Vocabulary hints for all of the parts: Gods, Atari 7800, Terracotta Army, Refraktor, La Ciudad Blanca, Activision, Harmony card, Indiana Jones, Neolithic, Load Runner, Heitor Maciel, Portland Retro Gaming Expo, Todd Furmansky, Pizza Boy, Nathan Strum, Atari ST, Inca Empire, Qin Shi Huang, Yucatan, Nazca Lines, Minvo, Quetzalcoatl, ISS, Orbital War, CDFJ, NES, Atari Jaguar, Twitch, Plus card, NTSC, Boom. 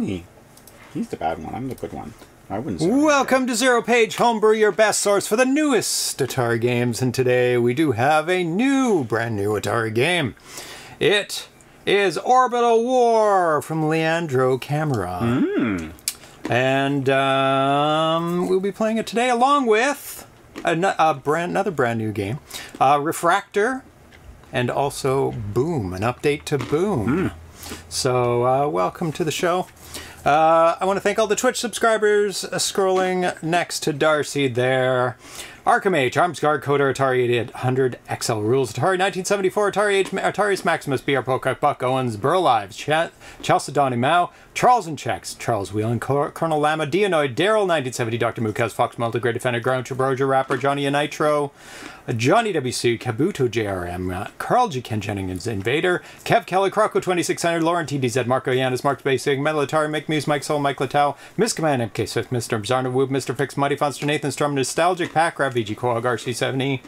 me. He's the bad one. I'm the good one. I wouldn't say. Welcome to Zero Page Homebrew, your best source for the newest Atari games. And today we do have a brand new Atari game. It is Orbital War from Leandro Camara. And we'll be playing it today along with another brand new game, Refraktor, and also Boom, an update to Boom. So welcome to the show. I want to thank all the Twitch subscribers scrolling next to Darcy there. Arkham Age, Arms Guard Coder, Atari 800XL Rules, Atari 1974, Atari's Maximus, BR Pocock, Buck Owens, Burlives, Chelsea Donnie Mao, Charles and Checks, Charles Whelan, Colonel Lama, Deanoid, Daryl 1970, Dr. Mukaz, Fox Mulder, Great Defender, Groucho Broger, Rapper, Johnny and Nitro, Johnny WC, Kabuto JRM, Carl G. Ken Jennings, Invader, Kev Kelly, Croco 2600, Lauren TDZ, Marco Yanis, Mark Basing, Metal Atari, Make Muse, Mike Soul, Mike Latow, Miscommand, MK Swift, Mr. Zarna Woob, Mr. Fix, Mighty Fonster, Nathan Strum, Nostalgic Pack, VG Quag, RC70,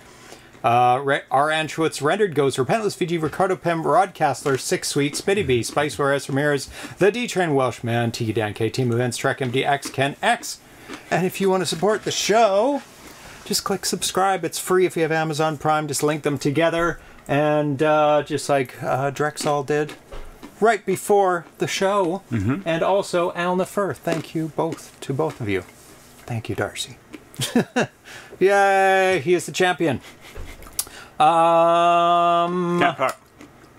R. Anschwitz, Rendered Ghost, Repentless VG, Ricardo Pem, Rod Castler, Six Sweet, Smitty B, Spice S. Ramirez, The D Train Welshman, T. Dan K, Team Events, Trek MDX, Ken X. And if you want to support the show, just click subscribe. It's free if you have Amazon Prime. Just link them together. And just like Drexall did right before the show. And also Al Nefer. Thank you both to both of you. Thank you, Darcy. Yay! He is the champion. Can't talk.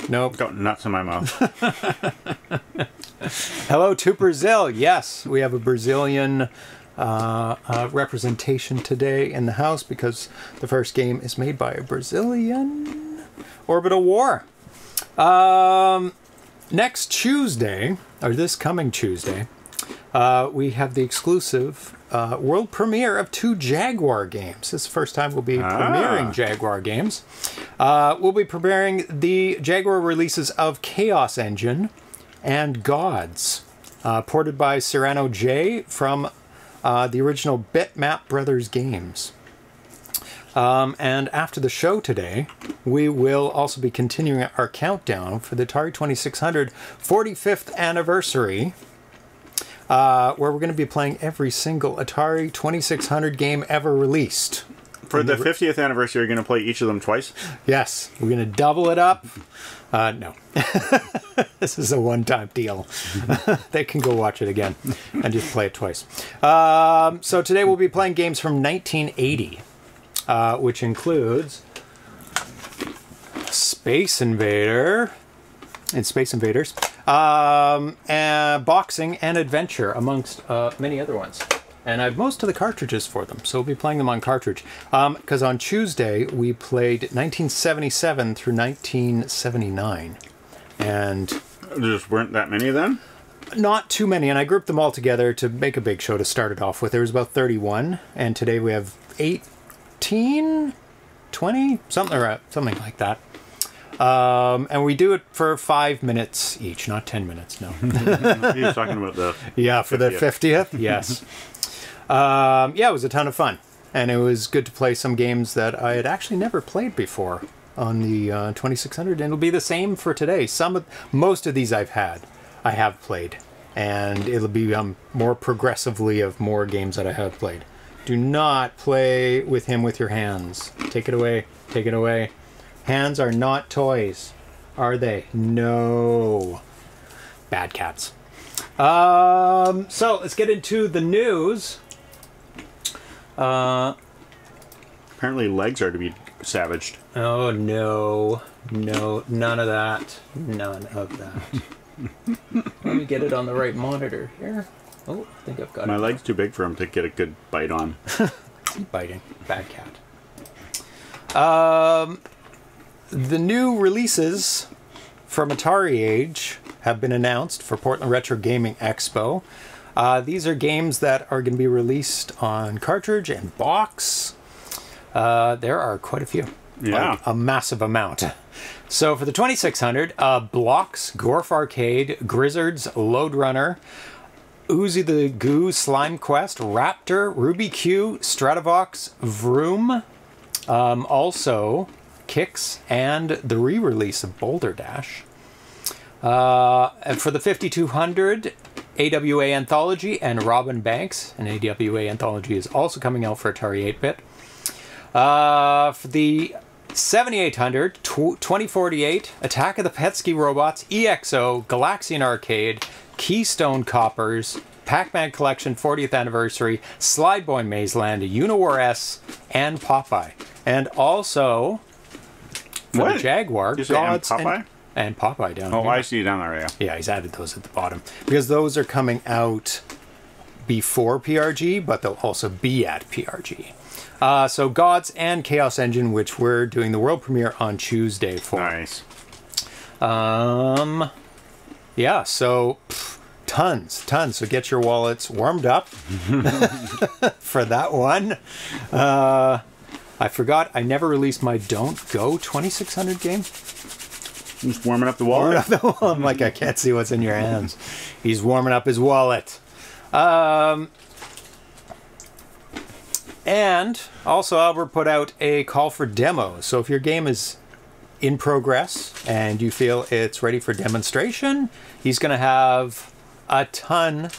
Nope. Got nuts in my mouth. Hello to Brazil. Yes, we have a Brazilian representation today in the house because the first game is made by a Brazilian. Orbital War. Next Tuesday, or this coming Tuesday, we have the exclusive world premiere of 2 Jaguar games. This is the first time we'll be premiering Jaguar games. We'll be premiering the Jaguar releases of Chaos Engine and Gods, ported by Serano J from the original Bitmap Brothers games. And after the show today, we will also be continuing our countdown for the Atari 2600 45th anniversary, where we're going to be playing every single Atari 2600 game ever released. For the 50th anniversary, you're going to play each of them twice? Yes. We're going to double it up. No. This is a one-time deal. They can go watch it again and just play it twice. So today we'll be playing games from 1980, which includes Space Invader and Space Invaders, and boxing and adventure, amongst many other ones. And I have most of the cartridges for them, so we'll be playing them on cartridge. Because on Tuesday, we played 1977 through 1979. And there just weren't that many of them? Not too many, and I grouped them all together to make a big show to start it off with. There was about 31, and today we have 18, 20, something like that. And we do it for 5 minutes each, not 10 minutes. No. He was talking about the for 50th. The 50th. Yes. Yeah, it was a ton of fun, and it was good to play some games that I had actually never played before on the 2600. And it'll be the same for today. Most of these I have played, and it'll be more progressively of more games that I have played. Do not play with him with your hands. Take it away. Take it away. Hands are not toys, are they? No. Bad cats. So let's get into the news. Apparently legs are to be savaged. Oh, no. No, none of that. None of that. Let me get it on the right monitor here. Oh, I think I've got it. My leg's too big for him to get a good bite on. Biting. Bad cat. The new releases from Atari Age have been announced for Portland Retro Gaming Expo. These are games that are going to be released on cartridge and box. There are quite a few. Yeah. Like a massive amount. So for the 2600, Blocks, Gorf Arcade, Grizzards, Load Runner, Uzi the Goo, Slime Quest, Raptor, Ruby Q, Stratovox, Vroom. Also Kicks, and the re-release of Boulder Dash. For the 5200, AWA Anthology and Robin Banks. An AWA Anthology is also coming out for Atari 8-bit. For the 7800, 2048, Attack of the Petsky Robots, EXO, Galaxian Arcade, Keystone Coppers, Pac-Man Collection 40th Anniversary, Slide Boy Mazeland, Uniwar S, and Popeye. And also, for the Jaguar, Gods and Popeye down here. Oh, I see you down there, yeah. Yeah, he's added those at the bottom. Because those are coming out before PRG, but they'll also be at PRG. So Gods and Chaos Engine, which we're doing the world premiere on Tuesday for. Nice. Yeah, so... Tons. So get your wallets warmed up for that one. I forgot. I never released my Don't Go 2600 game. Just warming up the wallet. I'm like, I can't see what's in your hands. He's warming up his wallet. And also Albert put out a call for demos. So if your game is in progress and you feel it's ready for demonstration, he's going to have... a ton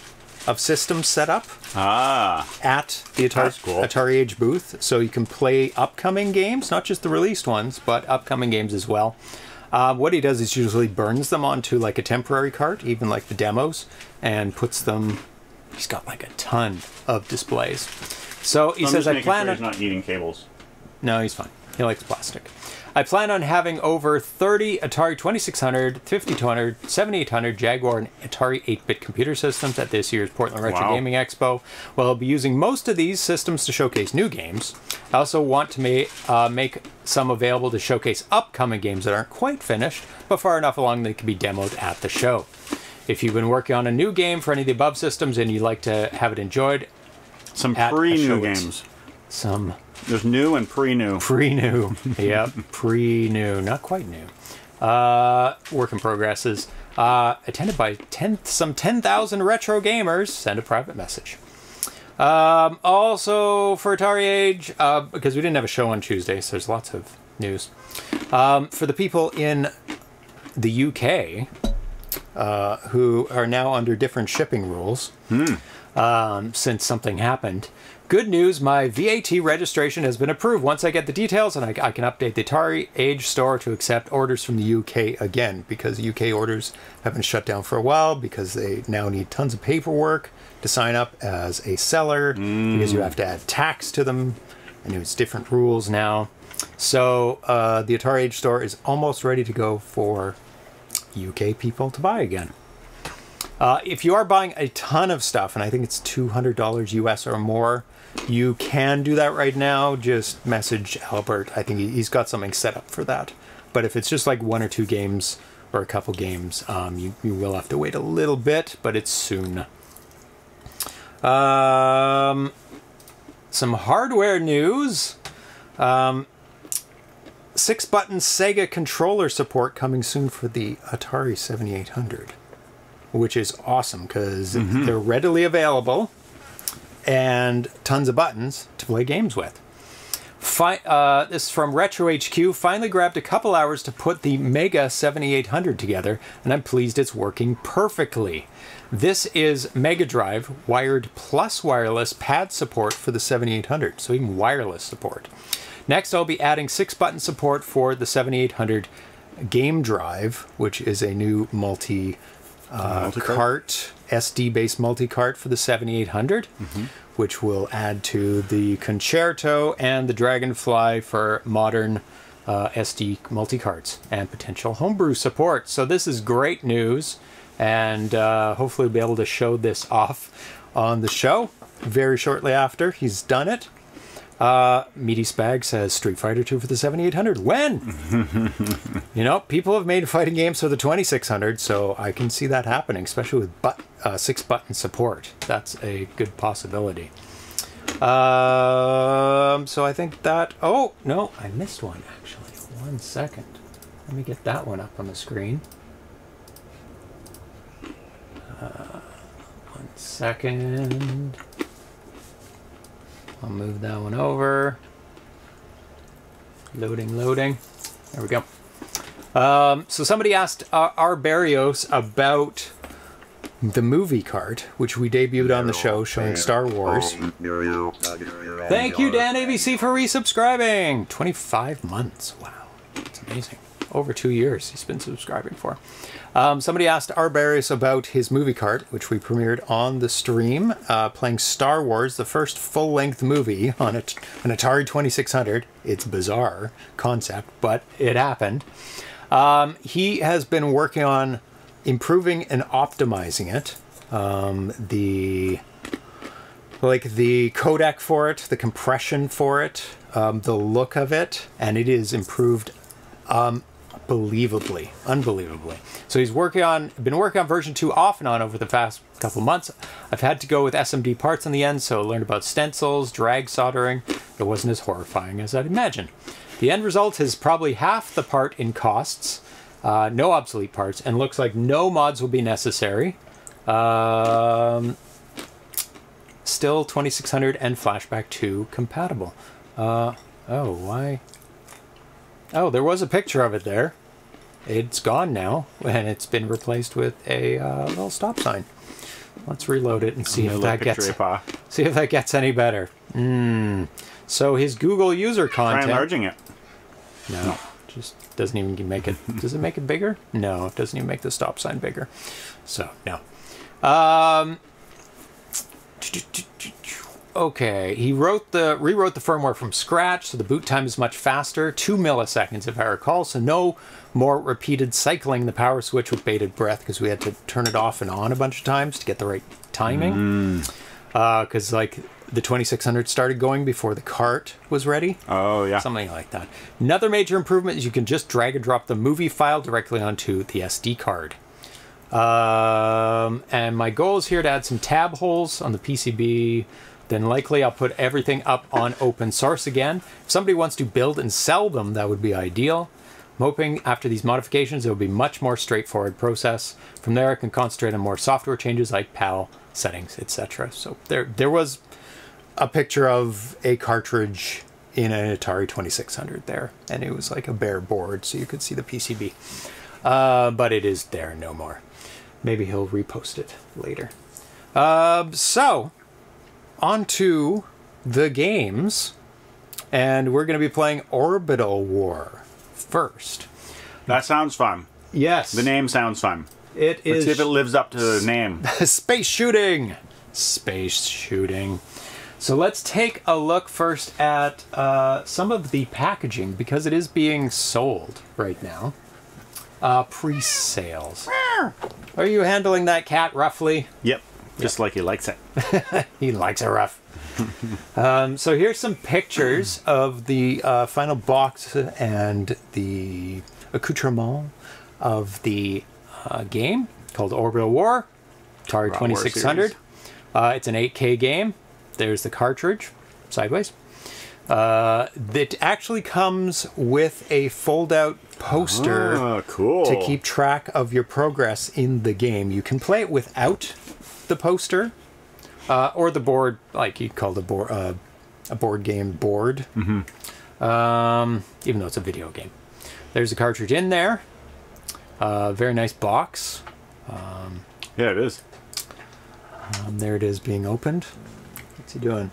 of systems set up at the Atari Age booth, so you can play upcoming games, not just the released ones, but upcoming games as well. What he does is usually burns them onto like a temporary cart, even like the demos, and puts them. He's got like a ton of displays. So he says, "I plan on not needing cables." No, he's fine. He likes plastic. I plan on having over 30 Atari 2600, 5200, 7800, Jaguar, and Atari 8-bit computer systems at this year's Portland Retro Gaming Expo. Well, I'll be using most of these systems to showcase new games. I also want to make some available to showcase upcoming games that aren't quite finished, but far enough along that they can be demoed at the show. If you've been working on a new game for any of the above systems and you'd like to have it enjoyed... Some pre-new games. Some... There's new and pre-new. Pre-new. Yep. Pre-new. Not quite new. Work in progresses. Attended by some 10,000 retro gamers. Send a private message. Also, for Atari Age, because we didn't have a show on Tuesday, so there's lots of news. For the people in the UK who are now under different shipping rules, since something happened, good news, my VAT registration has been approved. Once I get the details, and I can update the Atari Age store to accept orders from the UK again, because UK orders have been shut down for a while, because they now need tons of paperwork to sign up as a seller, because you have to add tax to them, and it's different rules now. So the Atari Age store is almost ready to go for UK people to buy again. If you are buying a ton of stuff, and I think it's $200 US or more, you can do that right now. Just message Albert. I think he's got something set up for that. But if it's just like one or two games or a couple games, you will have to wait a little bit, but it's soon. Some hardware news. 6-button Sega controller support coming soon for the Atari 7800. Which is awesome, because they're readily available and tons of buttons to play games with. This is from Retro HQ. Finally grabbed a couple hours to put the Mega 7800 together, and I'm pleased it's working perfectly. This is Mega Drive wired plus wireless pad support for the 7800, so even wireless support. Next, I'll be adding 6-button support for the 7800 Game Drive, which is a new multi-cart, SD-based multi-cart for the 7800, which will add to the Concerto and the Dragonfly for modern SD multi-carts and potential homebrew support. So this is great news, and hopefully we'll be able to show this off on the show very shortly after he's done it. Meaty Spag says Street Fighter 2 for the 7800. When? You know, people have made fighting games for the 2600, so I can see that happening, especially with 6-button support. That's a good possibility. So I think that... Oh, no, I missed one, actually. 1 second. Let me get that one up on the screen. 1 second... I'll move that one over. Loading. There we go. So somebody asked Arbarios about the movie cart, which we debuted on the show, showing Star Wars. Thank you, Dan ABC, for resubscribing! 25 months. Wow. That's amazing. Over 2 years he's been subscribing for. Somebody asked Arbarius about his movie cart, which we premiered on the stream, playing Star Wars, the first full-length movie on an Atari 2600. It's bizarre concept, but it happened. He has been working on improving and optimizing it. The codec for it, the compression for it, the look of it, and it is improved unbelievably. So he's working on, been working on version 2 off and on over the past couple months. I've had to go with SMD parts on the end, so I learned about stencils, drag soldering. It wasn't as horrifying as I'd imagined. The end result is probably half the part in costs, no obsolete parts, and looks like no mods will be necessary. Still 2600 and Flashback 2 compatible. Oh, why? Oh, there was a picture of it there. It's gone now, and it's been replaced with a little stop sign. Let's reload it and see if that gets any better. So his Google user content. Try enlarging it. No, just doesn't even make it. Does it make it bigger? No, it doesn't even make the stop sign bigger. So no. Okay, he rewrote the firmware from scratch, so the boot time is much faster, 2 milliseconds if I recall, so no more repeated cycling the power switch with bated breath, because we had to turn it off and on a bunch of times to get the right timing. Because like the 2600 started going before the cart was ready. Oh yeah. Something like that. Another major improvement is you can just drag and drop the movie file directly onto the SD card. And my goal is here to add some tab holes on the PCB. Then likely I'll put everything up on open source again. If somebody wants to build and sell them, that would be ideal. I'm hoping after these modifications, it will be much more straightforward process. From there, I can concentrate on more software changes like PAL settings, etc. So there was a picture of a cartridge in an Atari 2600 there, and it was like a bare board, so you could see the PCB. But it is there no more. Maybe he'll repost it later. So onto the games, and we're going to be playing Orbital War first. That sounds fun. Yes. The name sounds fun. It is. Let's see if it lives up to the name. Space shooting. Space shooting. So let's take a look first at some of the packaging, because it is being sold right now. Pre-sales. Are you handling that cat roughly? Yep. Just like he likes it. He likes it rough. So here's some pictures of the final box and the accoutrement of the game called Orbital War, Atari 2600. It's an 8K game. There's the cartridge, sideways. That actually comes with a fold-out poster to keep track of your progress in the game. You can play it without the poster, or the board, like you'd call the board, a board game board, even though it's a video game. There's a cartridge in there. Very nice box. Yeah, it is. There it is being opened. What's he doing?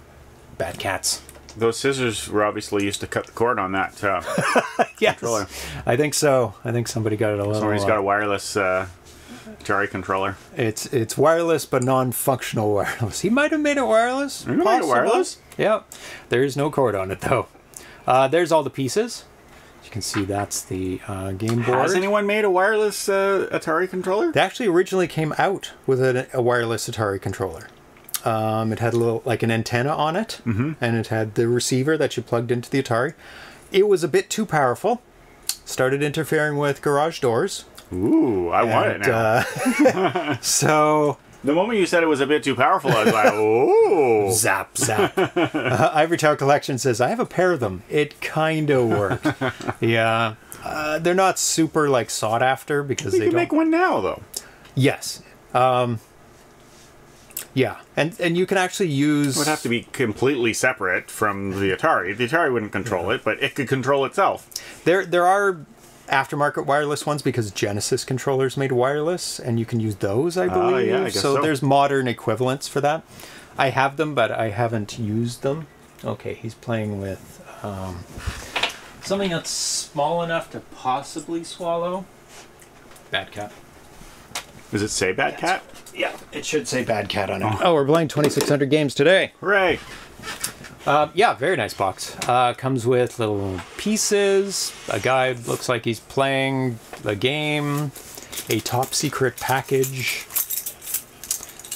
Bad cats. Those scissors were obviously used to cut the cord on that yes, controller. I think so. I think somebody got it a little. Somebody's got a wireless Atari controller. It's wireless, but non-functional wireless. He might have made it wireless. He made it wireless? Yep. There is no cord on it, though. There's all the pieces. As you can see, that's the game board. Has anyone made a wireless Atari controller? They actually originally came out with a wireless Atari controller. It had a little, like an antenna on it, and it had the receiver that you plugged into the Atari. It was a bit too powerful. Started interfering with garage doors. Ooh, I want it now. So the moment you said it was a bit too powerful, I was like, ooh. Zap, zap. Ivory Tower Collection says, I have a pair of them. It kind of worked. Yeah. They're not super, like, sought after because they don't... You can make one now, though. Yes. Yeah. And you can actually use... It would have to be completely separate from the Atari. The Atari wouldn't control it, but it could control itself. There are... aftermarket wireless ones because Genesis controllers made wireless, and you can use those, I believe. Yeah, I guess so. There's modern equivalents for that. I have them, but I haven't used them. Okay, he's playing with something that's small enough to possibly swallow. Bad cat. Does it say bad cat? Yeah, it should say bad cat on it. Oh, we're playing 2600 games today. Hooray! Yeah, very nice box. Comes with little pieces, a guy looks like he's playing a game, a top secret package,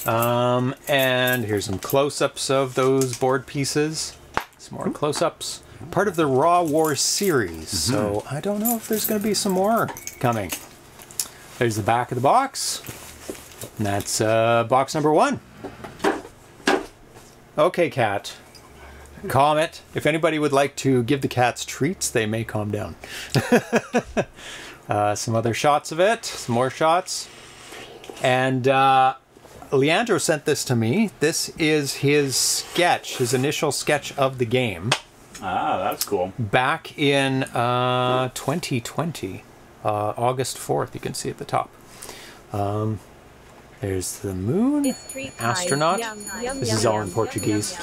and here's some close-ups of those board pieces. Some more close-ups. Part of the Raw War series, so I don't know if there's going to be some more coming. There's the back of the box, and that's box number one. Okay, cat. Comment. If anybody would like to give the cats treats, they may calm down. Some other shots of it, some more shots. And Leandro sent this to me. This is his sketch, his initial sketch of the game. Ah, that's cool. Back in 2020, August 4th, you can see at the top. There's the moon, astronaut. This is all in Portuguese.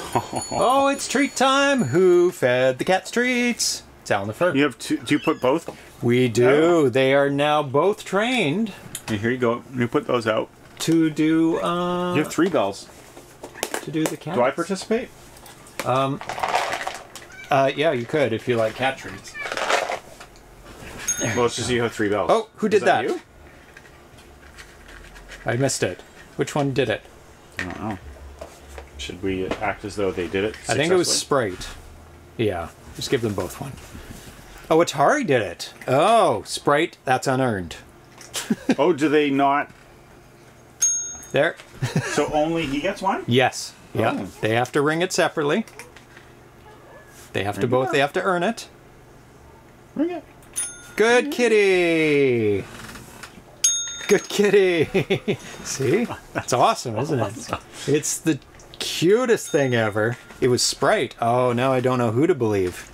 Oh, it's treat time. Who fed the cats treats? It's Alan the Fur. You have two. Do you put both? We do. They are now both trained. And here you go. You put those out. To do. You have three bells. To do the cats. Do I participate? Yeah, you could if you like cat treats. Well, it's just you have three bells. Oh, who did that? You? I missed it. Which one did it? I don't know. Should we act as though they did it? I think it was Sprite. Yeah. Just give them both one. Oh, Atari did it. Oh, Sprite, that's unearned. Oh, do they not? There. So only he gets one? Yes. Oh. Yeah. They have to ring it separately. They have to both. They have to earn it. Ring it. Good kitty. Good kitty. See? That's awesome, isn't it? It's the cutest thing ever. It was Sprite. Oh, now I don't know who to believe.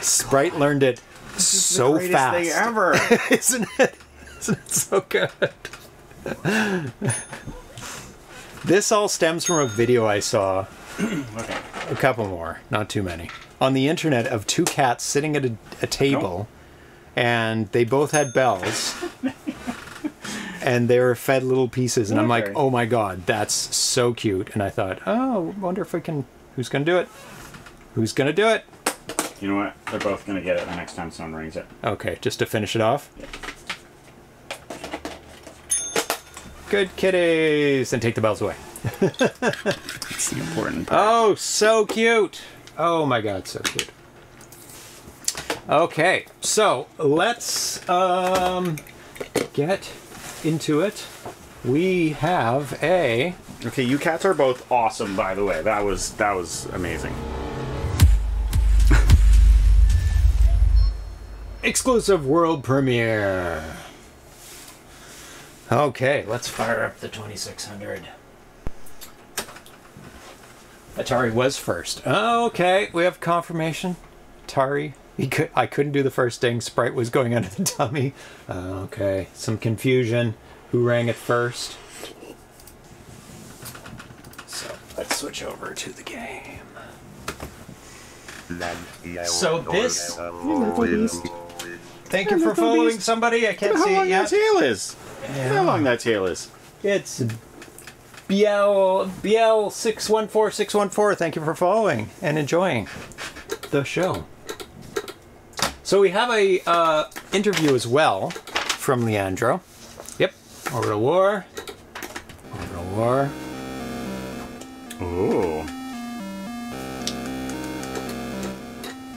Sprite learned it so fast. It's the greatest thing ever. Isn't it? Isn't it so good? This all stems from a video I saw. Okay. A couple more, not too many. On the internet of two cats sitting at a table, and they both had bells, and they were fed little pieces, and I'm like, oh my god, that's so cute. And I thought, oh, I wonder if we can, who's gonna do it? Who's gonna do it? You know what, they're both gonna get it the next time someone rings it. Okay, just to finish it off. Good kitties! And take the bells away. That's the important part. Oh, so cute! Oh my god, so cute. Okay, so let's get into it. We have a... Okay, you cats are both awesome, by the way. That was amazing. Exclusive world premiere. Okay, let's fire up the 2600. Atari was first. Okay, we have confirmation. Atari. I couldn't do the first thing. Sprite was going under the dummy. Okay, some confusion. Who rang it first? So let's switch over to the game. So this... Thank you for following somebody. I can't see it yet. How long that tail is. How long that tail is. It's... BL614614, thank you for following and enjoying the show. So we have a interview as well from Leandro. Yep, Orbital War. Orbital War. Ooh.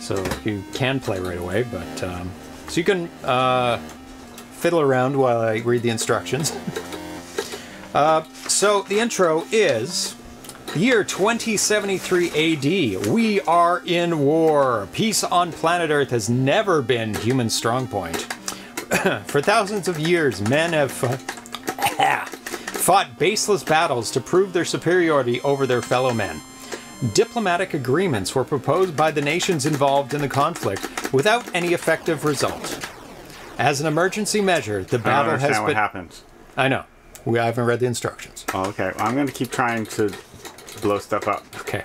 So you can play right away, but so you can fiddle around while I read the instructions. So the intro is year 2073 AD. We are in war. Peace on planet Earth has never been human strong point. For thousands of years, men have fought baseless battles to prove their superiority over their fellow men. Diplomatic agreements were proposed by the nations involved in the conflict without any effective result. As an emergency measure, the battle has been... I don't understand what happens. I know. I haven't read the instructions. Oh, okay. Well, I'm going to keep trying to blow stuff up. Okay.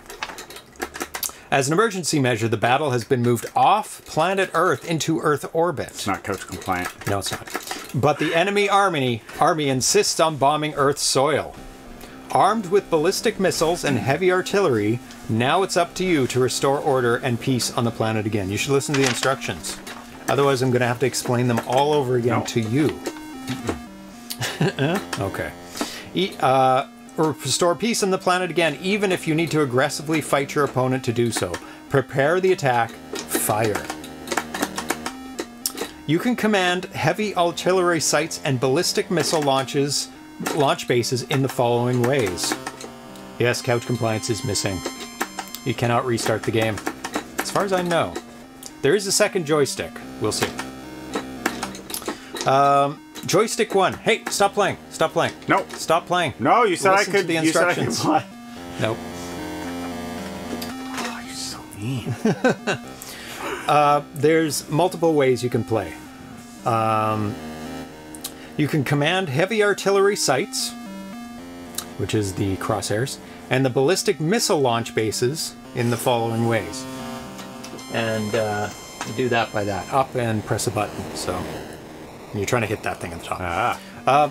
As an emergency measure, the battle has been moved off planet Earth into Earth orbit. It's not coach compliant. No, it's not. But the enemy army insists on bombing Earth's soil. Armed with ballistic missiles and heavy artillery, now it's up to you to restore order and peace on the planet again. You should listen to the instructions. Otherwise, I'm going to have to explain them all over again to you. Okay. Restore peace on the planet again, even if you need to aggressively fight your opponent to do so. Prepare the attack. Fire. You can command heavy artillery sights and ballistic missile launch bases in the following ways. Yes, couch compliance is missing. You cannot restart the game. As far as I know. There is a second joystick. We'll see. Joystick one. Hey, stop playing. Stop playing. No. Stop playing. No, you said I could. The instructions. You said I could play. Nope. Oh, you're so mean. There's multiple ways you can play. You can command heavy artillery sights, which is the crosshairs, and the ballistic missile launch bases in the following ways. And do that by that. Up and press a button, so you're trying to hit that thing at the top. Ah.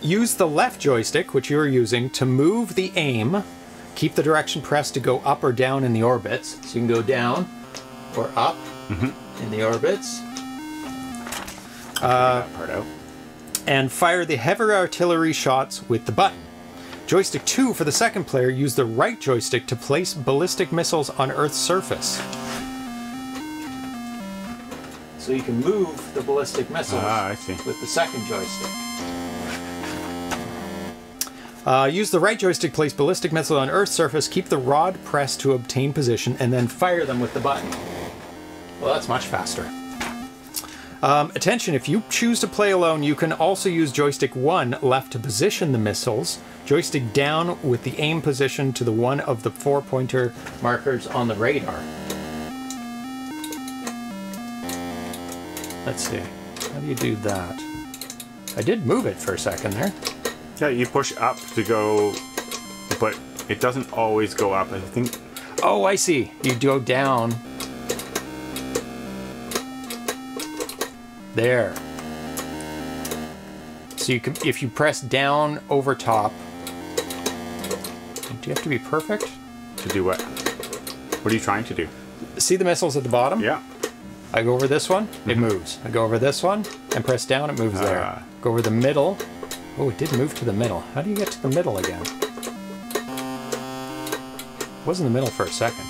Use the left joystick, which you're using, to move the aim. Keep the direction pressed to go up or down in the orbits. So you can go down or up in the orbits. That part out. And fire the heavy artillery shots with the button. Joystick 2 for the second player, use the right joystick to place ballistic missiles on Earth's surface. So you can move the ballistic missiles with the second joystick. Use the right joystick, place ballistic missile on Earth's surface, keep the rod pressed to obtain position, and then fire them with the button. Well, that's much faster. Attention, if you choose to play alone, you can also use joystick 1 left to position the missiles, joystick down with the aim position to the one of the four-pointer markers on the radar. Let's see. How do you do that? I did move it for a second there. Yeah, you push up to go, but it doesn't always go up, I think. Oh, I see. You go down. There. So you can, if you press down over top. Do you have to be perfect? To do what? What are you trying to do? See the missiles at the bottom? Yeah. I go over this one, it moves. I go over this one, and press down, it moves there. Go over the middle. Oh, it did move to the middle. How do you get to the middle again? It was in the middle for a second.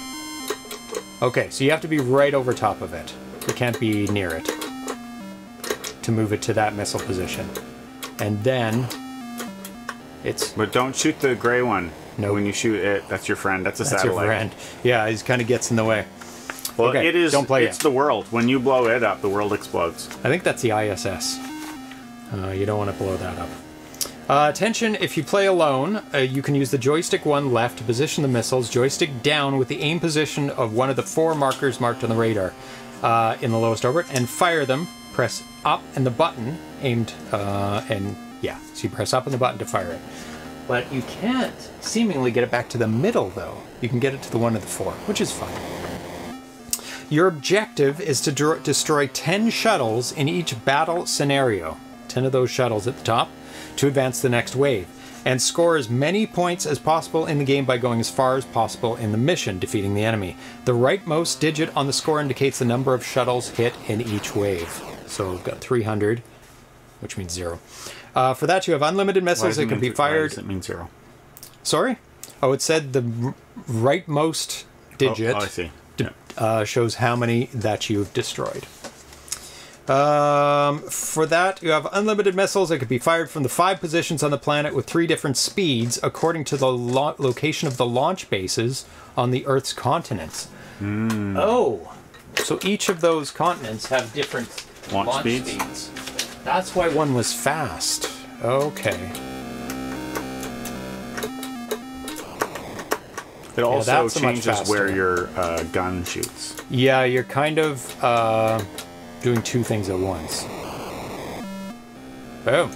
Okay, so you have to be right over top of it. You can't be near it to move it to that missile position. And then, it's... But don't shoot the gray one. No. When you shoot it, that's your friend. That's a satellite. That's your friend. Yeah, it kind of gets in the way. Well, okay, it is, it's the world. When you blow it up, the world explodes. I think that's the ISS. You don't want to blow that up. Attention, if you play alone, you can use the joystick 1 left to position the missiles, joystick down with the aim position of one of the four markers marked on the radar in the lowest orbit, and fire them. Press up and the button aimed, and yeah, so you press up and the button to fire it. But you can't seemingly get it back to the middle, though. You can get it to the one of the four, which is fine. Your objective is to destroy 10 shuttles in each battle scenario, 10 of those shuttles at the top, to advance the next wave, and score as many points as possible in the game by going as far as possible in the mission, defeating the enemy. The rightmost digit on the score indicates the number of shuttles hit in each wave. So we've got 300, which means 0. For that, you have unlimited missiles that can be fired. Why does it mean 0? Sorry? Oh, it said the rightmost digit. Oh, I see. Shows how many that you've destroyed. For that, you have unlimited missiles that could be fired from the 5 positions on the planet with 3 different speeds according to the location of the launch bases on the Earth's continents. Mm. Oh! So each of those continents have different launch speeds. That's why one was fast. Okay. It also changes where your gun shoots. Yeah, you're kind of doing two things at once. Boom.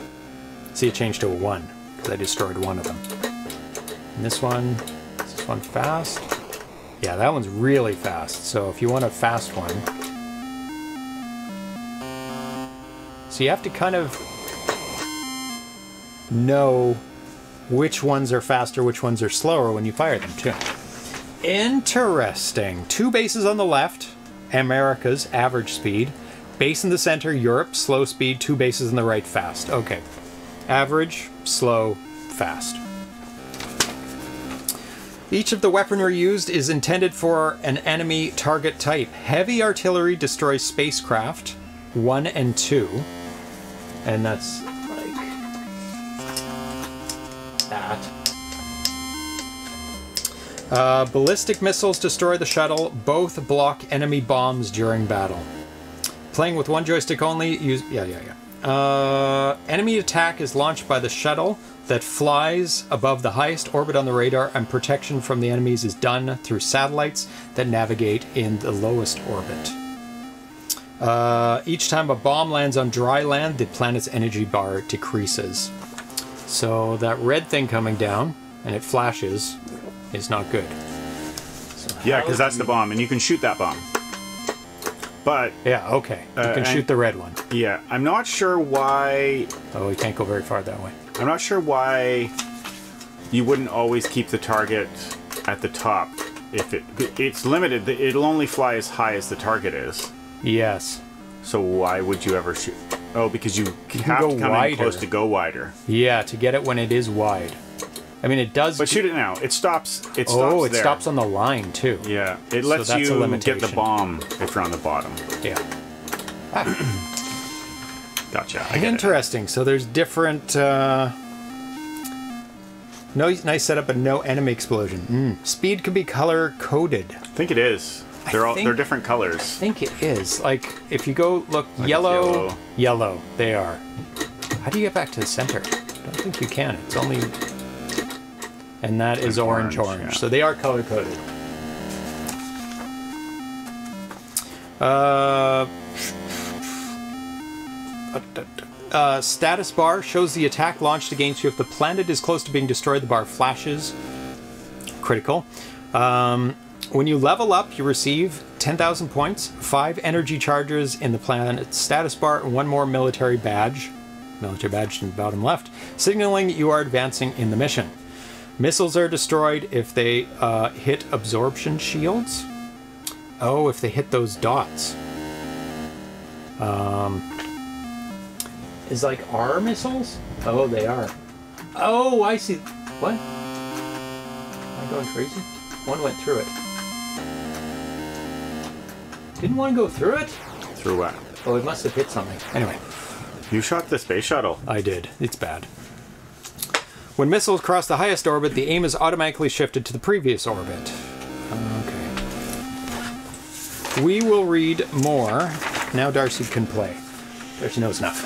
See, it changed to a 1, because I destroyed one of them. And this one, is this one fast? Yeah, that one's really fast, so if you want a fast one. So you have to kind of know which ones are faster, which ones are slower when you fire them, too. Interesting. Two bases on the left, America's average speed. Base in the center, Europe, slow speed. Two bases on the right, fast. Okay. Average, slow, fast. Each of the weaponry used is intended for an enemy target type. Heavy artillery destroys spacecraft, 1 and 2. And that's like that. Ballistic missiles destroy the shuttle. Both block enemy bombs during battle. Playing with one joystick only, use... Enemy attack is launched by the shuttle that flies above the highest orbit on the radar, and protection from the enemies is done through satellites that navigate in the lowest orbit. Each time a bomb lands on dry land, the planet's energy bar decreases. So that red thing coming down, and it flashes, is not good. So yeah, because that's the bomb, and you can shoot that bomb. But yeah, okay. You can shoot the red one. Yeah, I'm not sure why... Oh, you can't go very far that way. I'm not sure why you wouldn't always keep the target at the top. If it's limited, it'll only fly as high as the target is. Yes. So why would you ever shoot? Oh, because you have to come in close to go wider. Yeah, to get it when it is wide. I mean, it does... But shoot it now. It stops. It stops there. Oh, it stops on the line, too. Yeah. It lets you get the bomb if you're on the bottom. Yeah. Gotcha. I get Interesting. It. So there's different... No, nice setup, but no enemy explosion. Speed could be color-coded. I think it is. They're different colors. I think it is. Like, if you go look, like yellow, they are. How do you get back to the center? I don't think you can. It's only... And that is orange. Yeah. So they are color-coded. Status bar shows the attack launched against you. If the planet is close to being destroyed, the bar flashes. Critical. When you level up, you receive 10,000 points, 5 energy charges in the planet's status bar, and 1 more military badge. Military badge in the bottom left, signaling you are advancing in the mission. Missiles are destroyed if they hit absorption shields. Oh, if they hit those dots. Is like our missiles? Oh, they are. Oh, I see. What? Am I going crazy? One went through it. Didn't one go through it? Through what? Oh, it must have hit something. Anyway. You shot the space shuttle. I did. It's bad. When missiles cross the highest orbit, the aim is automatically shifted to the previous orbit. Okay. We will read more. Now Darcy can play. Darcy knows enough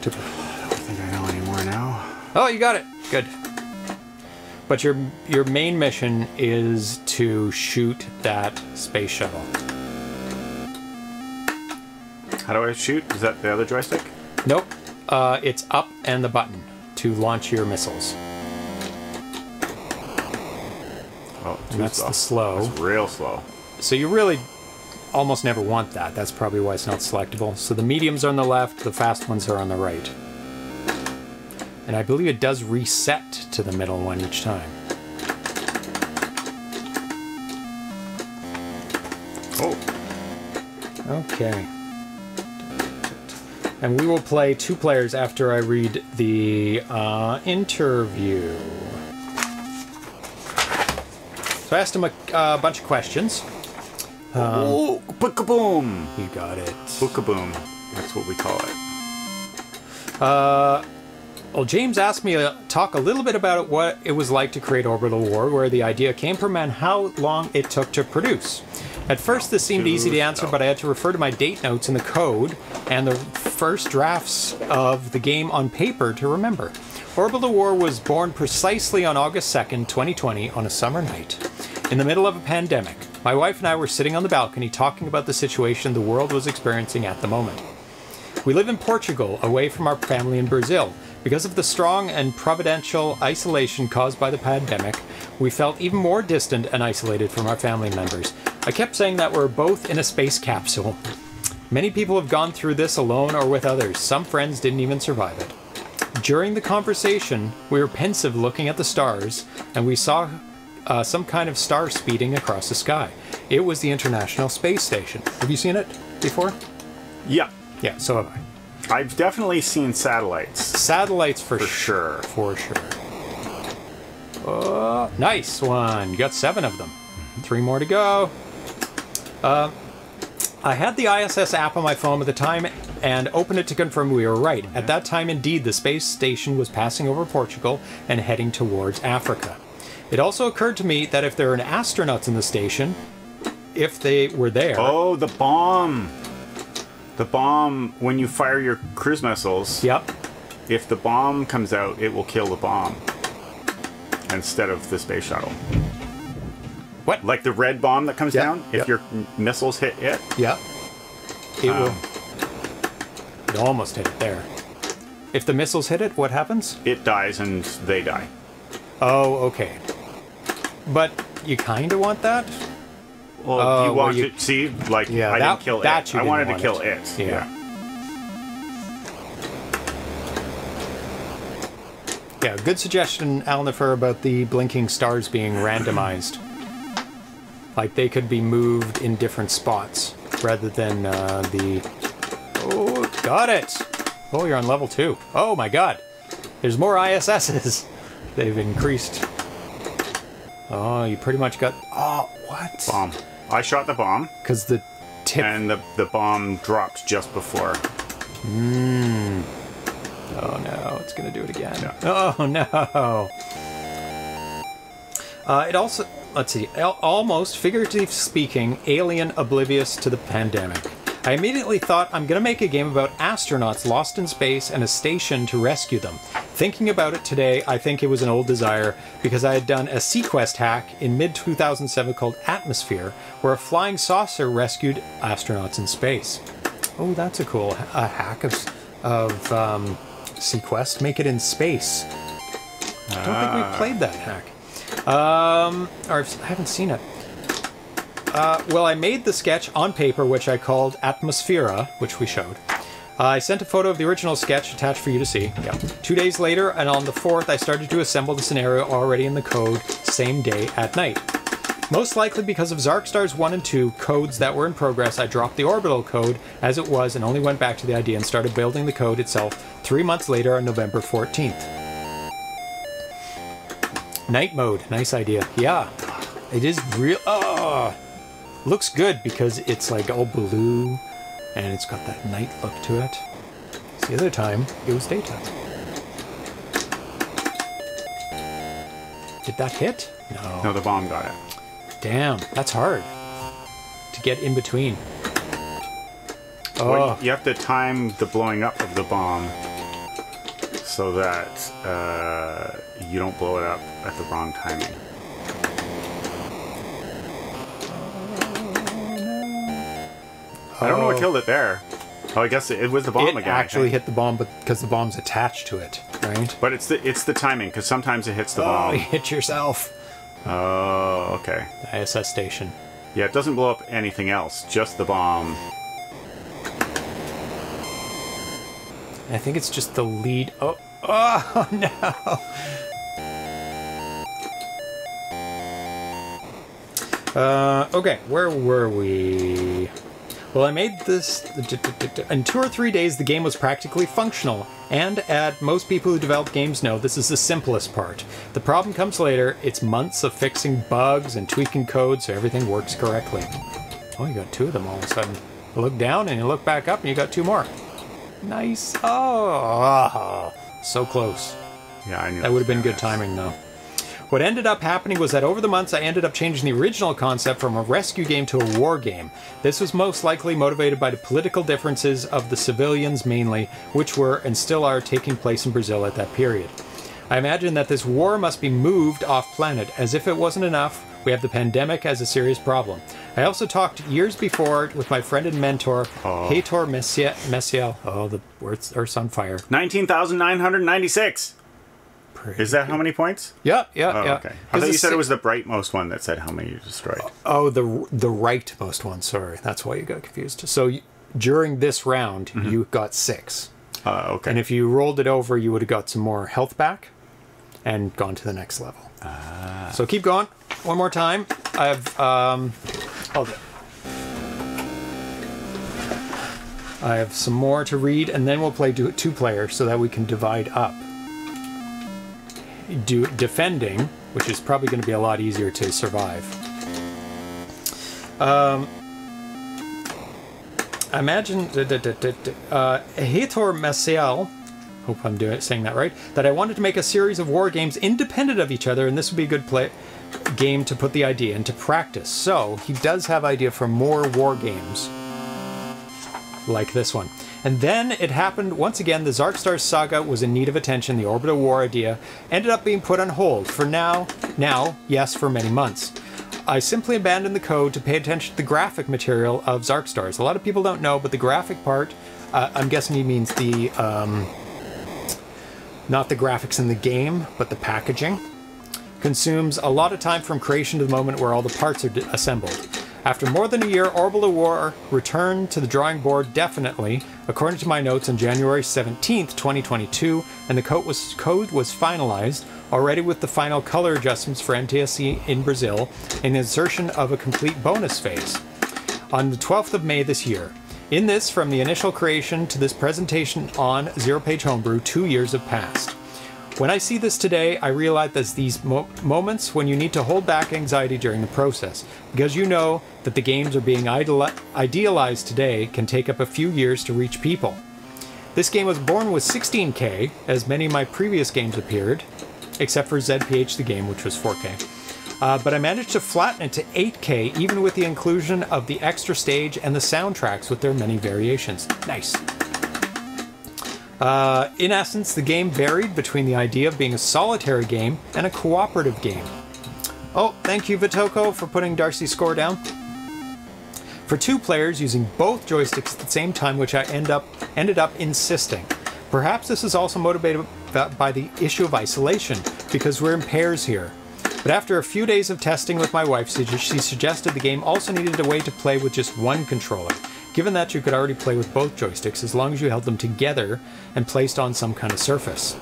to play. I don't think I know anymore now. Oh, you got it. Good. But your main mission is to shoot that space shuttle. How do I shoot? Is that the other joystick? Nope. It's up and the button to launch your missiles. Oh, and that's slow. The slow. That's real slow. So you really almost never want that. That's probably why it's not selectable. So the mediums are on the left, the fast ones are on the right. And I believe it does reset to the middle one each time. Oh. Okay. And we will play 2 players after I read the interview. So I asked him a bunch of questions. Oh, boom! You got it. Boom. That's what we call it. Well, James asked me to talk a little bit about what it was like to create Orbital War, where the idea came from, and how long it took to produce. At first, this seemed easy to answer, but I had to refer to my date notes in the code and the first drafts of the game on paper to remember. Orbital War was born precisely on August 2nd, 2020, on a summer night. In the middle of a pandemic, my wife and I were sitting on the balcony talking about the situation the world was experiencing at the moment. We live in Portugal, away from our family in Brazil. Because of the strong and providential isolation caused by the pandemic, we felt even more distant and isolated from our family members. I kept saying that we're both in a space capsule. Many people have gone through this alone or with others. Some friends didn't even survive it. During the conversation, we were pensive looking at the stars, and we saw some kind of star speeding across the sky. It was the International Space Station. Have you seen it before? Yeah. Yeah, so have I. I've definitely seen satellites. Satellites for sure. For sure. Nice one. You got 7 of them. 3 more to go. I had the ISS app on my phone at the time and opened it to confirm we were right. At that time, indeed, the space station was passing over Portugal and heading towards Africa. It also occurred to me that if there were astronauts in the station, if they were there... Oh, the bomb! The bomb, when you fire your cruise missiles, yep. If the bomb comes out, it will kill the bomb instead of the space shuttle. What? Like the red bomb that comes down? If your missiles hit it? Yep. It will. It almost hit it there. If the missiles hit it, what happens? It dies and they die. Oh, okay. But you kind of want that? Well, you want to see, like, yeah, I didn't kill it. I wanted to kill it. Yeah. Yeah, good suggestion, Alnifer, about the blinking stars being randomized. Like, they could be moved in different spots rather than Oh, got it! Oh, you're on level 2. Oh my god! There's more ISSs! They've increased. Oh, you pretty much got... Oh, what? Bomb. I shot the bomb. Because the tip... And the bomb dropped just before. Mmm. Oh, no. It's going to do it again. Yeah. Oh, no. It also... Let's see. Almost, figuratively speaking, alien oblivious to the pandemic. I immediately thought, I'm going to make a game about astronauts lost in space and a station to rescue them. Thinking about it today, I think it was an old desire because I had done a Sequest hack in mid-2007 called Atmosphere, where a flying saucer rescued astronauts in space. Oh, that's a cool hack of Sequest. Make it in space. I don't think we played that hack. Or I haven't seen it. Well, I made the sketch on paper, which I called Atmosphera, which we showed. I sent a photo of the original sketch attached for you to see. Yeah. 2 days later, and on the 4th, I started to assemble the scenario already in the code, same day at night. Most likely because of Zarkstars 1 and 2 codes that were in progress, I dropped the orbital code as it was and only went back to the idea and started building the code itself 3 months later on November 14th. Night mode. Nice idea. Yeah. It is real... Oh! Looks good because it's like all blue and it's got that night look to it. The other time it was daytime. Did that hit? No. No, the bomb got it. Damn, that's hard to get in between. Oh, well, you have to time the blowing up of the bomb so that you don't blow it up at the wrong timing. I don't know what killed it there. Oh, I guess it was the bomb again. It actually hit the bomb, but because the bomb's attached to it, right? But it's the timing, because sometimes it hits the bomb. You hit yourself. Oh, okay. The ISS station. Yeah, it doesn't blow up anything else, just the bomb. I think it's just the lead. Oh no. Okay, where were we? Well, I made this... In 2 or 3 days, the game was practically functional, and as most people who develop games know, this is the simplest part. The problem comes later. It's months of fixing bugs and tweaking code so everything works correctly. Oh, you got 2 of them all of a sudden. You look down and you look back up and you got 2 more. Nice. Oh, so close. Yeah, I knew that would have been good timing, though. What ended up happening was that over the months I ended up changing the original concept from a rescue game to a war game. This was most likely motivated by the political differences of the civilians mainly, which were and still are taking place in Brazil at that period. I imagine that this war must be moved off planet. As if it wasn't enough, we have the pandemic as a serious problem. I also talked years before with my friend and mentor, Heitor Maciel. Oh, the words are on fire. 19,996. Is that how many points? Yeah, yeah, yeah. Okay. I thought you said it was the brightmost one that said how many you destroyed. Oh, the rightmost one. Sorry, that's why you got confused. So during this round, you got 6. Okay. And if you rolled it over, you would have got some more health back, and gone to the next level. So keep going. One more time. I have some more to read, and then we'll play two-player so that we can divide up. Do defending, which is probably going to be a lot easier to survive. Imagine Heitor Maciel, hope I'm saying that right, that I wanted to make a series of war games independent of each other, and this would be a good game to put the idea into practice. So he does have idea for more war games like this one. And then it happened once again. The Zarkstar saga was in need of attention. The Orbital War idea ended up being put on hold for now, for many months. I simply abandoned the code to pay attention to the graphic material of Zarkstars. A lot of people don't know, but the graphic part, I'm guessing he means the, not the graphics in the game, but the packaging, consumes a lot of time from creation to the moment where all the parts are assembled. After more than a year, Orbital War returned to the drawing board definitely, according to my notes on January 17th, 2022, and the code was finalized, already with the final color adjustments for NTSC in Brazil, and the insertion of a complete bonus phase. On the 12th of May this year, in this, from the initial creation to this presentation on Zero Page Homebrew, 2 years have passed. When I see this today, I realize that these moments when you need to hold back anxiety during the process, because you know that the games are being idealized today can take up a few years to reach people. This game was born with 16K, as many of my previous games appeared, except for ZPH the game, which was 4K. But I managed to flatten it to 8K, even with the inclusion of the extra stage and the soundtracks with their many variations. Nice. In essence, the game varied between the idea of being a solitary game and a cooperative game. Oh, thank you, Vitoko, for putting Darcy's score down. For two players using both joysticks at the same time, which I ended up insisting. Perhaps this is also motivated by the issue of isolation, because we're in pairs here. But after a few days of testing with my wife, she suggested the game also needed a way to play with just one controller, given that you could already play with both joysticks as long as you held them together and placed on some kind of surface.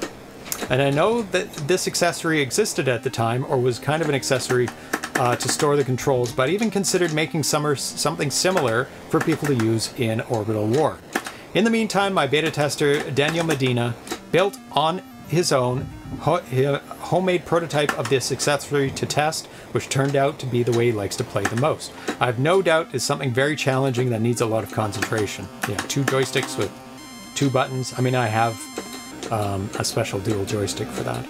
And I know that this accessory existed at the time, or was kind of an accessory to store the controls, but I even considered making something similar for people to use in Orbital War. In the meantime, my beta tester, Daniel Medina, built on his own homemade prototype of this accessory to test, which turned out to be the way he likes to play the most. I have no doubt it's something very challenging that needs a lot of concentration. Yeah, two joysticks with two buttons. I mean, I have a special dual joystick for that.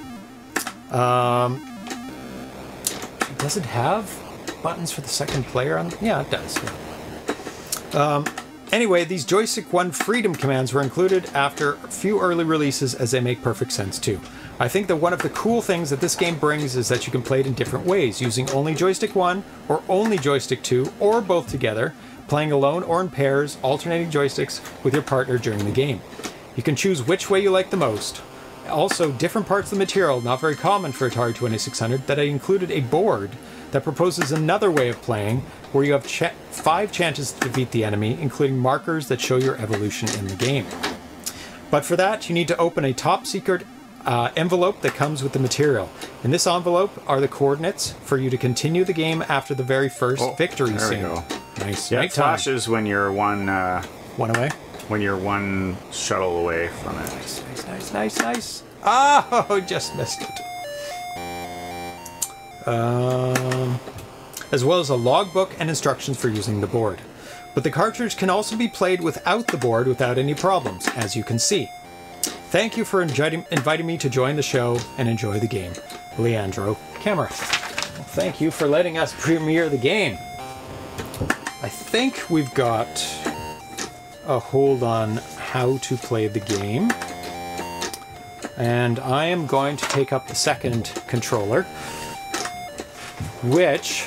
Does it have buttons for the second player? Yeah, it does. Yeah. Anyway, these Joystick 1 Freedom commands were included after a few early releases, as they make perfect sense too. I think that one of the cool things that this game brings is that you can play it in different ways, using only Joystick 1 or only Joystick 2 or both together, playing alone or in pairs, alternating joysticks with your partner during the game. You can choose which way you like the most. Also, different parts of the material, not very common for Atari 2600, that I included a board that proposes another way of playing, where you have 5 chances to defeat the enemy, including markers that show your evolution in the game. But for that, you need to open a top-secret envelope that comes with the material. In this envelope are the coordinates for you to continue the game after the very first victory scene. There we go. Nice. Yeah, it flashes when you're one away. When you're one shuttle away from it. Nice, nice, nice, nice, nice. Oh, just missed it. As well as a logbook and instructions for using the board. But the cartridge can also be played without the board without any problems, as you can see. Thank you for inviting me to join the show and enjoy the game. Leandro Camara. Well, thank you for letting us premiere the game. I think we've got a hold on how to play the game. And I am going to take up the second controller. which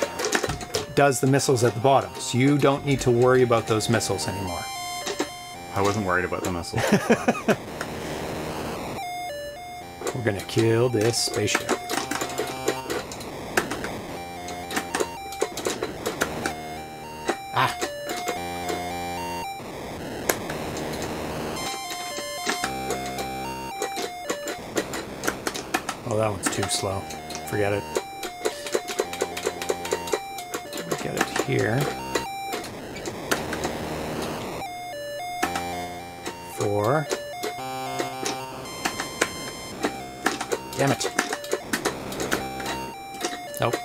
does the missiles at the bottom. So you don't need to worry about those missiles anymore. I wasn't worried about the missiles. We're gonna kill this spaceship. Oh, that one's too slow. Forget it. Get it here. 4. Damn it. Nope.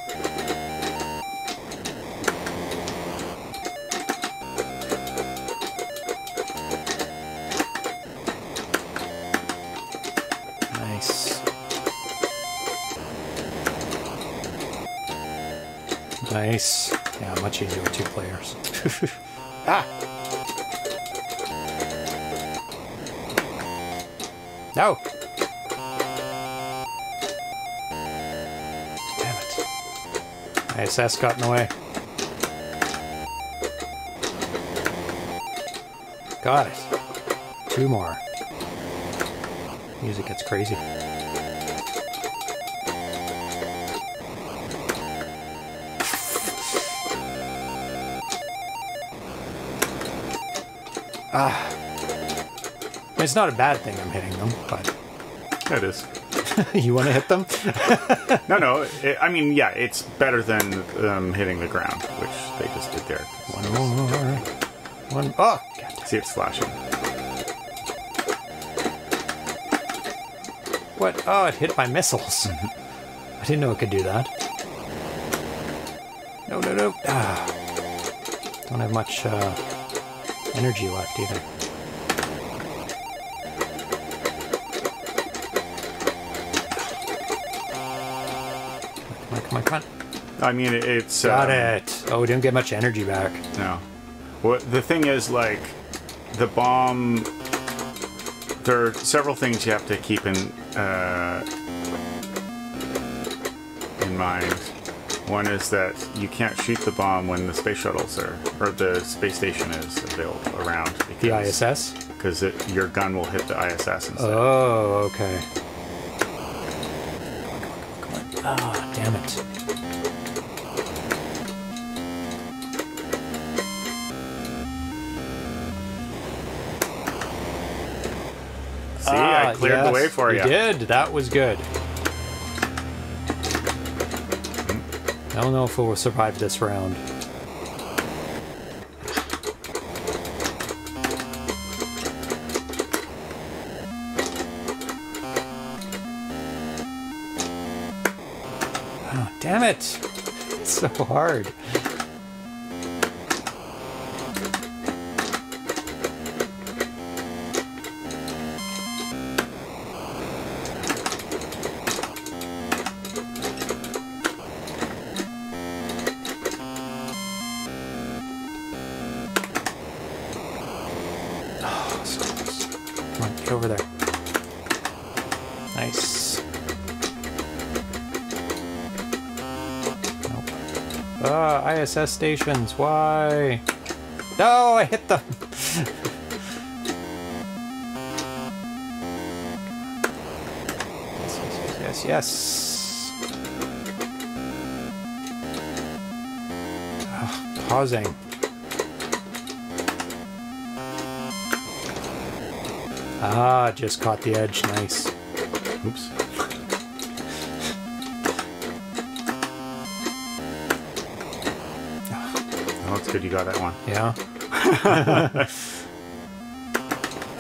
Nice. Nice. Yeah, much easier with 2 players. Ah! No! Damn it. My ISS got in the way. Got it. 2 more. Music gets crazy. Ah. It's not a bad thing I'm hitting them, but... It is. You want to hit them? No. I mean, yeah, it's better than hitting the ground, which they just did there. 1 more. 1... Oh! God. See, it's flashing. What? Oh, it hit my missiles. Mm-hmm. I didn't know it could do that. No. Ah. Don't have much... energy left either. Come on. I mean, it's... Got it. Oh, we didn't get much energy back. No. Well, the thing is, like, the bomb... There are several things you have to keep in mind. One is that you can't shoot the bomb when the space shuttles are, or the space station is available around. Because, the ISS? Because your gun will hit the ISS instead. Oh, okay. Ah, oh, damn it. See, I cleared the way for you. You did. That was good. I don't know if we'll survive this round. Oh, damn it! It's so hard. ISS stations, why? No, I hit them! Yes. Ugh, pausing. Ah, just caught the edge, nice. Oops. Good, you got that one. Yeah.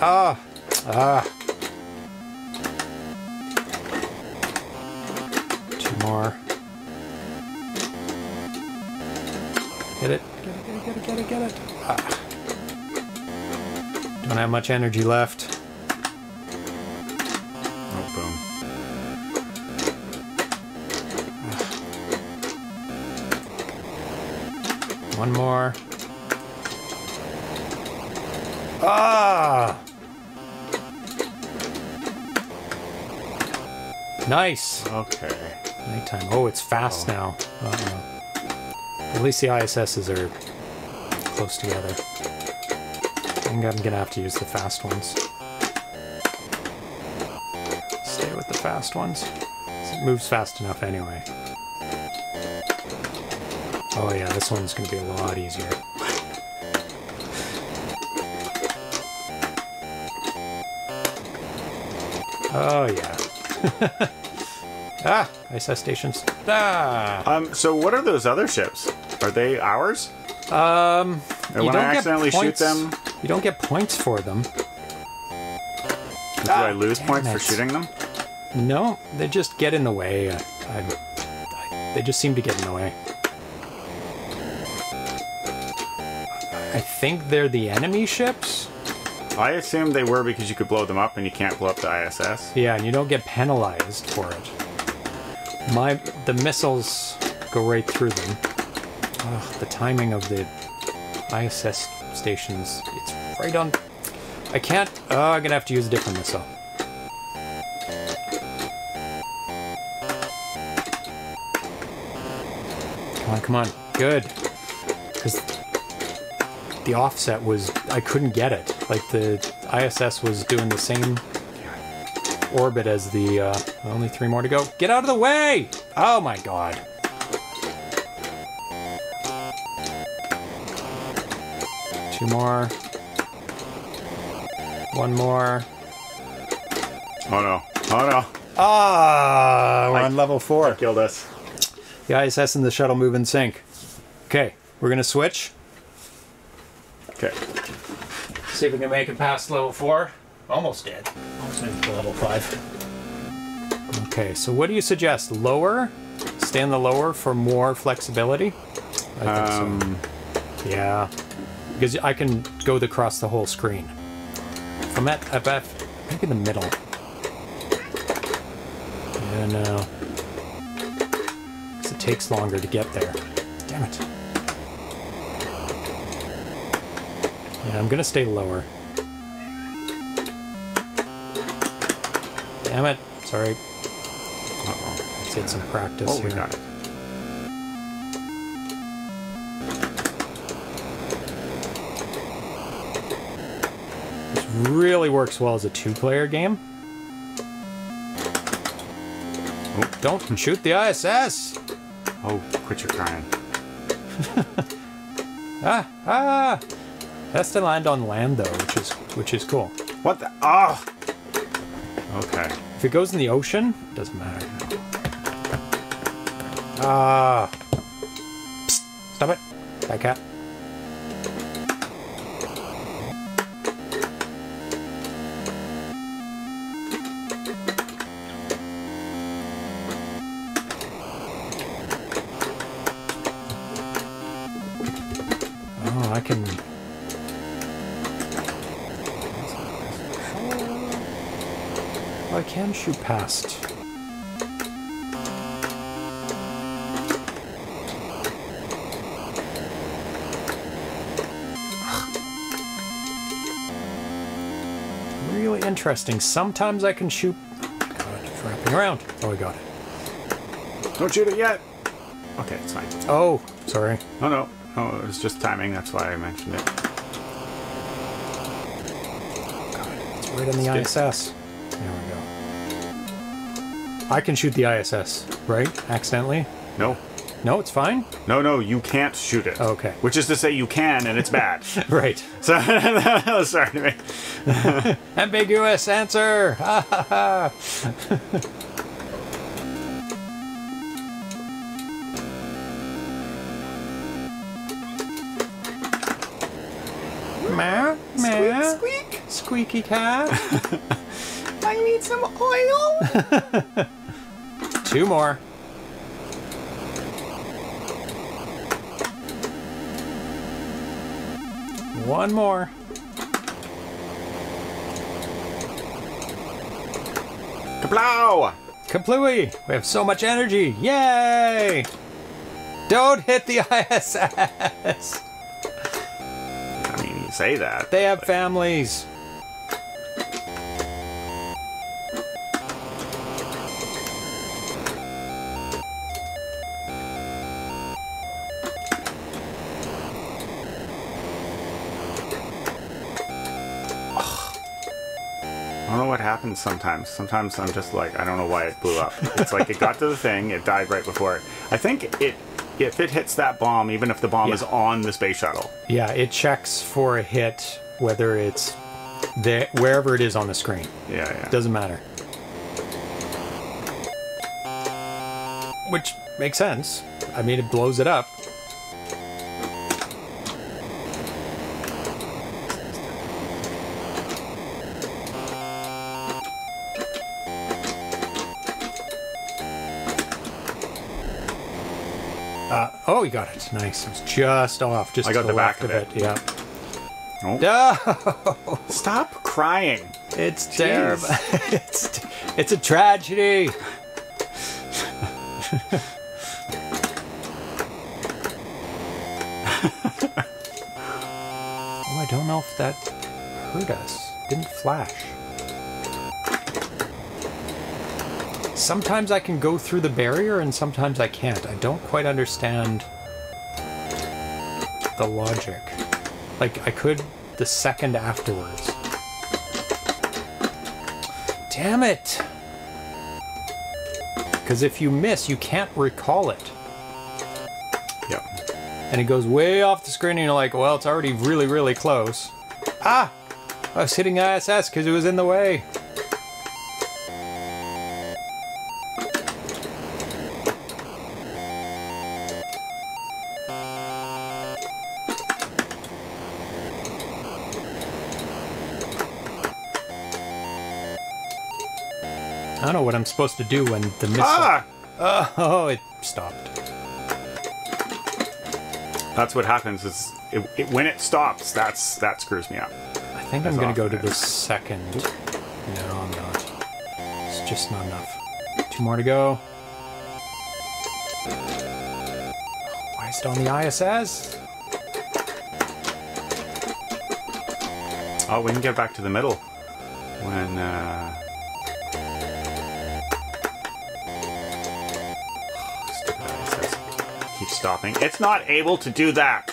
Ah. 2 more. Get it. Get it. Ah. Don't have much energy left. Oh, boom. Ah. 1 more. Ah! Nice. Okay. Nighttime. Oh, it's fast now. At least the ISSs are close together. I think I'm gonna have to use the fast ones. Stay with the fast ones. It moves fast enough anyway. Oh yeah, this one's gonna be a lot easier. Oh yeah. Ah! ISS stations. Ah! So what are those other ships? Are they ours? And when I accidentally shoot them... You don't get points for them. Do I lose points for shooting them? No, they just get in the way. They just seem to get in the way. I think they're the enemy ships? I assume they were because you could blow them up and you can't blow up the ISS. Yeah, and you don't get penalized for it. The missiles go right through them. Ugh, the timing of the ISS stations, it's right on... I can't... I'm gonna have to use a different missile. Come on, come on. Good. Because the offset was... I couldn't get it. Like, the ISS was doing the same orbit as the... only three more to go. Get out of the way! Oh my god. Two more. One more. Oh no. Oh no. Ah! We're on level 4. That killed us. The ISS and the shuttle move in sync. Okay, we're gonna switch. Okay. See if we can make it past level 4. Almost dead. Almost made it to level 5. Okay, so what do you suggest? Lower? Stay on the lower for more flexibility? I think so. Yeah. Because I can go across the whole screen. From that, I bet, I think in the middle. Yeah, no. It takes longer to get there. Damn it. Yeah, I'm gonna stay lower. Damn it. Sorry. Uh-oh. Let's get some practice here. We got it. This really works well as a 2-player game. Oh, don't shoot the ISS! Oh, quit your crying. Has to land on land though, which is cool. What the? Ah! Oh. Okay. If it goes in the ocean, doesn't matter. Ah! Stop it, that cat. Can shoot past. Really interesting. Sometimes I can shoot. God, it's wrapping around. Oh, I got it. Don't shoot it yet. Okay, it's fine. Oh, sorry. Oh no. Oh, it was just timing. That's why I mentioned it. Oh, God, it's right on the ISS. There we go. I can shoot the ISS, right? Accidentally? No. No, it's fine? No, you can't shoot it. Okay. Which is to say you can, and it's bad. Right. So, sorry to me. Ambiguous answer! Meh, meh. Squeak, squeak. Squeaky cat. I need some oil! 2 more. One more. Kaplow! Kaplooey! We have so much energy! Yay! Don't hit the ISS! I mean, you say that. They have families. I don't know what happens sometimes. Sometimes I'm just like, I don't know why it blew up. It's like it got to the thing, it died right before it. I think it, if it hits that bomb, even if the bomb is on the space shuttle. Yeah, it checks for a hit, whether it's there, wherever it is on the screen. Yeah, yeah. Doesn't matter. Which makes sense. I mean, it blows it up. Oh, we got it. Nice. It was just off. Just I got to the back of it. Yeah. Oh. No. Stop crying. It's terrible. It's a tragedy. Oh, I don't know if that hurt us. Didn't flash. Sometimes I can go through the barrier and sometimes I can't. I don't quite understand the logic. Like, I could the second afterwards. Damn it! Because if you miss, you can't recall it. Yep. And it goes way off the screen and you're like, well, it's already really, really close. Ah! I was hitting ISS because it was in the way. I don't know what I'm supposed to do when the missile... Ah! Oh, it stopped. That's what happens, is it, when it stops, that screws me up. I think I'm going to go to the second. No, I'm not. It's just not enough. Two more to go. Why is it on the ISS? Oh, we can get back to the middle. When, stopping. It's not able to do that.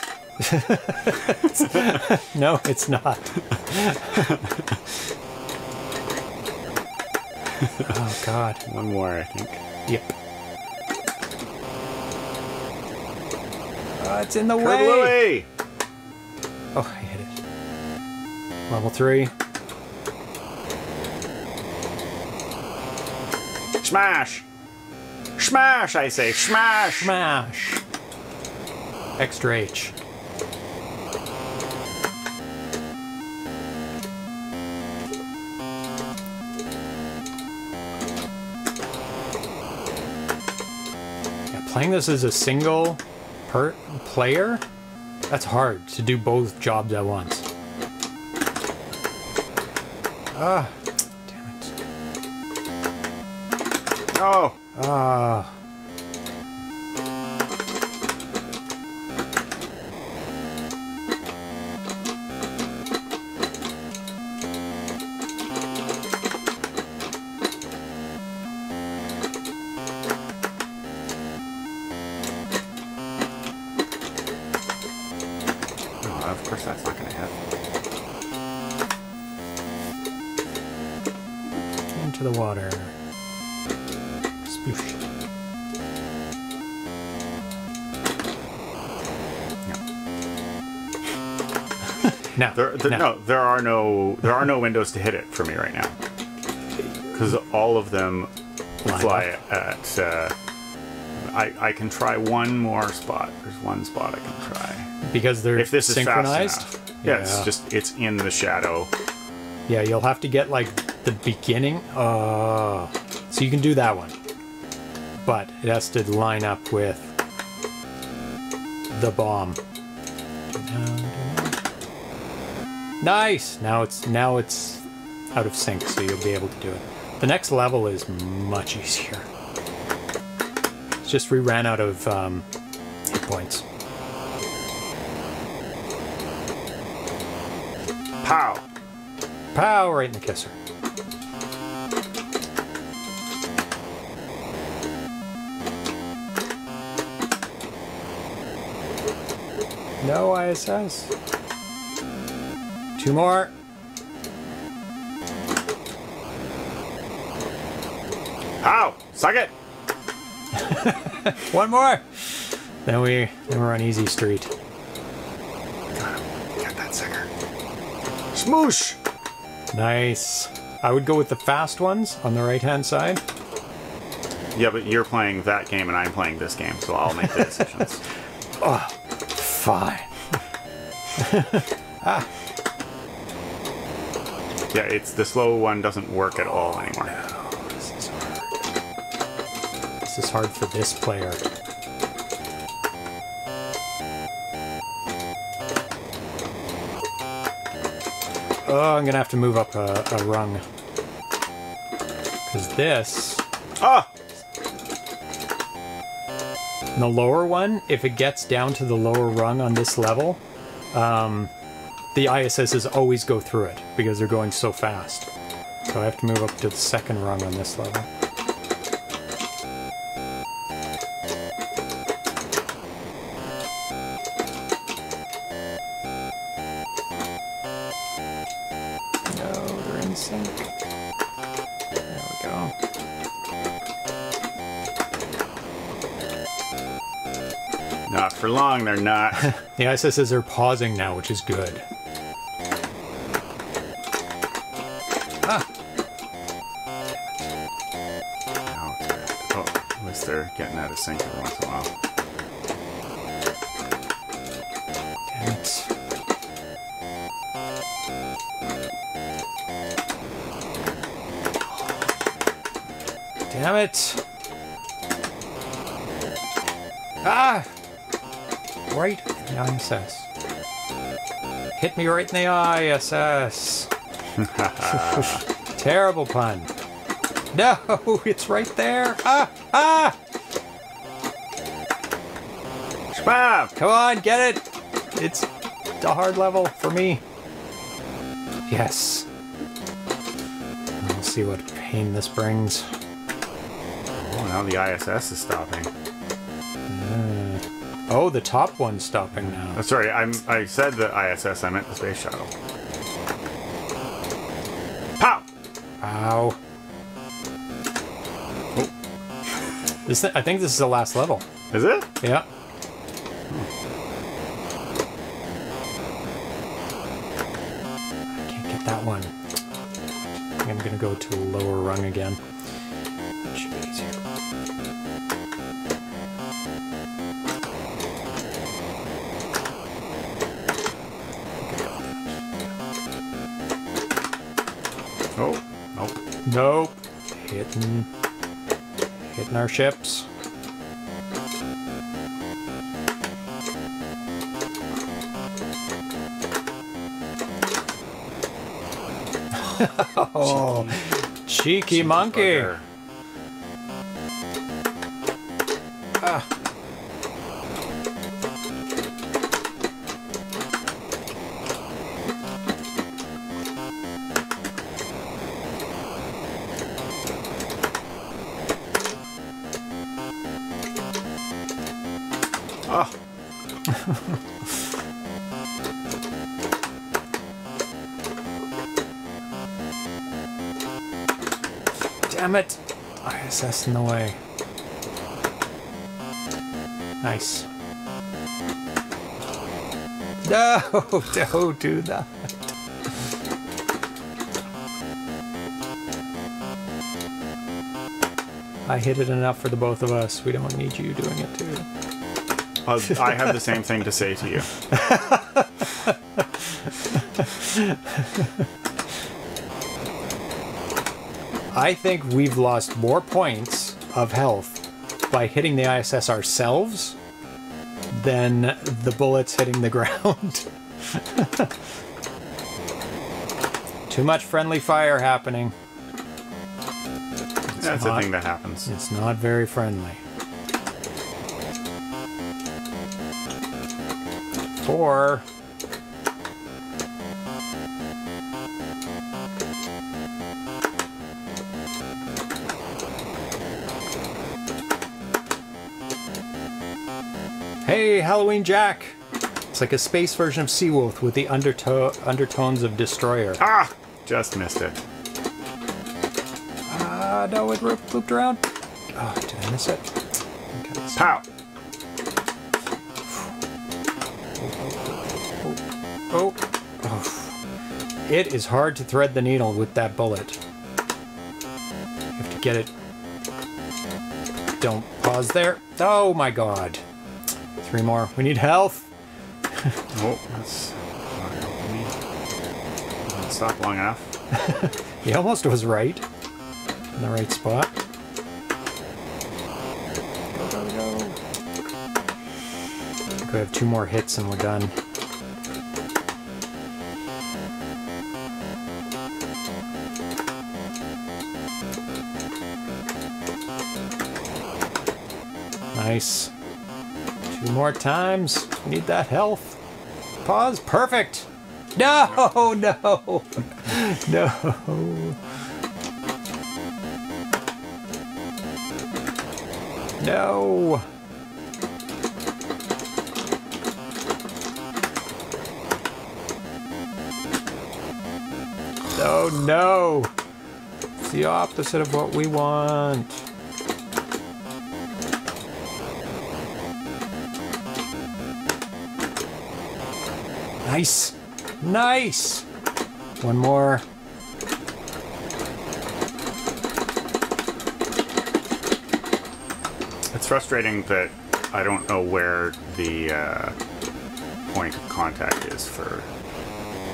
No, it's not. Oh, God. One more, I think. Yep. It's in the way! Oh, I hit it. Level 3. Smash! Smash, I say. Smash! Smash! Extra H. Yeah, playing this as a single player, that's hard to do both jobs at once. Ah, damn it. Oh. Ah. There are no windows to hit it for me right now, because all of them fly at. I can try one more spot. There's one spot I can try. Because they're if this synchronized. Is fast enough. Yeah, it's in the shadow. Yeah, you'll have to get like the beginning. So you can do that one, but it has to line up with the bomb. Nice! Now it's out of sync, so you'll be able to do it. The next level is much easier. It's just we ran out of hit points. Pow! Pow! Right in the kisser. No ISS. Two more. Ow! Suck it! One more! Then we're on Easy Street. Got that sucker. Smoosh! Nice. I would go with the fast ones on the right-hand side. Yeah, but you're playing that game and I'm playing this game, so I'll make the decisions. Oh, fine. Ah. Yeah, it's the slow one doesn't work at all anymore. No, this is hard. This is hard for this player. Oh, I'm gonna have to move up a rung. Because this... Ah! The lower one, if it gets down to the lower rung on this level, the ISSs always go through it because they're going so fast. So I have to move up to the second rung on this level. For long, they're not. The ISSs are pausing now, which is good. Ah! Oh, at least they're getting out of sync every once in a while. Damn it. Damn it! Ah! Right in the ISS. Hit me right in the ISS. Terrible pun. No, it's right there. Ah, ah! Spam! Come on, get it! It's a hard level for me. Yes. We'll see what pain this brings. Oh, now the ISS is stopping. Oh, the top one's stopping now. Oh, sorry, I said the ISS, I meant the space shuttle. Pow! Ow. Oh. I think this is the last level. Is it? Yeah. I can't get that one. I'm gonna go to a lower rung again. Should be easier. Nope. Hitting our ships. Oh, cheeky monkey. Ah. Damn it! ISS in the way. Nice. No! Don't do that! I hit it enough for the both of us. We don't need you doing it too. I have the same thing to say to you. I think we've lost more points of health by hitting the ISS ourselves than the bullets hitting the ground. Too much friendly fire happening. That's a thing that happens. It's not very friendly. Four. Hey, Halloween Jack! It's like a space version of Seawolf with the undertones of Destroyer. Ah! Just missed it. Ah! no, it looped around. Oh, did I miss it? Okay. Pow! Oh. Oh. It is hard to thread the needle with that bullet. You have to get it. Don't pause there. Oh my god. Three more. We need health. Oh, that's... Stop long enough. He almost was right. In the right spot. Go. I think we have two more hits and we're done. Nice. Two more times. We need that health. Pause. Perfect. No, no, no. No. No, no. It's the opposite of what we want. Nice. Nice! One more. It's frustrating that I don't know where the point of contact is for,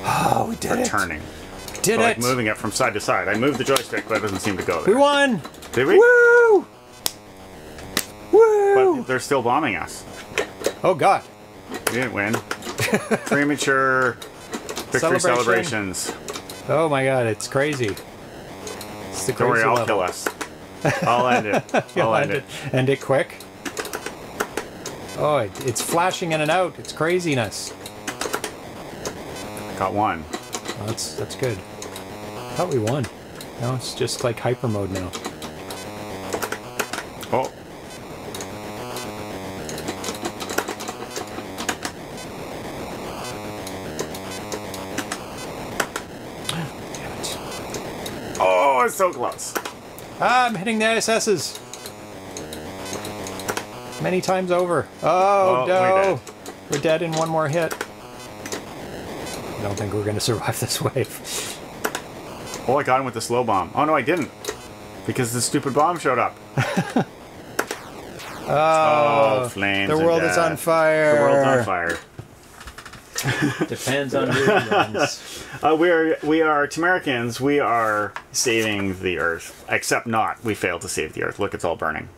oh, we did for it. Turning. We did like it! Moving it from side to side. I moved the joystick, but it doesn't seem to go there. We won! Did we? Woo! Woo! But they're still bombing us. Oh, God. We didn't win. Premature... Victory celebrations. Oh my god, it's crazy. It's the crazy level. Don't worry, I'll kill us. I'll end it. I'll end it. End it quick. Oh, it's flashing in and out. It's craziness. Got one. Well, that's good. I thought we won. No, it's just like hyper mode now. Oh. So close. I'm hitting the ISS's. Many times over. Oh, no. We're dead in one more hit. I don't think we're going to survive this wave. Oh, I got him with the slow bomb. Oh, no, I didn't. Because the stupid bomb showed up. Oh, flames. The world is on fire. The world's on fire. Depends on who it runs. We are Tamericans. We are saving the Earth. Except not. We failed to save the Earth. Look, it's all burning.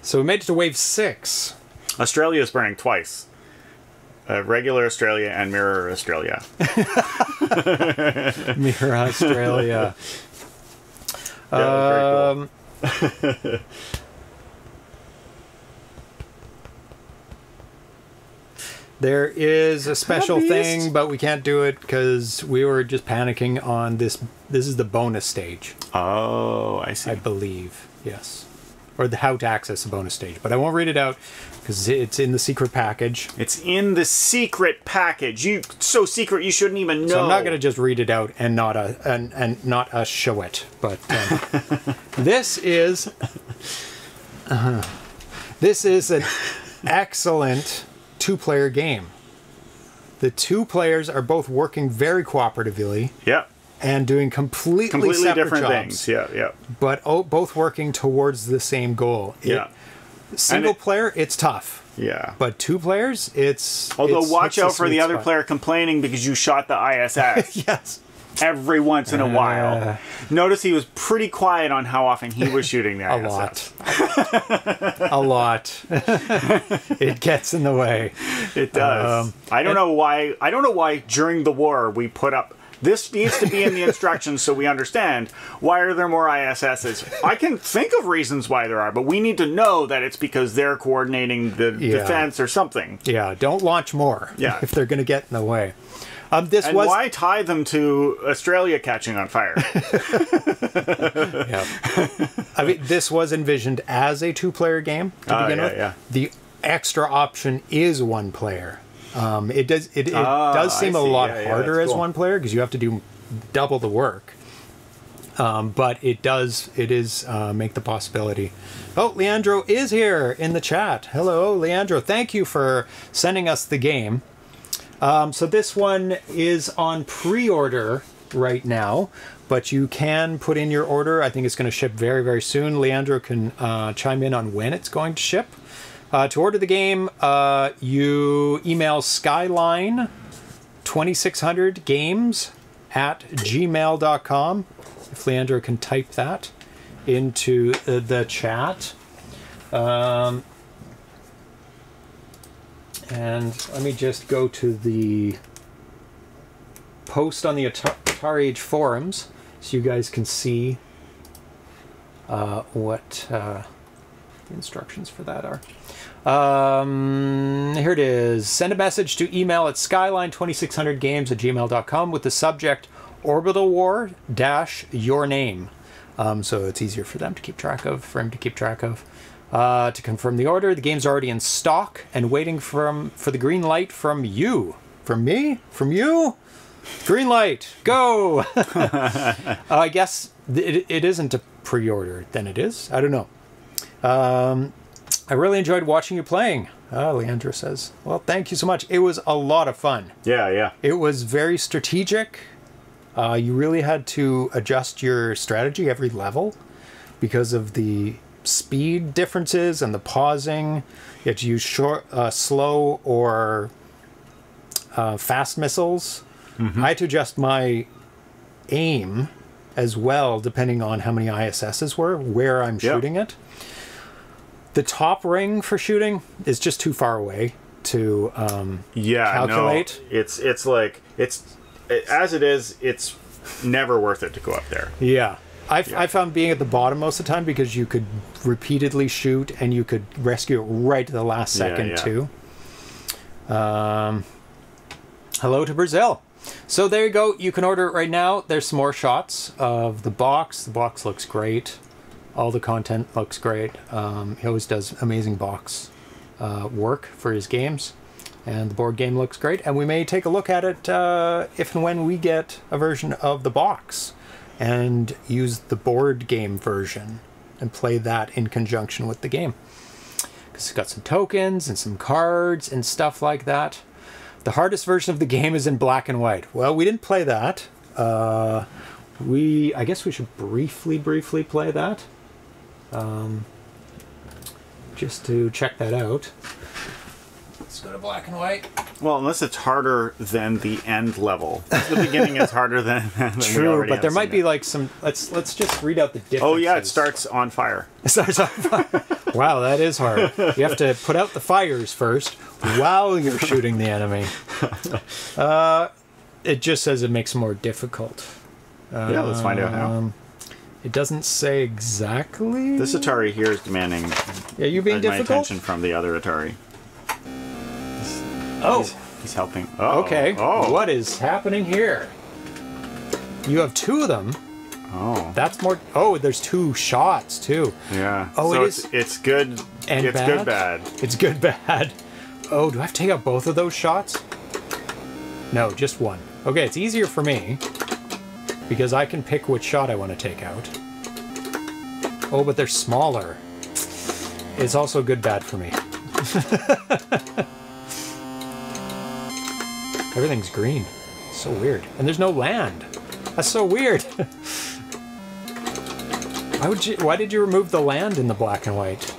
So we made it to wave 6. Australia is burning twice. Regular Australia and Mirror Australia. Mirror Australia. Yeah, very cool. There is a special thing, but we can't do it because we were just panicking on this. This is the bonus stage. Oh, I see. I believe, yes. Or the how to access the bonus stage. But I won't read it out because it's in the secret package. It's in the secret package. You so secret you shouldn't even know. So I'm not going to just read it out and not us show it. But this is an excellent two-player game. The two players are both working very cooperatively. Yeah. And doing completely separate different jobs. Things. Yeah, yeah. But both working towards the same goal. Yeah. Single player, it's tough. Yeah. But two players, it's... Although watch out for the other player complaining because you shot the ISS. Yes. Every once in a while. Notice he was pretty quiet on how often he was shooting the ISS. A lot. A lot. It gets in the way. It does. I don't know why during the war we put up, this needs to be in the instructions so we understand, why are there more ISSs? I can think of reasons why there are, but we need to know that it's because they're coordinating the defense or something. Yeah, don't launch more if they're going to get in the way. Why tie them to Australia catching on fire? Yeah. I mean, this was envisioned as a two-player game to begin with. Yeah. The extra option is one player. It does seem a lot harder as one player because you have to do double the work. But it does, make the possibility. Oh, Leandro is here in the chat. Hello, Leandro. Thank you for sending us the game. So this one is on pre-order right now, but you can put in your order. I think it's going to ship very, very soon. Leandro can chime in on when it's going to ship. To order the game, you email skyline2600games@gmail.com. If Leandro can type that into the chat. And let me just go to the post on the Atari Age forums so you guys can see what the instructions for that are. Here it is. Send a message to email at skyline2600games@gmail.com with the subject Orbital War - your name. So it's easier for them to keep track of, for him to keep track of. To confirm the order, the game's already in stock and waiting for the green light from you. From me? From you? Green light, go! I guess it isn't a pre-order, then it is? I don't know. I really enjoyed watching you playing. Leandro says, well, thank you so much. It was a lot of fun. Yeah, yeah. It was very strategic. You really had to adjust your strategy every level because of the speed differences and the pausing. You had to use short, slow or fast missiles. Mm-hmm. I had to adjust my aim as well depending on how many ISSs were, where I'm shooting it. The top ring for shooting is just too far away to calculate. No, it's like as it is, it's never worth it to go up there. Yeah. I found being at the bottom most of the time because you could repeatedly shoot and you could rescue it right at the last second too. Hello to Brazil. So there you go. You can order it right now. There's some more shots of the box. The box looks great. All the content looks great. He always does amazing box work for his games. And the board game looks great. And we may take a look at it if and when we get a version of the box and use the board game version and play that in conjunction with the game. Because it's got some tokens and some cards and stuff like that. The hardest version of the game is in black and white. Well, we didn't play that. I guess we should briefly play that. Just to check that out. Let's go to black and white. Well, unless it's harder than the end level. The beginning is harder than true, but there might be like some. Let's just read out the differences. Oh yeah, it starts on fire. It starts on fire. Wow, that is hard. You have to put out the fires first while you're shooting the enemy. It just says it makes it more difficult. Yeah, let's find out now. It doesn't say exactly. This Atari here is demanding my attention from the other Atari. Oh, he's helping. Uh-oh. Okay, what is happening here? You have two of them. Oh, that's more. Oh, there's two shots too. Yeah. Oh, so it's good. And it's bad? Good bad. It's good bad. Oh, do I have to take out both of those shots? No, just one. Okay, it's easier for me because I can pick which shot I want to take out. Oh, but they're smaller. It's also good bad for me. Everything's green. So weird. And there's no land. That's so weird. Why did you remove the land in the black and white?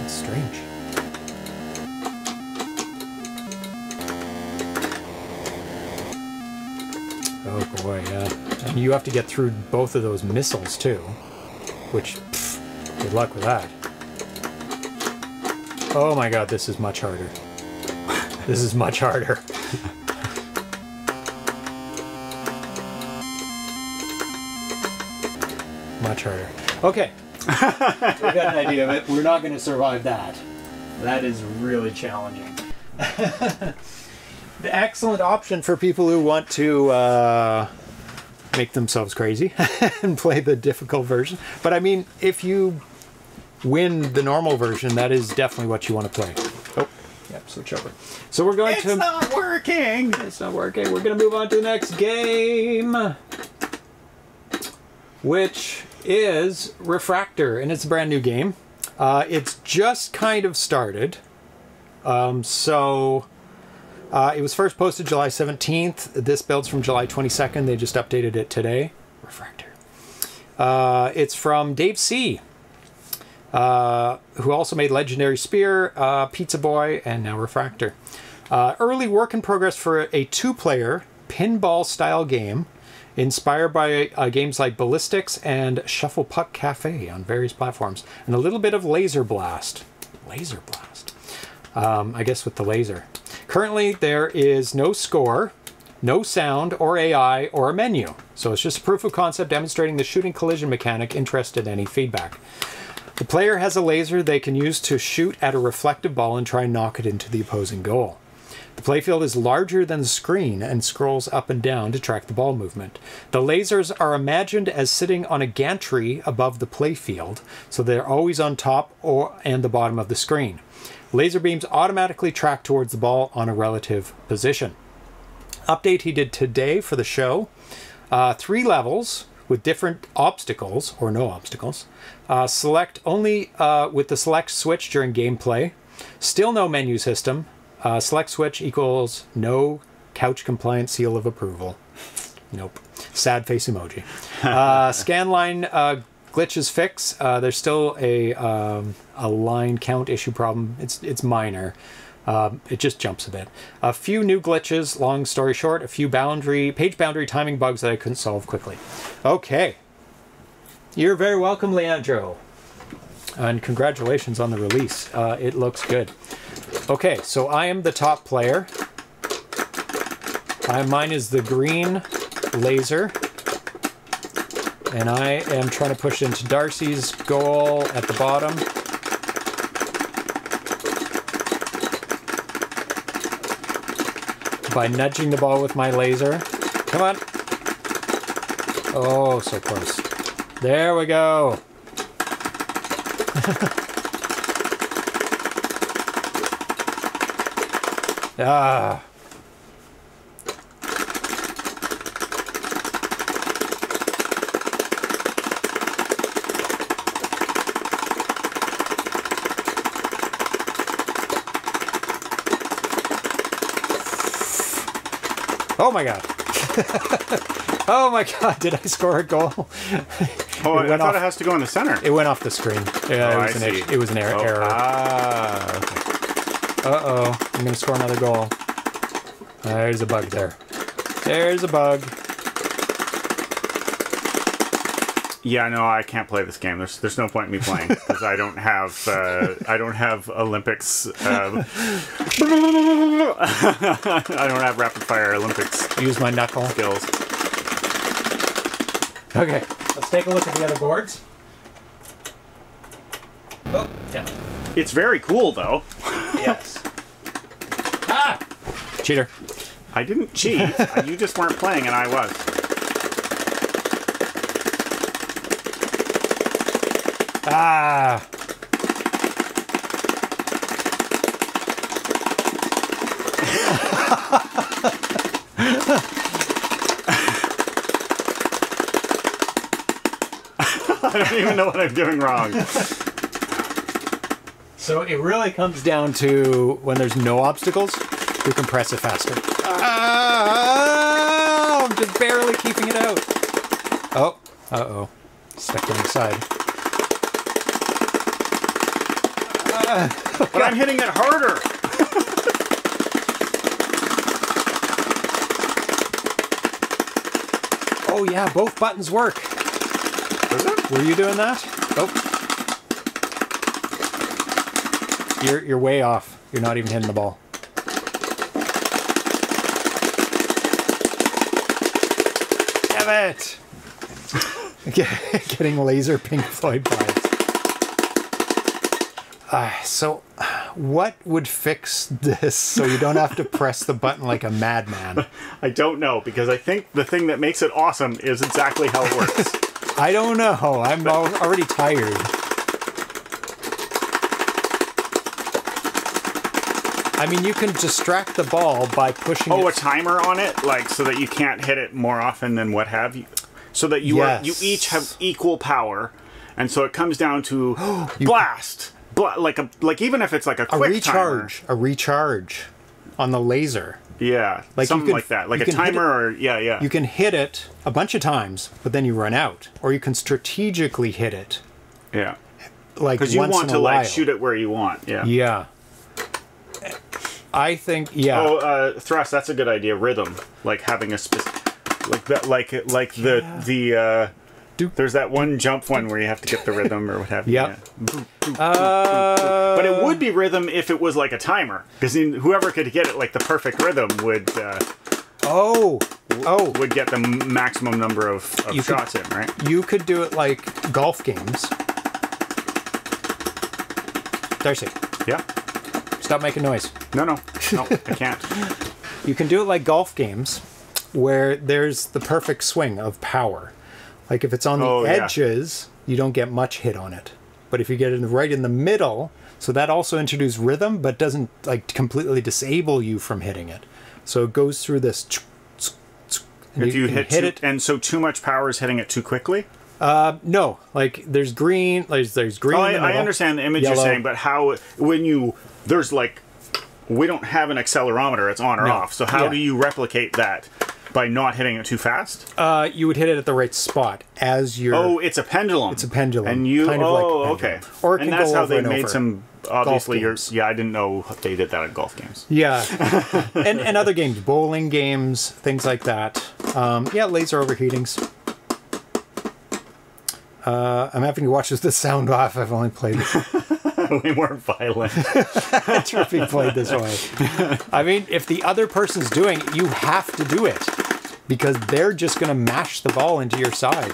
That's strange. Oh boy, yeah. And you have to get through both of those missiles too. Which, good luck with that. Oh my god, this is much harder. This is much harder. Much harder. Okay. We got an idea of it. We're not going to survive that. That is really challenging. The excellent option for people who want to make themselves crazy and play the difficult version. But I mean, if you win the normal version, that is definitely what you want to play. Oh. Yep, switch over. So we're going to... It's not working! It's not working. We're going to move on to the next game. which is Refraktor, and it's a brand new game. It's just kind of started. It was first posted July 17th. This build's from July 22nd. They just updated it today. Refraktor. It's from Dave C, who also made Legendary Spear, Pizza Boy, and now Refraktor. Early work in progress for a two-player pinball-style game inspired by games like Ballistics and Shufflepuck Cafe on various platforms, and a little bit of Laser Blast. Laser Blast. I guess with the laser. Currently, there is no score, no sound, or AI, or a menu. So it's just a proof of concept demonstrating the shooting collision mechanic. Interested in any feedback. The player has a laser they can use to shoot at a reflective ball and try and knock it into the opposing goal. The playfield is larger than the screen and scrolls up and down to track the ball movement. The lasers are imagined as sitting on a gantry above the playfield, so they're always on top and the bottom of the screen. Laser beams automatically track towards the ball on a relative position. Update he did today for the show. 3 levels with different obstacles, or no obstacles. Select only with the select switch during gameplay. Still no menu system. Select switch equals no couch compliant seal of approval. Nope. Sad face emoji. Scanline glitches fix. There's still a line count issue problem. It's minor. It just jumps a bit. A few new glitches, long story short, a few page boundary timing bugs that I couldn't solve quickly. Okay. You're very welcome, Leandro. And congratulations on the release. It looks good. Okay, so I am the top player. Mine is the green laser. And I am trying to push into Darcy's goal at the bottom. By nudging the ball with my laser. Come on. Oh, so close. There we go. Ah. Oh my god. Oh my god, did I score a goal? I thought it has to go in the center. It went off the screen. Yeah, it was an error. Ah, okay. Uh-oh, I'm going to score another goal. There's a bug there. There's a bug. Yeah, no, I can't play this game. There's no point in me playing because I don't have Olympics. I don't have rapid fire Olympics. Use my knuckle skills. Okay, let's take a look at the other boards. Oh, yeah. It's very cool, though. Yes. Ah! Cheater. I didn't cheat. You just weren't playing, and I was. Ah! I don't even know what I'm doing wrong. So it really comes down to when there's no obstacles, you compress it faster. Oh, I'm just barely keeping it out. Oh, uh-oh. Stuck on the side. But I'm hitting it harder. Oh yeah, both buttons work. Does it? Were you doing that? Oh. You're way off. You're not even hitting the ball. Damn it! Getting laser Pink Floyd vibes. So what would fix this so you don't have to press the button like a madman? I don't know, because I think the thing that makes it awesome is exactly how it works. I don't know. I'm already tired. I mean, you can distract the ball by pushing it. Oh, a timer on it? Like, so that you can't hit it more often than what have you? so that you are, you each have equal power, and so it comes down to blast, like even if it's like a quick recharge, timer. A recharge on the laser. Yeah, like something like that, like a timer, or yeah. You can hit it a bunch of times, but then you run out, or you can strategically hit it. Yeah, like because you want to like shoot it where you want. Yeah. Yeah. I think Oh, thrust. That's a good idea. Rhythm, like having a specific, like that, like the there's that one jump one where you have to get the rhythm or what have you. But it would be rhythm if it was like a timer, because whoever could get it like the perfect rhythm would would get the maximum number of shots in, right? You could do it like golf games. Darcy. Yeah. Stop making noise. No, no. No, I can't. You can do it like golf games where there's the perfect swing of power. Like if it's on the edges, you don't get much hit on it. But if you get it right in the middle, so that also introduces rhythm, but doesn't like completely disable you from hitting it. So it goes through this. If you hit it, and so too much power is hitting it too quickly. No, like there's green, there's green. Oh, I understand the image you're saying, but how when you there's like we don't have an accelerometer; it's on or off. So how do you replicate that? By not hitting it too fast? You would hit it at the right spot as you're... Oh, it's a pendulum. It's a pendulum. And you... Kind of like a pendulum. Or it can go over and that's how they made some... Obviously, yeah, I didn't know they did that at golf games. Yeah. and other games. Bowling games, things like that. Yeah, laser overheatings. I'm having to watch this sound off. I've only played it. We weren't violent. Trippy played this way. I mean, if the other person's doing it, you have to do it. Because they're just going to mash the ball into your side.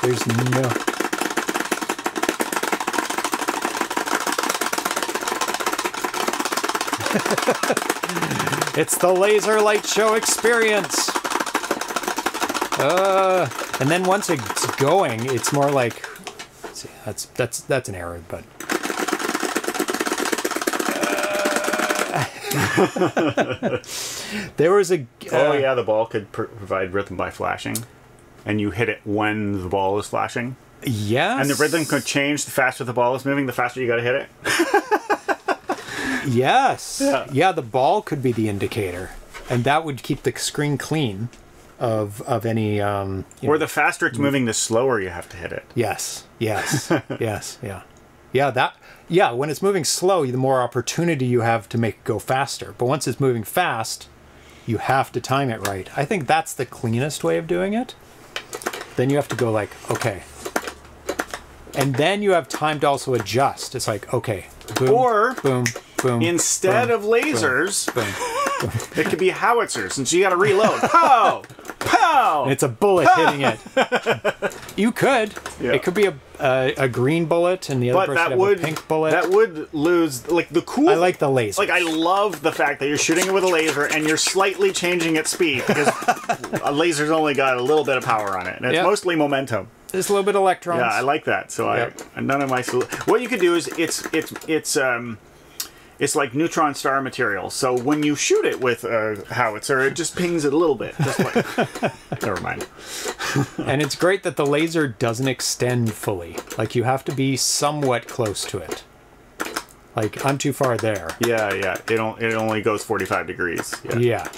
There's no... It's the laser light show experience! And then once it's going, it's more like... Let's see, that's an error, but... There was a... oh yeah, the ball could provide rhythm by flashing. And you hit it when the ball is flashing. Yes. And the rhythm could change the faster the ball is moving, the faster you gotta hit it. Yes. Yeah. Yeah, the ball could be the indicator. And that would keep the screen clean of any... or the faster it's moving, the slower you have to hit it. Yes. Yes. Yes. Yeah. Yeah, that... Yeah, when it's moving slow, the more opportunity you have to make it go faster. But once it's moving fast, you have to time it right. I think that's the cleanest way of doing it. Then you have to go like, okay. And then you have time to also adjust. It's like, okay, boom, or boom, boom. Instead boom, of lasers, boom, boom, boom. It could be howitzers, and so you got to reload. Pow! Pow! And it's a bullet hitting it. You could. Yeah. It could be a green bullet, and the other person would have a pink bullet. That would lose, like, the cool... I like the laser. Like, I love the fact that you're shooting it with a laser, and you're slightly changing its speed, because a laser's only got a little bit of power on it, and it's mostly momentum. There's a little bit of electrons. Yeah, I like that, so none of my... What you could do is, it's like neutron star material, so when you shoot it with a howitzer, it just pings it a little bit. Just like, never mind. And it's great that the laser doesn't extend fully. Like, you have to be somewhat close to it. Like, I'm too far there. Yeah, yeah. It only goes 45 degrees. Yeah.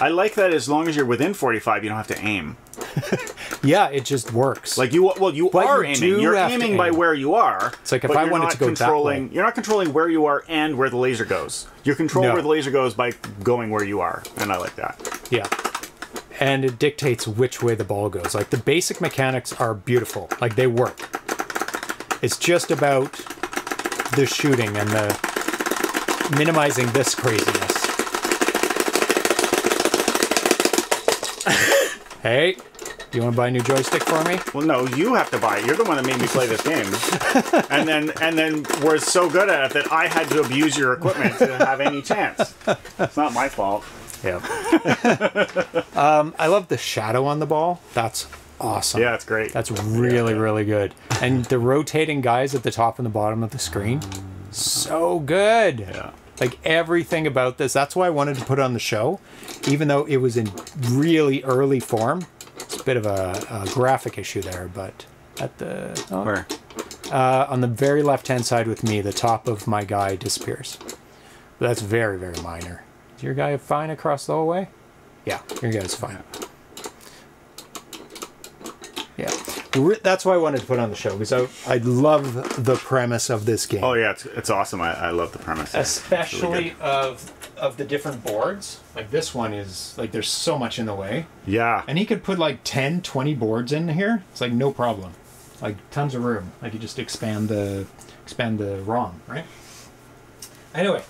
I like that as long as you're within 45, you don't have to aim. Yeah, it just works. Like you are aiming. You're aiming by where you are. It's like if I wanted to go that way. You're not controlling where you are and where the laser goes. You control where the laser goes by going where you are, and I like that. Yeah. And it dictates which way the ball goes. Like the basic mechanics are beautiful. Like they work. It's just about the shooting and the minimizing this craziness. Hey, you want to buy a new joystick for me? Well, no, you have to buy it. You're the one that made me play this game. and then we're so good at it that I had to abuse your equipment to have any chance. It's not my fault. Yeah. I love the shadow on the ball. That's awesome. Yeah, it's great. That's really, really good. And the rotating guys at the top and the bottom of the screen, so good. Yeah. Like, everything about this. That's why I wanted to put it on the show, even though it was in really early form. It's a bit of a graphic issue there, but at the... Oh, where? On the very left-hand side with me, the top of my guy disappears. But that's very, very minor. Is your guy fine across the hallway? Yeah, your guy's fine. Yeah. That's why I wanted to put on the show, because I love the premise of this game. Oh yeah, it's awesome. I love the premise. Especially really of the different boards. Like this one is, like, there's so much in the way. Yeah. And he could put like 10, 20 boards in here. It's like no problem. Like tons of room. Like you just expand the ROM, right? Anyway,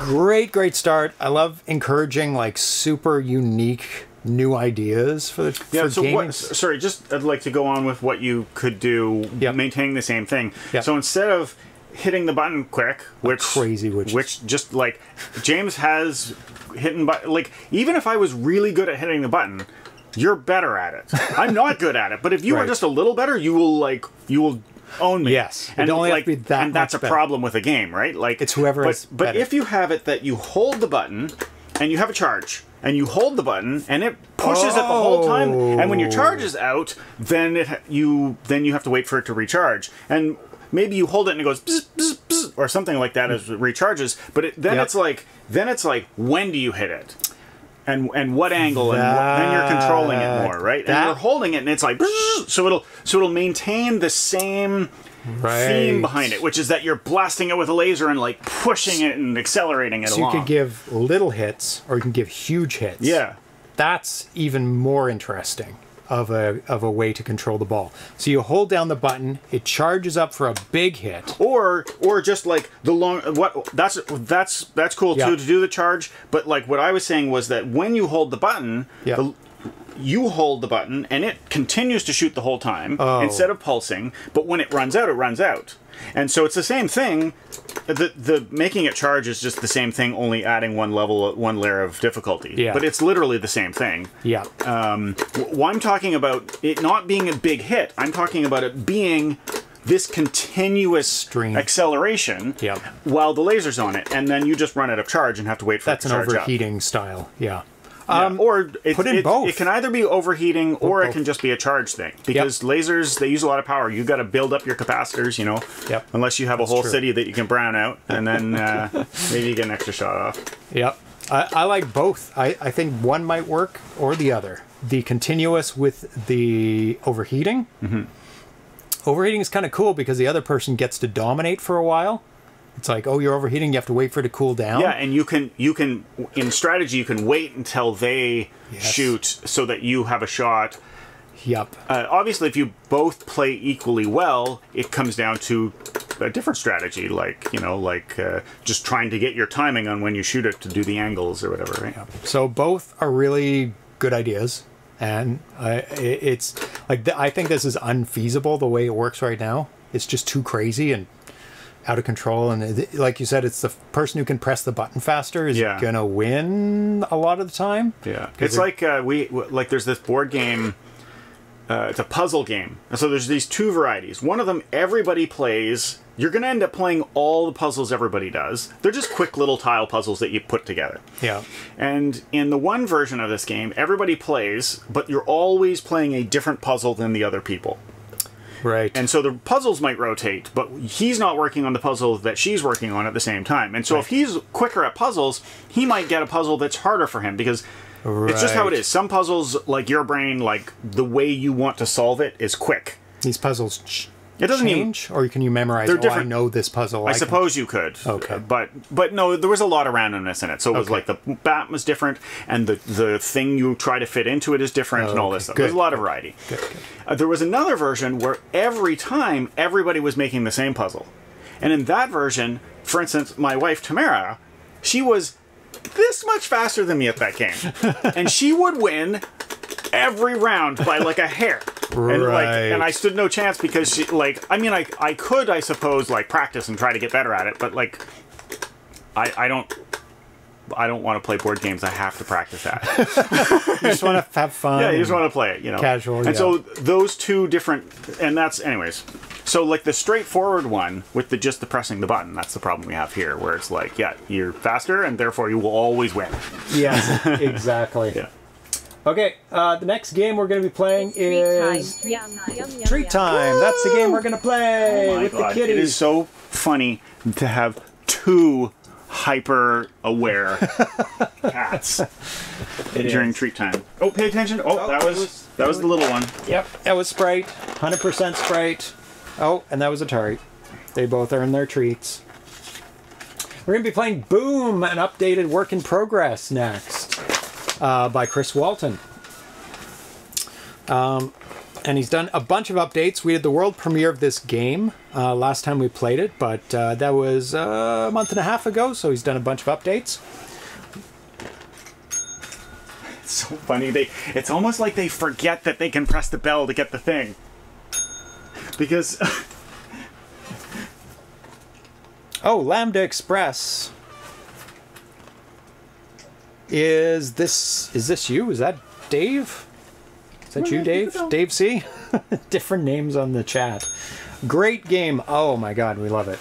great start. I love encouraging like super unique new ideas for the yeah. For so gaming. What? Sorry, just I'd like to go on with what you could do, yep. Maintaining the same thing. Yep. So instead of hitting the button quick, which crazy, which just like James has hitting button. Like even if I was really good at hitting the button. You're better at it. I'm not good at it, but if you right. are just a little better, you will own me. Yes, and only like be that and that's a better. Problem with a game, right? Like it's whoever. But if you have it that you hold the button and you have a charge and you hold the button and it pushes it the whole time, and when your charge is out, then you have to wait for it to recharge, and maybe you hold it and it goes bzz, bzz, bzz, or something like that as it recharges. But then it's like when do you hit it? And what angle, and then you're controlling it more, right? And you're holding it, and it's like, so it'll maintain the same right. theme behind it, which is that you're blasting it with a laser and like pushing it and accelerating it along. So you can give little hits, or you can give huge hits. Yeah, that's even more interesting of a way to control the ball. So you hold down the button, it charges up for a big hit, or just like the long what that's cool yeah. too to do the charge, but like what I was saying was that when you hold the button, yeah. You hold the button and it continues to shoot the whole time instead of pulsing, but when it runs out. And so it's the same thing. The making it charge is just the same thing, only adding one layer of difficulty. Yeah. But it's literally the same thing. Yeah. I'm talking about it not being a big hit. I'm talking about it being this continuous stream acceleration. Yeah. While the laser's on it, and then you just run out of charge and have to wait for it to charge up. That's an overheating style. Yeah. Or it can either be overheating or it can just be a charge thing, because yep. lasers, they use a lot of power. You got to build up your capacitors, you know, yep. unless you have That's a whole true. City that you can brown out, and then maybe you get an extra shot off. Yep. I like both. I think one might work or the other. The continuous with the overheating. Mm-hmm. Overheating is kind of cool because the other person gets to dominate for a while. It's like, oh, you're overheating. You have to wait for it to cool down. Yeah, and you can in strategy you can wait until they yes. shoot so that you have a shot. Yep. Obviously, if you both play equally well, it comes down to a different strategy, like just trying to get your timing on when you shoot it to do the angles or whatever. Right? Yep. So both are really good ideas, and it's like I think this is unfeasible the way it works right now. It's just too crazy and out of control, and like you said, it's the person who can press the button faster is yeah. gonna win a lot of the time. Yeah, it's like there's this board game. It's a puzzle game, and so there's these two varieties. One of them everybody plays. You're gonna end up playing all the puzzles everybody does. They're just quick little tile puzzles that you put together. Yeah. And in the one version of this game, everybody plays, but you're always playing a different puzzle than the other people. Right. And so the puzzles might rotate, but he's not working on the puzzle that she's working on at the same time. And so right. if he's quicker at puzzles, he might get a puzzle that's harder for him, because right. it's just how it is. Some puzzles, like your brain, like the way you want to solve it is quick. These puzzles it doesn't change? Even, or can you memorize, oh, I know this puzzle. I suppose you could. Okay. But no, there was a lot of randomness in it. So it was like the bat was different, and the thing you try to fit into it is different, and all this stuff. There's a lot of variety. Good. There was another version where every time, everybody was making the same puzzle. And in that version, for instance, my wife, Tamara, she was this much faster than me at that game. And she would win every round by like a hair. Right. And I stood no chance, because she, like, I mean, I could, I suppose, like, practice and try to get better at it, but like I don't want to play board games. I have to practice that. You just want to have fun. Yeah, you just want to play it, you know. Casual. And yeah. so those two different, and that's, anyways. So like the straightforward one with the just the pressing the button, that's the problem we have here, where it's like, yeah, you're faster and therefore you will always win. Yes, exactly. Yeah. Okay, the next game we're going to be playing is Treat Time. That's the game we're going to play with the kitties. It is so funny to have two hyper-aware cats during treat time. Oh, pay attention! Oh, that was the little one. Yep, that was Sprite, 100% Sprite. Oh, and that was Atari. They both earned their treats. We're gonna be playing Boom, an updated work in progress next, by Chris Walton. And he's done a bunch of updates. We had the world premiere of this game last time we played it, but that was a month and a half ago, so he's done a bunch of updates. It's so funny. It's almost like they forget that they can press the bell to get the thing. Because... oh, Lambda Express. Is this you? Is that Dave? Is that you, Dave? Dave C? Different names on the chat. Great game. Oh my god, we love it.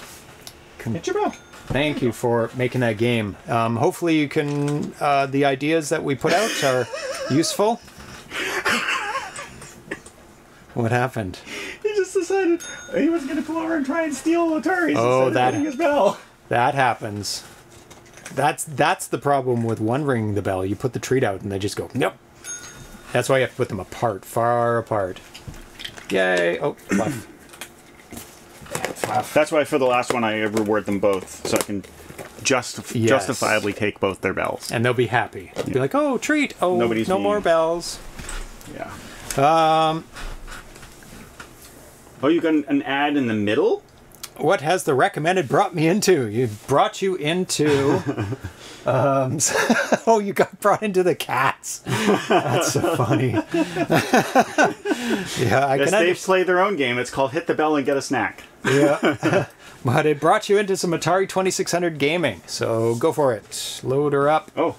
Hit your bell. Thank you for making that game. Hopefully you can... the ideas that we put out are useful. What happened? He just decided he was going to pull over and try and steal Atari's instead of ringing his bell. That happens. That's the problem with one ringing the bell. You put the treat out and they just go, nope. That's why you have to put them apart, far apart. Yay! Oh, fluff. That's why for the last one I reward them both, so I can justifiably take both their bells. And they'll be happy. They'll be like, oh, treat! Oh, no more bells. Yeah. Oh, you got an ad in the middle? What has the recommended brought me into? Oh, you got brought into the cats. That's so funny. Yeah, I guess they play their own game. It's called Hit the Bell and Get a Snack. Yeah. But it brought you into some Atari 2600 gaming, so go for it. Load her up. Oh.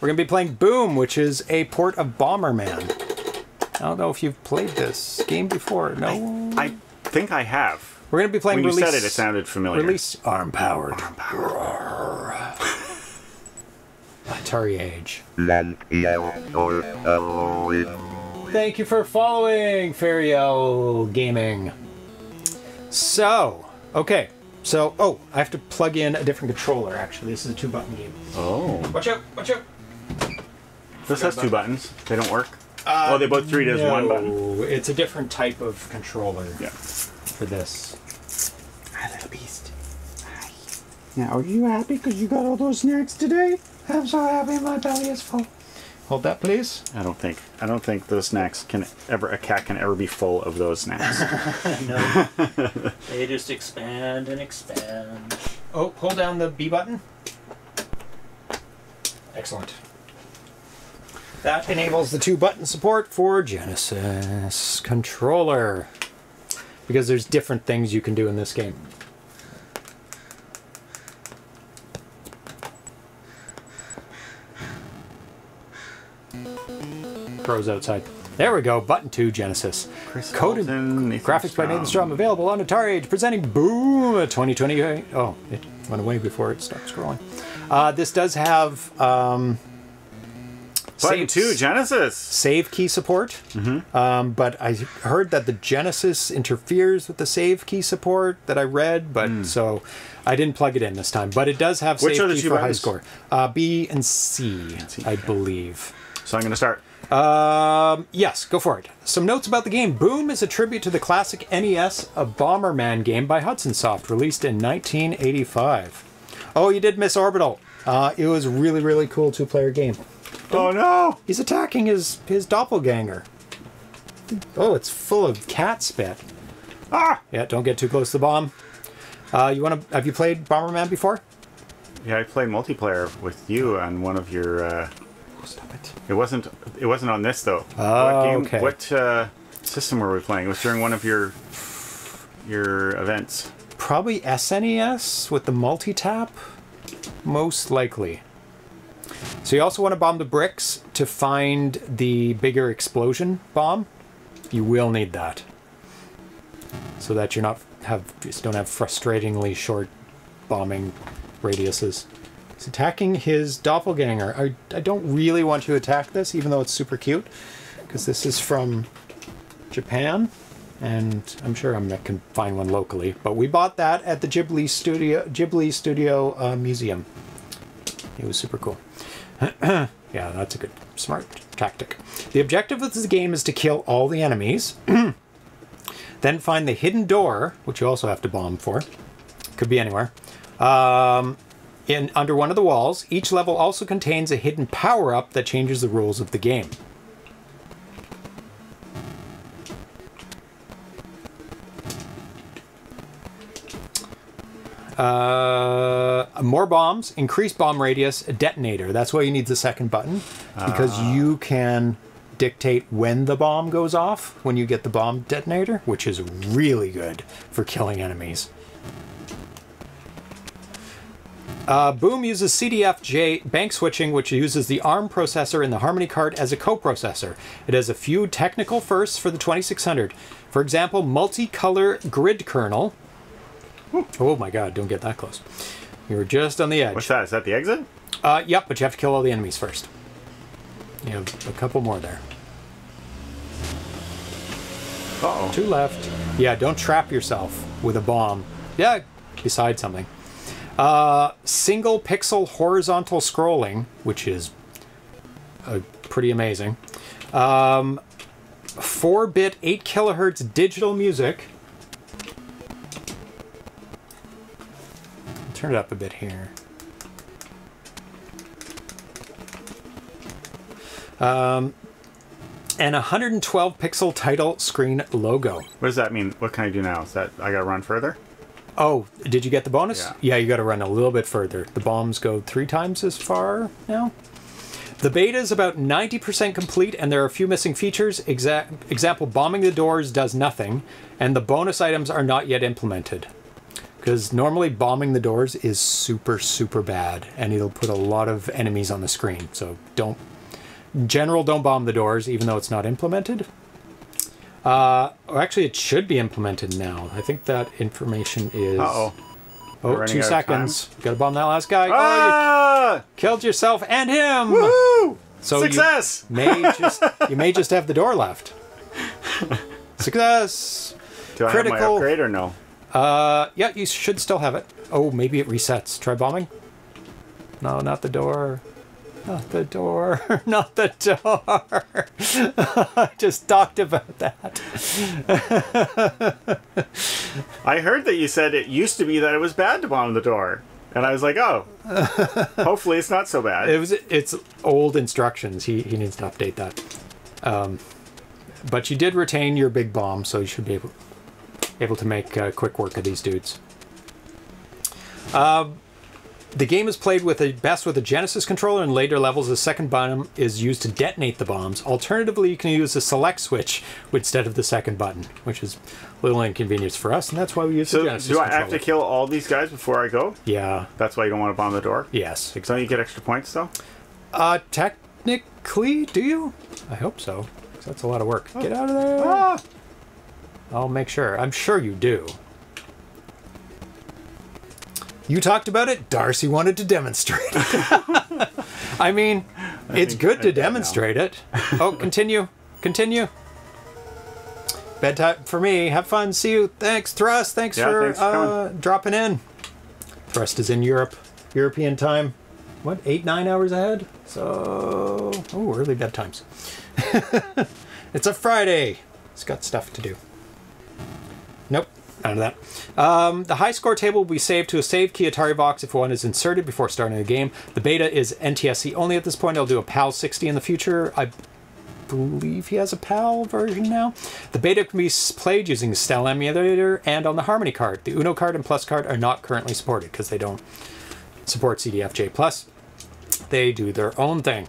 We're going to be playing Boom, which is a port of Bomberman. I don't know if you've played this game before. No? I think I have. We're going to be playing Release... When you said it, it sounded familiar. Release... Arm-powered. Atari Age. Thank you for following, Fairy Owl Gaming. So, okay. So, oh, I have to plug in a different controller, actually. This is a two-button game. Oh. Watch out, watch out. This has two buttons. They don't work. Well, they both three does one button. It's a different type of controller. Yeah. For this. Hi, little beast. Hi. Now, are you happy because you got all those snacks today? I'm so happy my belly is full. Hold that, please. I don't think those snacks can ever... a cat can ever be full of those snacks. No. They just expand and expand. Oh, hold down the B button. Excellent. That enables the two-button support for Genesis controller. Because there's different things you can do in this game. Crows outside. There we go. Button 2, Genesis. Coded graphics by Nathan Strum. Available on Atari Age. Presenting Boom 2020. Oh, it went away before it stopped scrolling. This does have... Button 2, Genesis! Save key support. Mm-hmm. But I heard that the Genesis interferes with the save key support that I read, but so I didn't plug it in this time. But it does have save key for high score. B and C, I believe. So I'm going to start. Yes, go for it. Some notes about the game. Boom is a tribute to the classic NES Bomberman game by Hudson Soft, released in 1985. Oh, you did miss Orbital. It was a really, really cool two-player game. Oh no! He's attacking his doppelganger. Oh, it's full of cat spit. Ah! Yeah, don't get too close to the bomb. You want to? Have you played Bomberman before? Yeah, I played multiplayer with you on one of your. Oh, stop it! It wasn't on this though. Oh, what game, okay. What system were we playing? It was during one of your events. Probably SNES with the multi-tap, most likely. So you also want to bomb the bricks to find the bigger explosion bomb. You will need that, so that you're not have just don't have frustratingly short bombing radiuses. He's attacking his doppelganger. I don't really want to attack this, even though it's super cute, because this is from Japan, and I'm sure I can find one locally. But we bought that at the Ghibli Studio Museum. It was super cool. Yeah, that's a good, smart tactic. The objective of this game is to kill all the enemies, then find the hidden door, which you also have to bomb for. Could be anywhere. Under one of the walls. Each level also contains a hidden power-up that changes the rules of the game. More bombs, increased bomb radius, a detonator. That's why you need the second button, because you can dictate when the bomb goes off when you get the bomb detonator, which is really good for killing enemies. Boom uses CDFJ bank switching, which uses the ARM processor and the Harmony card as a coprocessor. It has a few technical firsts for the 2600. For example, multi-color grid kernel. Oh my god, don't get that close. You were just on the edge. What's that? Is that the exit? Yep, but you have to kill all the enemies first. You have a couple more there. Uh-oh. Two left. Yeah, don't trap yourself with a bomb. Yeah, beside something. Single pixel horizontal scrolling, which is pretty amazing. 4-bit 8 kilohertz digital music. Turn it up a bit here. And 112 pixel title screen logo. What does that mean? What can I do now? Is that I gotta run further? Oh, did you get the bonus? Yeah, you gotta run a little bit further. The bombs go 3 times as far now. The beta is about 90% complete, and there are a few missing features. Example, bombing the doors does nothing, and the bonus items are not yet implemented. Because normally bombing the doors is super, super bad, and it'll put a lot of enemies on the screen. So don't, in general, don't bomb the doors, even though it's not implemented. Or actually, it should be implemented now. I think that information is... Uh-oh. Oh, 2 seconds. Gotta bomb that last guy. Ah! Oh, you killed yourself and him! Woohoo! So success! You may just have the door left. Success! Do I have my upgrade or no? Yeah, you should still have it. Oh, maybe it resets. Try bombing. No, not the door. Not the door. Not the door. I just talked about that. I heard that you said it used to be that it was bad to bomb the door. And I was like, oh, hopefully it's not so bad. It's old instructions. He needs to update that. But you did retain your big bomb, so you should be able to make quick work of these dudes. The game is played best with a Genesis controller, and later levels the second button is used to detonate the bombs. Alternatively, you can use the select switch instead of the second button, which is a little inconvenience for us, and that's why we use the Genesis controller. So do I have to kill all these guys before I go? Yeah. That's why you don't want to bomb the door? Yes. Exactly. Don't you get extra points, though? Technically, do you? I hope so, because that's a lot of work. Oh. Get out of there! Ah! I'll make sure. I'm sure you do. You talked about it. Darcy wanted to demonstrate. I mean, it's good to demonstrate it. Oh, continue. Continue. Bedtime for me. Have fun. See you. Thanks, Thrust. Thanks for dropping in. Thrust is in Europe. European time. What? 8, 9 hours ahead? So... Oh, early bedtimes. It's a Friday. It's got stuff to do. Nope, out of that. The high score table will be saved to a save key Atari box if one is inserted before starting the game. The beta is NTSC only at this point. I'll do a PAL 60 in the future. I believe he has a PAL version now. The beta can be played using the Stella emulator and on the Harmony card. The Uno card and Plus card are not currently supported because they don't support CDFJ Plus. They do their own thing.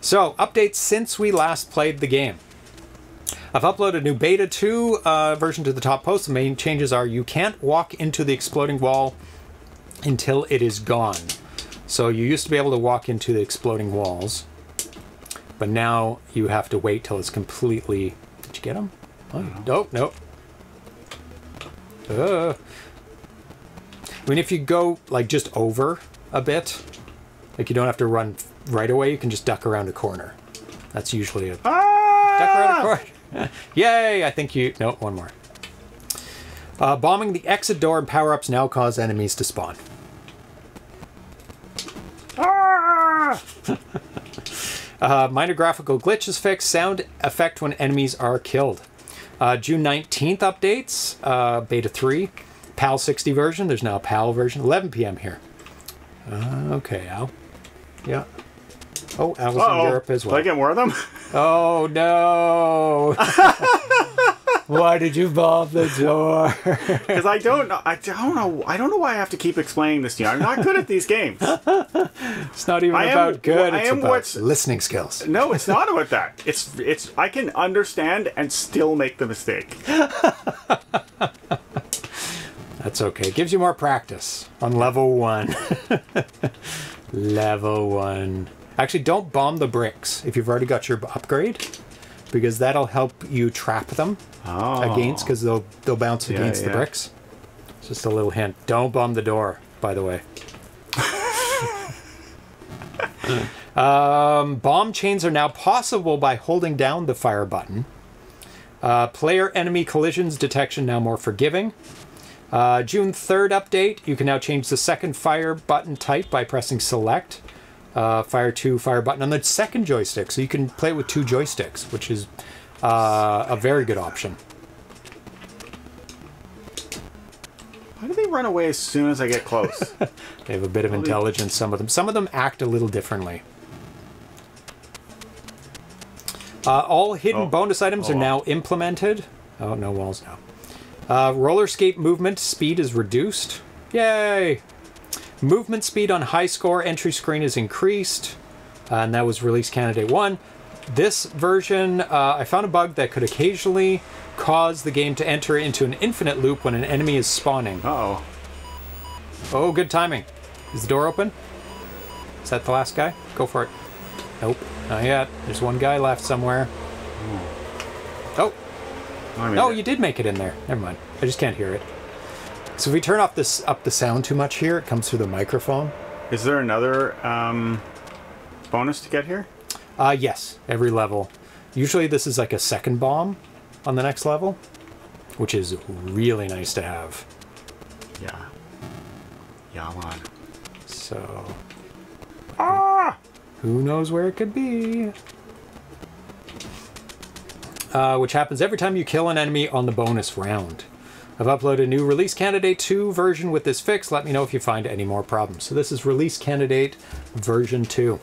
So, updates since we last played the game. I've uploaded new beta 2 version to the top post. The main changes are you can't walk into the exploding wall until it is gone. So you used to be able to walk into the exploding walls, but now you have to wait till it's completely... Did you get him? Oh, nope, nope. I mean, if you go, like, just over a bit, Like, you don't have to run right away, you can just duck around a corner. That's usually a... Ah! Duck around a corner. Yay! I think you... No, one more. Bombing the exit door and power-ups now cause enemies to spawn. Ah! Minor graphical glitch is fixed. Sound effect when enemies are killed. June 19th updates. Beta 3. PAL 60 version. There's now a PAL version. 11 PM here. Okay, Al. Yeah. Oh, Al was in Europe as well. Did I get more of them? Oh, no. Why did you bomb the door? Because I don't know. I don't know why I have to keep explaining this to you. I'm not good at these games. It's not even about good. It's about listening skills. No, it's not about that. It's I can understand and still make the mistake. That's okay. It gives you more practice on level 1. Level 1. Actually, don't bomb the bricks if you've already got your upgrade, because that'll help you trap them against, because they'll bounce against the bricks. Just a little hint. Don't bomb the door, by the way. Bomb chains are now possible by holding down the fire button. Player-enemy collisions detection now more forgiving. June 3rd update, you can now change the second fire button type by pressing select. Fire 2 fire button on the second joystick, so you can play it with 2 joysticks, which is a very good option. Why do they run away as soon as I get close? They have a bit of intelligence, some of them. Some of them act a little differently. All hidden bonus items are now implemented. Oh, no walls now. Roller skate movement speed is reduced. Yay! Movement speed on high score entry screen is increased. And that was release candidate 1. This version, I found a bug that could occasionally cause the game to enter into an infinite loop when an enemy is spawning. Uh-oh. Oh, good timing. Is the door open? Is that the last guy? Go for it. Nope, not yet. There's one guy left somewhere. Oh. No, you did make it in there. Never mind. I just can't hear it. So if we turn off this up the sound too much here, it comes through the microphone. Is there another bonus to get here? Yes, every level. Usually this is like a second bomb on the next level, which is really nice to have. Yeah. Yeah, man. So. Ah! Who knows where it could be? Which happens every time you kill an enemy on the bonus round. I've uploaded a new Release Candidate 2 version with this fix. Let me know if you find any more problems. So this is Release Candidate version 2.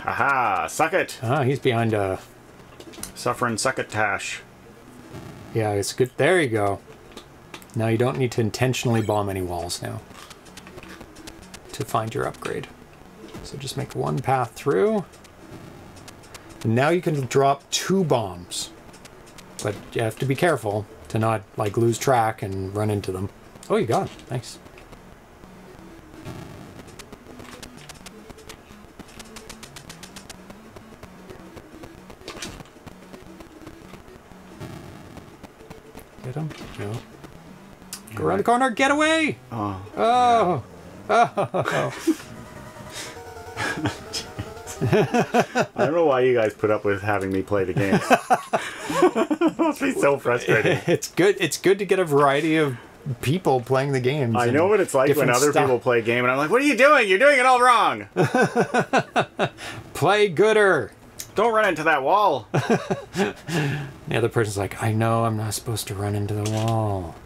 Haha, suck it! Ah, he's behind a... Suffering succotash. Yeah, it's good. There you go. Now you don't need to intentionally bomb any walls now to find your upgrade. So just make one path through. Now you can drop 2 bombs, but you have to be careful to not like lose track and run into them. Oh, you got it. Nice. Get him? No. Go around the corner. Get away! Oh. Oh. Yeah. Oh. I don't know why you guys put up with having me play the game. It must be so frustrating. It's good to get a variety of people playing the games. I know what it's like when other people play a game and I'm like, what are you doing? You're doing it all wrong. Play gooder. Don't run into that wall. The other person's like, I know I'm not supposed to run into the wall.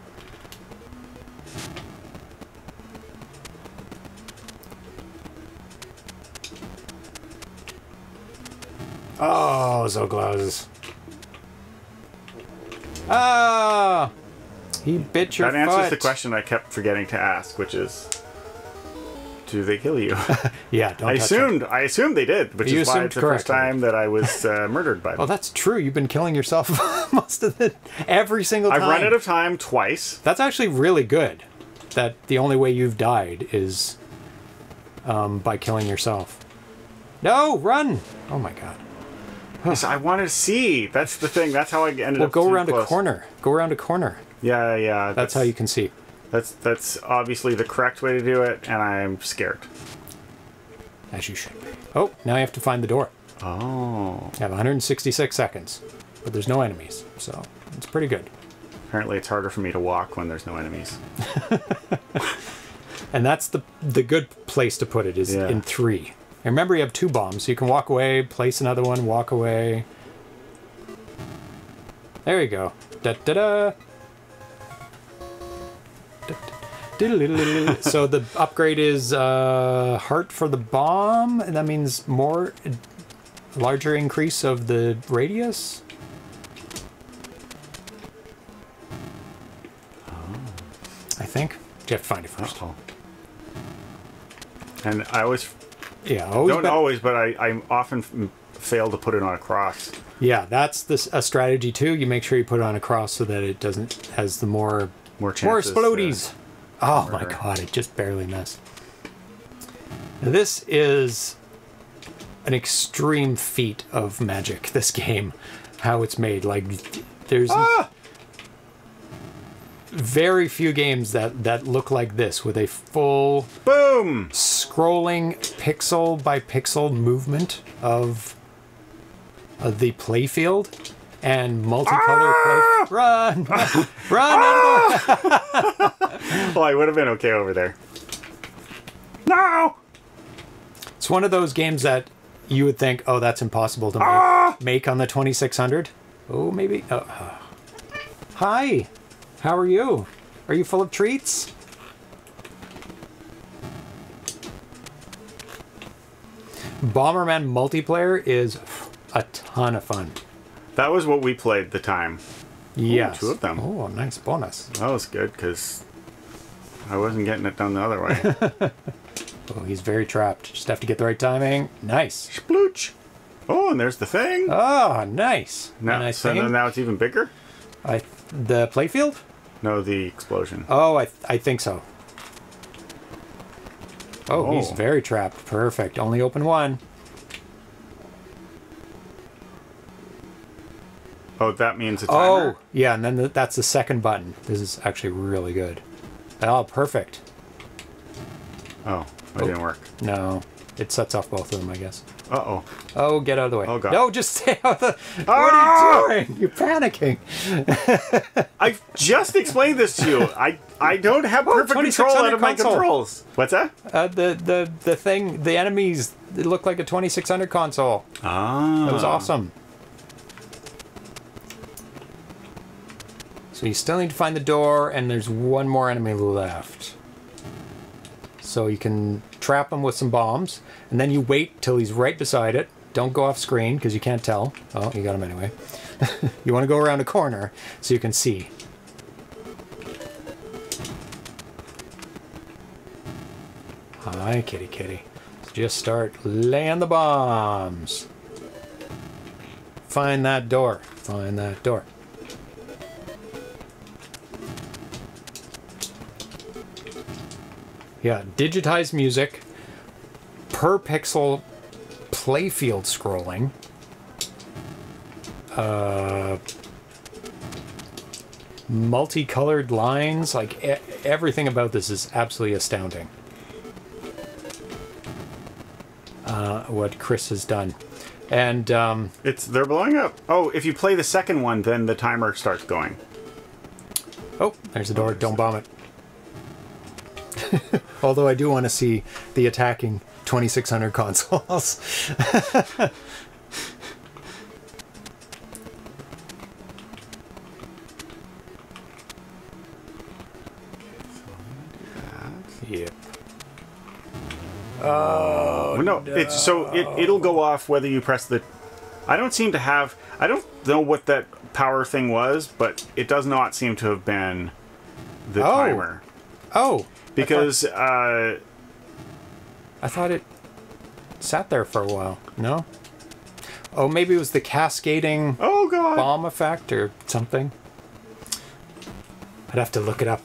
Oh, so close. Ah! He bit your foot. That answers the question I kept forgetting to ask, which is, do they kill you? Yeah, don't touch them. I assumed they did, which is why it's the first time that I was murdered by them. Oh, that's true. You've been killing yourself most of the... Every single time. I've run out of time twice. That's actually really good, that the only way you've died is by killing yourself. No! Run! Oh, my God. Yes, I want to see. That's the thing. That's how I ended up. Well, go around a corner. Go around a corner. Yeah, yeah. That's how you can see. That's obviously the correct way to do it, and I'm scared. As you should be. Oh, now I have to find the door. Oh. I have 166 seconds, but there's no enemies, so it's pretty good. Apparently it's harder for me to walk when there's no enemies. And that's the good place to put it, is in 3. And remember, you have 2 bombs, so you can walk away, place another one, walk away. There you go. Da-da-da! So the upgrade is heart for the bomb, and that means more, larger increase of the radius. Oh. I think. You have to find it first. Uh-oh. And I always, I often fail to put it on a cross. Yeah, that's a strategy too. You make sure you put it on a cross so that it doesn't has the more chances. More explodies. Oh my god, it just barely missed. Now, this is an extreme feat of magic, this game. How it's made. Like, there's very few games that look like this, with a full boom scrolling pixel by pixel movement of the playfield. And multicolor play. Run! Run! Well, I would have been okay over there. No! It's one of those games that you would think, oh, that's impossible to make on the 2600. Oh, maybe. Oh. Hi! How are you? Are you full of treats? Bomberman multiplayer is a ton of fun. That was what we played the time. Yes. Ooh, 2 of them. Oh, nice bonus. That was good, because I wasn't getting it done the other way. Oh, he's very trapped. Just have to get the right timing. Nice. Splooch. Oh, and there's the thing. Oh, nice. Now, so now it's even bigger? The playfield? No, the explosion. Oh, I think so. Oh, he's very trapped. Perfect. Only open 1. Oh, that means a timer? Oh, yeah, and then that's the second button. This is actually really good. Oh, perfect. Oh, that didn't work. No, it sets off both of them, I guess. Uh-oh. Oh, get out of the way. Oh, God. No, just stay out of the... What are you doing? You're panicking. I've just explained this to you. I don't have perfect control out of my controls. What's that? The thing, the enemies, they look like a 2600 console. Ah. That was awesome. So you still need to find the door, and there's 1 more enemy left. So you can trap him with some bombs, and then you wait till he's right beside it. Don't go off screen, because you can't tell. Oh, you got him anyway. You want to go around a corner, so you can see. Hi, kitty kitty. Just start laying the bombs. Find that door. Find that door. Yeah, digitized music, per pixel playfield scrolling, multicolored lines, like everything about this is absolutely astounding. What Chris has done. And they're blowing up. Oh, if you play the second one, then the timer starts going. Oh, there's the door. Don't bomb it. Although I do want to see the attacking 2600 consoles. Yep. Oh no! It's so it'll go off whether you press the. I don't seem to have. I don't know what that power thing was, but it does not seem to have been the timer. Oh. Because I thought it sat there for a while. No? Oh, maybe it was the cascading bomb effect or something. I'd have to look it up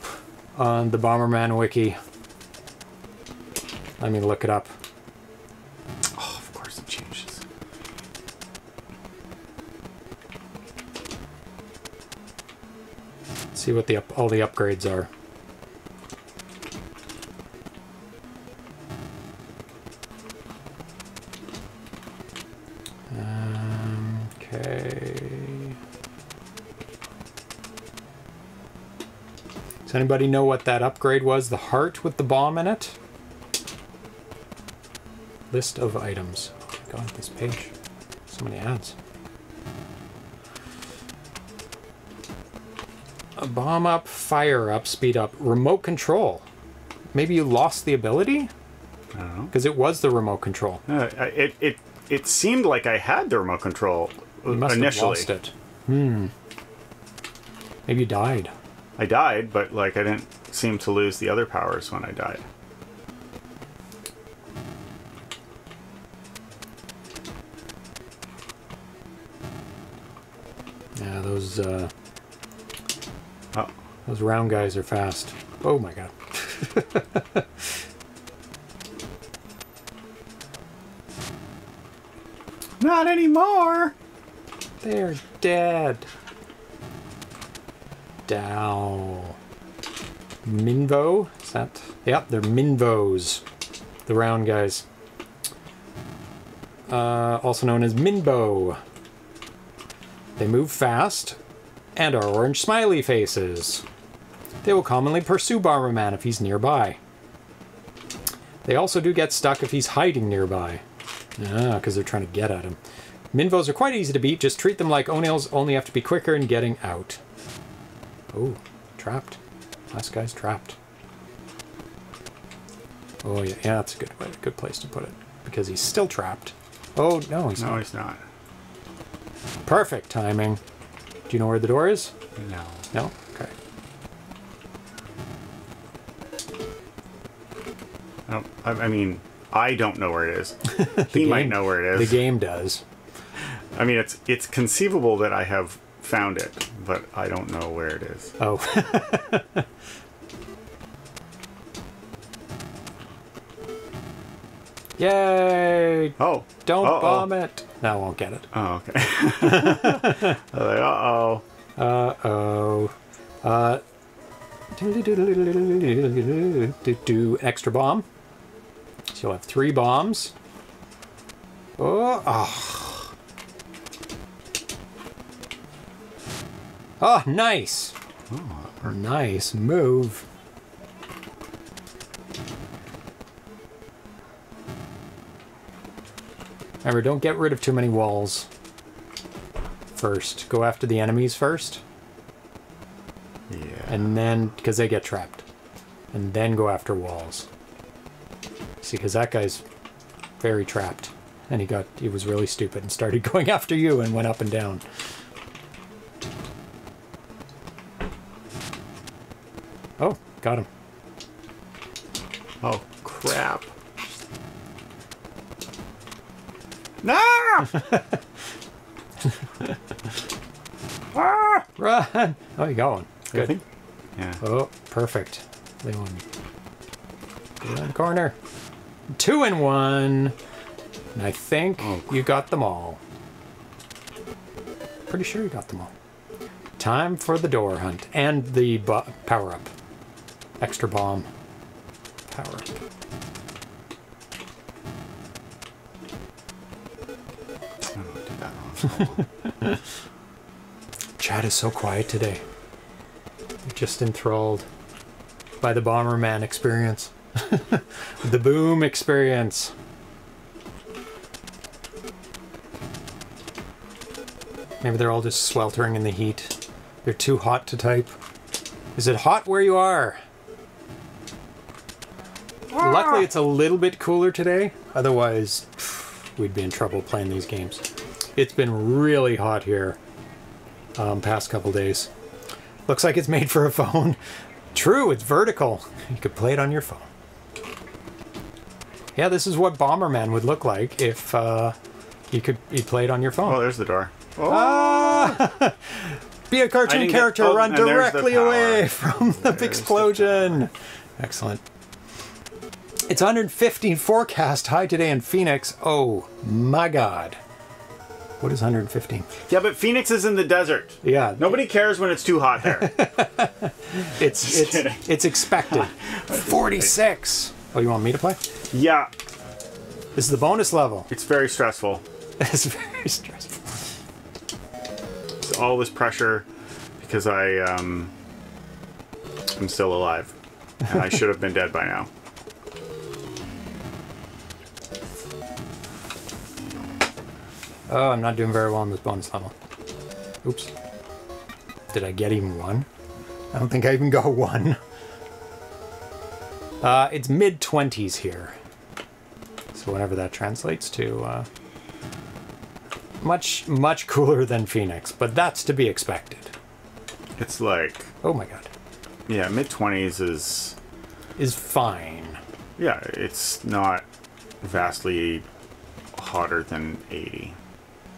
on the Bomberman wiki. Let me look it up. Oh, of course it changes. Let's see what all the upgrades are. Does anybody know what that upgrade was? The heart with the bomb in it? List of items. Oh my god, this page. So many ads. A bomb up, fire up, speed up. Remote control. Maybe you lost the ability? I don't know. Because it was the remote control. It seemed like I had the remote control initially. You must have lost it. Hmm. Maybe you died. I died, but like I didn't seem to lose the other powers when I died. Yeah, those round guys are fast. Oh my god. Not anymore! They're dead. Dow. Minvo? Is that? Yep, they're Minvos. The round guys. Also known as Minbo. They move fast and are orange smiley faces. They will commonly pursue Bomberman if he's nearby. They also do get stuck if he's hiding nearby. Ah, because they're trying to get at him. Minvos are quite easy to beat, just treat them like O'Neills, only have to be quicker in getting out. Oh, trapped. Last guy's trapped. Oh, yeah, that's a good place to put it, because he's still trapped. Oh, no, he's not. No, he's not. Perfect timing. Do you know where the door is? No. No? Okay. No, I mean, I don't know where it is. He might know where it is. The game does. I mean, it's conceivable that I have found it, but I don't know where it is. Oh. Yay! Oh. Don't bomb it. No, I won't get it. Oh, okay. Uh-oh. Uh-oh. Do extra bomb. So you'll have 3 bombs. Oh. Oh, nice. Oh, nice move. Remember, don't get rid of too many walls first. Go after the enemies first. Yeah. And then, because they get trapped. And then go after walls. See, because that guy's very trapped. And he was really stupid and started going after you and went up and down. Oh, got him. Oh, crap. No! Ah! Run! Oh, you got one. Good. Think, yeah. Oh, perfect. Leave one. Go around the corner. 2 in 1. And I think you got them all. Pretty sure you got them all. Time for the door hunt and the power up. Extra bomb. Power up. Chat is so quiet today. You're just enthralled by the Bomberman experience. The Boom experience. Maybe they're all just sweltering in the heat. They're too hot to type. Is it hot where you are? Ah! Luckily it's a little bit cooler today. Otherwise, we'd be in trouble playing these games. It's been really hot here past couple days. Looks like it's made for a phone. True, it's vertical. You could play it on your phone. Yeah, this is what Bomberman would look like if you play it on your phone. Oh, there's the door. Oh. Ah! Be a cartoon character, run directly away from the explosion. Excellent. It's 115 forecast high today in Phoenix. Oh my god. What is 115? Yeah, but Phoenix is in the desert. Yeah. Nobody cares when it's too hot there. it's expected. 46. Oh, you want me to play? Yeah. This is the bonus level. It's very stressful. It's very stressful. It's all this pressure because I I'm still alive. And I should have been dead by now. Oh, I'm not doing very well on this bonus level. Oops. Did I get even one? I don't think I even got one. It's mid-20s here. So whatever that translates to, much, much cooler than Phoenix, but that's to be expected. It's like... Oh my god. Yeah, mid-20s is... Is fine. Yeah, it's not vastly hotter than 80.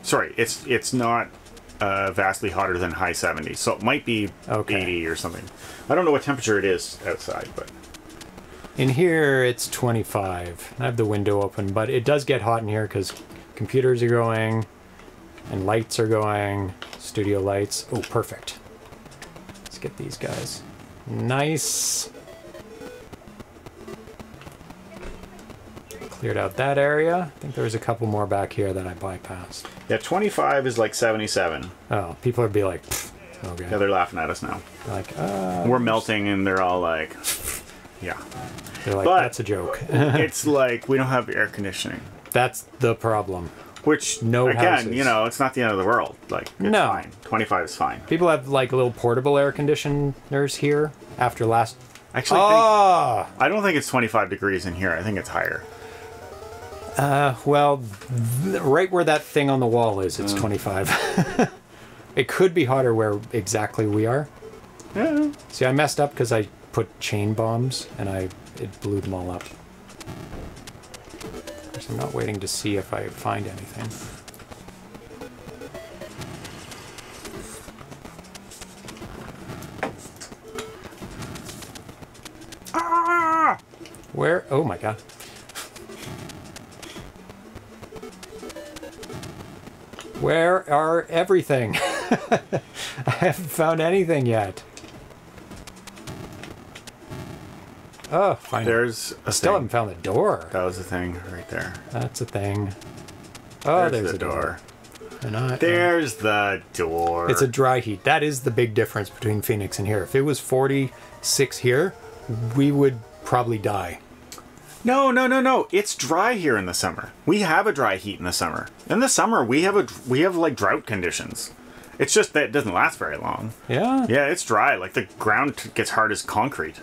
Sorry, it's not vastly hotter than high 70s, so it might be okay. 80 or something. I don't know what temperature it is outside, but... In here, it's 25. I have the window open, but it does get hot in here because computers are going, and lights are going, studio lights. Oh, perfect. Let's get these guys. Nice. Cleared out that area. I think there was a couple more back here that I bypassed. Yeah, 25 is like 77. Oh, people would be like, okay. Yeah, they're laughing at us now. They're like, we're melting, and they're all like, yeah. They're like, but that's a joke. It's like, we don't have air conditioning. That's the problem. Which, no, again, houses. You know, it's not the end of the world. Like, it's no. Fine. 25 is fine. People have, like, little portable air conditioners here after last... Actually, I don't think it's 25 degrees in here. I think it's higher. Well, right where that thing on the wall is, it's 25. It could be hotter where exactly we are. Yeah. See, I messed up because I put chain bombs, and it blew them all up. Of course, I'm not waiting to see if I find anything. Ah! Where? Oh my god. Where are everything? I haven't found anything yet. Oh, fine. There's a still haven't found the door. That was a thing right there. That's a thing. Oh, there's the door. There's the door. It's a dry heat. That is the big difference between Phoenix and here. If it was 46 here, we would probably die. No. It's dry here in the summer. We have a dry heat in the summer. In the summer, we have like drought conditions. It's just that it doesn't last very long. Yeah. Yeah, it's dry. Like the ground gets hard as concrete.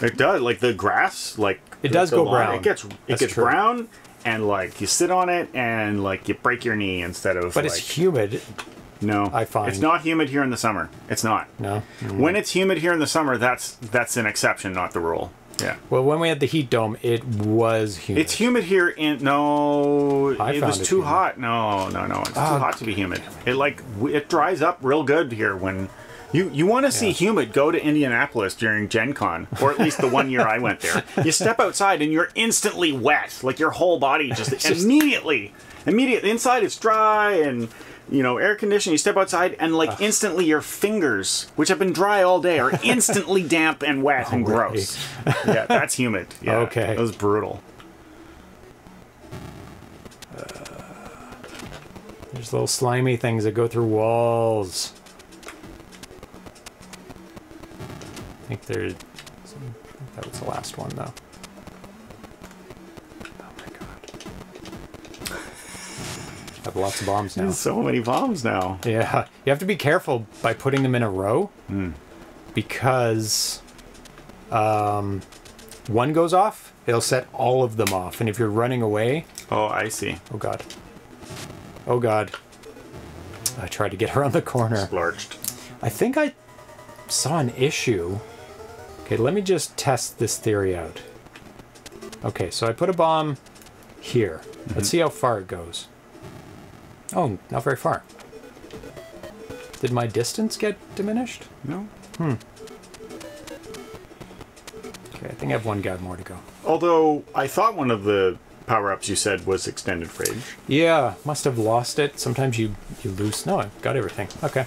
It does, like the grass, like it does go brown. It gets brown, and like you sit on it, and like you break your knee instead of. But like, it's humid. No, I find it's not humid here in the summer. It's not. No. Mm. When it's humid here in the summer, that's an exception, not the rule. Yeah. Well, when we had the heat dome, it was humid. It's humid here in it was too hot. No. It's too hot to be humid. It like it dries up real good here when. You want to see humid, go to Indianapolis during Gen Con, or at least the one year I went there. You step outside and you're instantly wet, like your whole body just immediately. Inside it's dry and, you know, air conditioning. You step outside and like instantly your fingers, which have been dry all day, are instantly damp and wet and gross. Yeah, that's humid. Yeah, okay. That was brutal. There's little slimy things that go through walls. I think there's some, I think that was the last one though. Oh my god. I have lots of bombs now. There's so many bombs now. Yeah. You have to be careful by putting them in a row because one goes off, it'll set all of them off. And if you're running away... Oh, I see. Oh god. Oh god. I tried to get around the corner. Splurged. I think I... saw an issue. Okay, let me just test this theory out. Okay, so I put a bomb here. Let's see how far it goes. Oh, not very far. Did my distance get diminished? No. Okay, I think I have one guy more to go. Although, I thought one of the power-ups you said was extended range. Yeah, must have lost it. Sometimes you lose. No, I've got everything. Okay.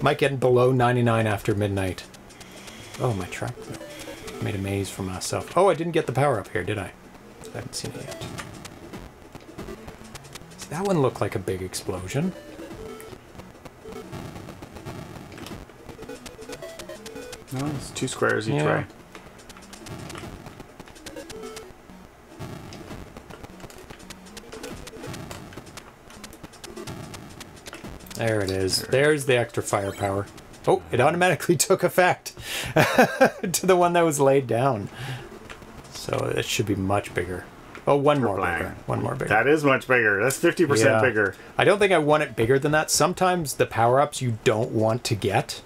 Might get below 99 after midnight. Oh, my truck. Made a maze for myself. Oh, I didn't get the power up here, did I? I haven't seen it yet. So that one looked like a big explosion. No, it's two squares each way. There it is. There's the extra firepower. Oh, it automatically took effect to the one that was laid down. So it should be much bigger. Oh, one more bigger. One more bigger. That is much bigger. That's 50% bigger. I don't think I want it bigger than that. Sometimes the power-ups you don't want to get,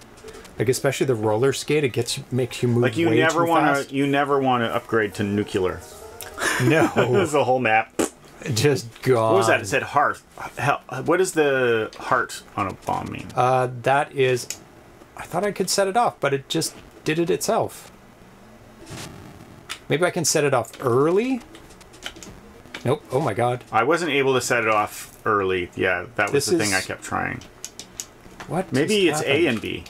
like especially the roller skate, it gets makes you move like way too fast. You never want to upgrade to nuclear. No, there's a whole map. Just gone. What was that? It said heart. Hell, what does the heart on a bomb mean? That is, I thought I could set it off, but it just did it itself. Maybe I can set it off early? Nope. Oh my god. I wasn't able to set it off early. Yeah, that was the thing I kept trying. What? Maybe it's A and B.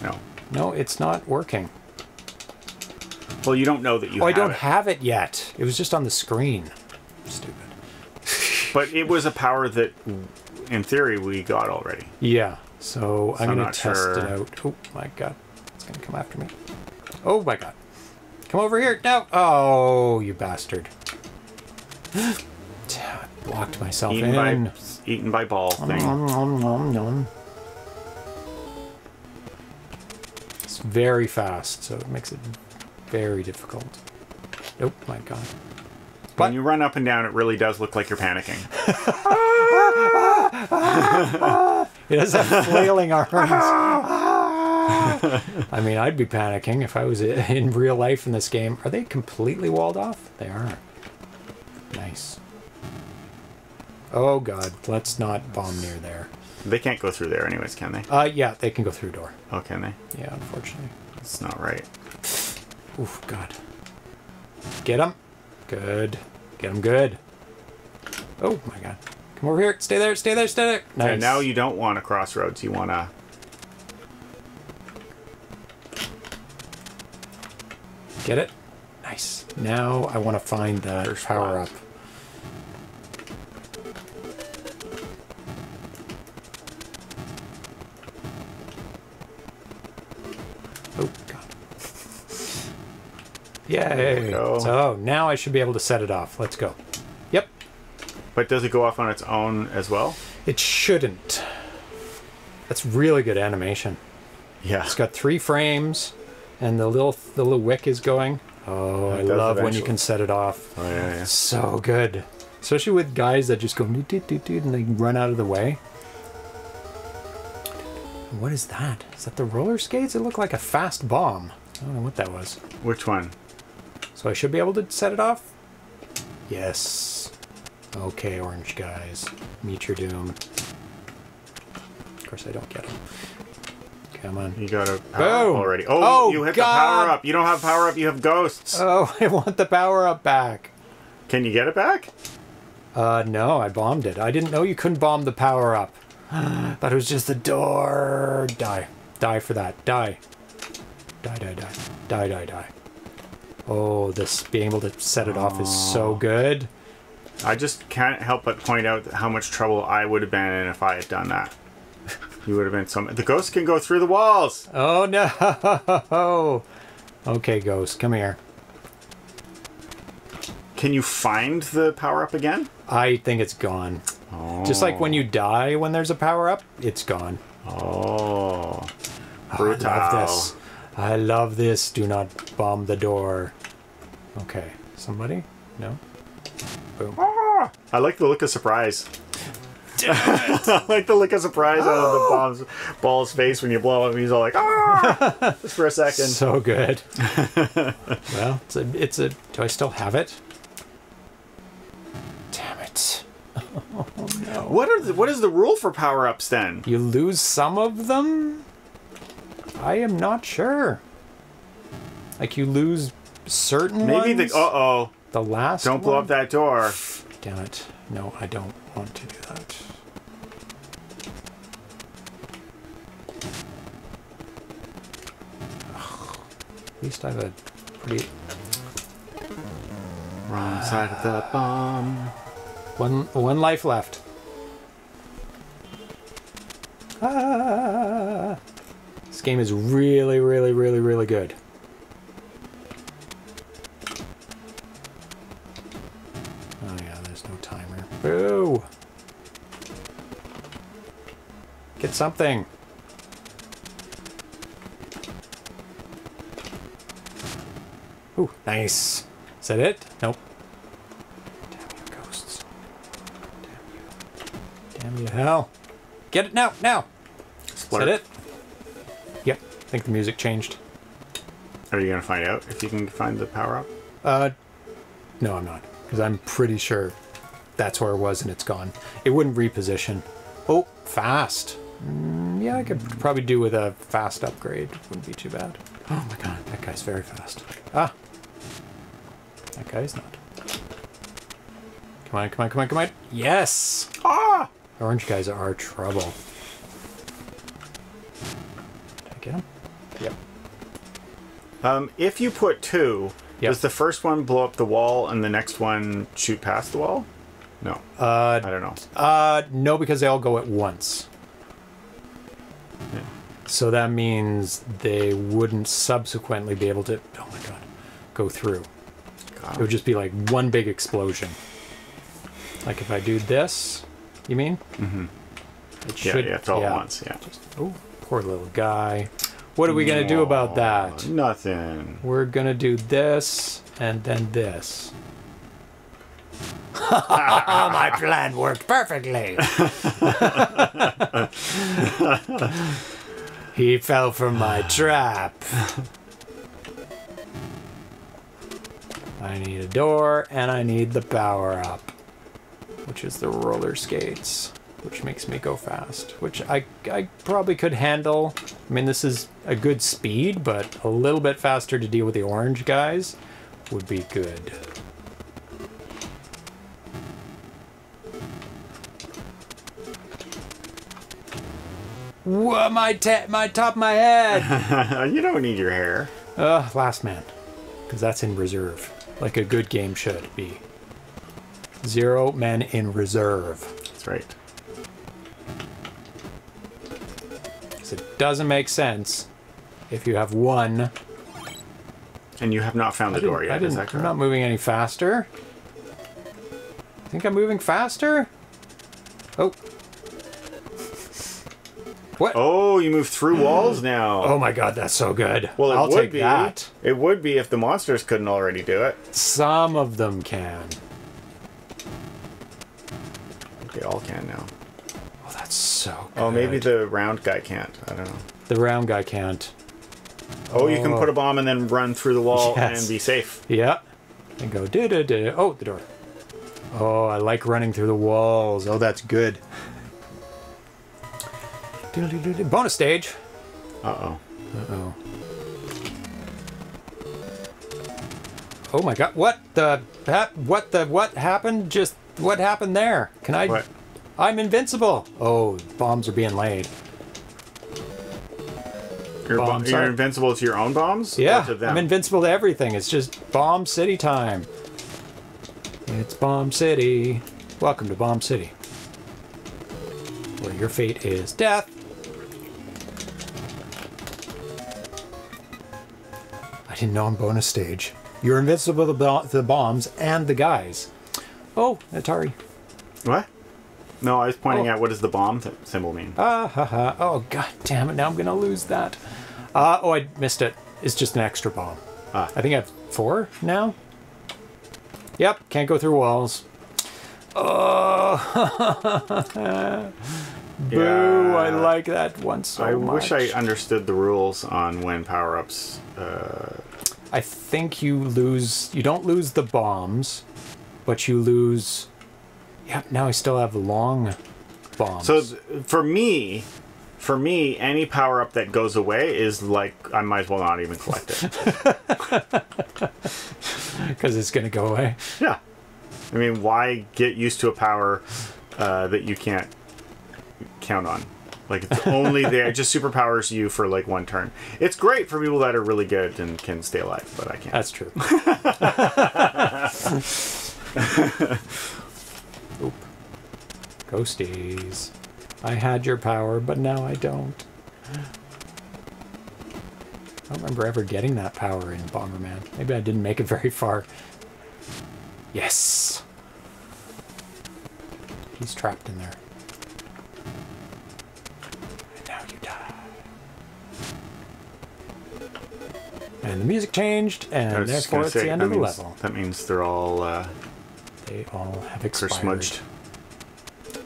No. No, it's not working. Well, you don't know that you have it. Oh, I don't have it yet. It was just on the screen. Stupid. But it was a power that, in theory, we got already. Yeah. So I'm going to test it out. Oh, my God. It's going to come after me. Oh, my God. Come over here. No. Oh, you bastard. I blocked myself in. Eaten by ball thing. It's very fast, so it makes it... very difficult. Oh my god. When you run up and down, it really does look like you're panicking. It has that flailing arms. I mean, I'd be panicking if I was in real life in this game. Are they completely walled off? They are. Nice. Oh god, let's not bomb near there. They can't go through there anyways, can they? Yeah, they can go through door. Oh, can they? Yeah, unfortunately. That's not right. Oof, god. Get him. Good. Get him good. Oh, my god. Come over here. Stay there, stay there, stay there. Nice. And now you don't want a crossroads. You want a... Get it? Nice. Now I want to find the power-up. Yay! So now I should be able to set it off. Let's go. Yep. But does it go off on its own as well? It shouldn't. That's really good animation. Yeah. It's got 3 frames, and the little wick is going. Oh, I love when you can set it off. Oh yeah, yeah. So good, especially with guys that just go doot doot doot doot and they run out of the way. What is that? Is that the roller skates? It looked like a fast bomb. I don't know what that was. Which one? So I should be able to set it off? Yes. Okay, orange guys. Meet your doom. Of course I don't get him. Come on. You got a power up already. Oh, you hit the power up. You don't have power up, you have ghosts. Oh, I want the power up back. Can you get it back? No, I bombed it. I didn't know you couldn't bomb the power up. Thought it was just the door. Die. Die for that. Die. Die, die, die. Die, die, die. Oh, this being able to set it off is so good. I just can't help but point out how much trouble I would have been in if I had done that. You would have been some... The ghosts can go through the walls! Oh, no! Okay, ghost, come here. Can you find the power-up again? I think it's gone. Oh. Just like when you die when there's a power-up, it's gone. Oh. Brutal. I love this. I love this. Do not bomb the door. Okay. Somebody? No? Boom. Ah, I like the look of surprise. I like the look of surprise out of the ball's face when you blow him. He's all like, ah! Just for a second. So good. Well, it's a... Do I still have it? Damn it. Oh, no. What is the rule for power-ups, then? You lose some of them? I am not sure. Like, you lose certain ones? Maybe the... Uh-oh. The last one? Don't blow up that door. Damn it. No, I don't want to do that. Ugh. At least I have a pretty... Wrong side of the bomb. One life left. Ah... game is really, really, really, really good. Oh yeah, there's no timer. Boo! Get something! Ooh, nice! Is that it? Nope. Damn you, ghosts. Damn you. Damn you, hell. Get it now! Now! Splurp. Is that it? Yep. I think the music changed. Are you gonna find out if you can find the power-up? No, I'm not. Because I'm pretty sure that's where it was and it's gone. It wouldn't reposition. Oh, fast. Yeah, I could probably do with a fast upgrade. Wouldn't be too bad. Oh my god, that guy's very fast. Ah! That guy's not. Come on, come on, come on, come on! Yes! Ah! Orange guys are trouble. Did I get him? Yep. If you put two, yep. Does the first one blow up the wall and the next one shoot past the wall? No. I don't know. No, because they all go at once. Yeah. So that means they wouldn't subsequently be able to, oh my god, go through. God. It would just be like one big explosion. Like if I do this, you mean? Mm-hmm. It should, yeah, it's all at once, yeah. Just, oh, poor little guy. What are we going to do about that? Nothing. We're going to do this and then this. My plan worked perfectly. He fell from my trap. I need a door and I need the power up, which is the roller skates, which makes me go fast, which I probably could handle. I mean, this is a good speed, but a little bit faster to deal with the orange guys would be good. Whoa, my top of my head! You don't need your hair. Last man. Because that's in reserve. Like a good game should be. Zero men in reserve. That's right. Because it doesn't make sense if you have one. And you have not found the door yet, is that correct? I'm not moving any faster. I think I'm moving faster? Oh. What? Oh, you move through walls now. Oh my god, that's so good. Well, it would be. It would be if the monsters couldn't already do it. Some of them can. They all can now. Oh, that's so good. Oh, maybe the round guy can't. I don't know. The round guy can't. Oh, you can put a bomb and then run through the wall and be safe. Yeah. And go da-da-da. Oh, the door. Oh, I like running through the walls. Oh, that's good. Bonus stage! Uh-oh. Uh-oh. Oh my god, what happened? Just, what happened there? Can I... What? I'm invincible! Oh, bombs are being laid. You're invincible to your own bombs? Yeah, to them? I'm invincible to everything. It's just Bomb City time. It's Bomb City. Welcome to Bomb City. Where your fate is death. I didn't know on bonus stage. You're invincible to the bombs and the guys. Oh, Atari. What? No, I was pointing out what does the bomb symbol mean. Oh, god damn it. Now I'm going to lose that. Oh, I missed it. It's just an extra bomb. I think I have 4 now. Yep, can't go through walls. Oh, boo, yeah. I like that one so much. I wish I understood the rules on when power-ups... I think you lose... You don't lose the bombs, but you lose... Yep, now I still have long bombs. So, for me, any power-up that goes away is like, I might as well not even collect it. Because it's going to go away? Yeah. I mean, why get used to a power that you can't count on? Like, it's only there. It just superpowers you for, like, 1 turn. It's great for people that are really good and can stay alive, but I can't. That's true. Oop. Ghosties. I had your power, but now I don't. I don't remember ever getting that power in Bomberman. Maybe I didn't make it very far. Yes! He's trapped in there. And now you die. And the music changed, and therefore it's the end of the level. That means they're all... they all have expired. Smudged.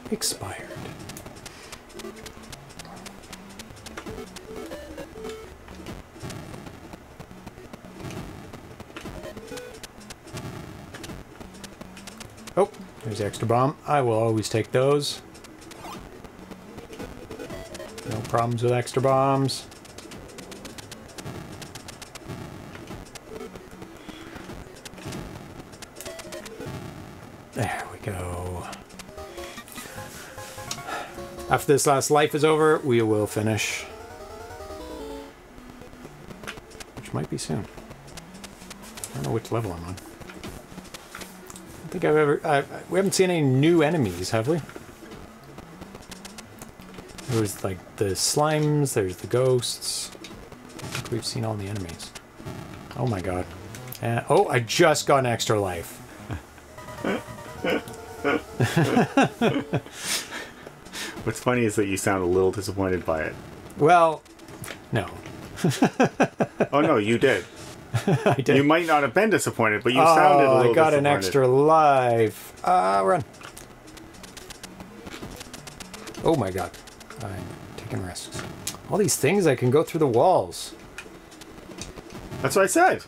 Expired. Oh, there's the extra bomb. I will always take those. No problems with extra bombs. There we go. After this last life is over, we will finish. Which might be soon. I don't know which level I'm on. I think I've ever... we haven't seen any new enemies, have we? There was, like, the slimes, there's the ghosts. I think we've seen all the enemies. Oh my god. Oh, I just got an extra life. What's funny is that you sound a little disappointed by it. Well, no. Oh no, you did. I did. You might not have been disappointed, but you sounded a little disappointed. I got an extra life. Run. Oh my god. I'm taking risks. All these things I can go through the walls. That's what I said.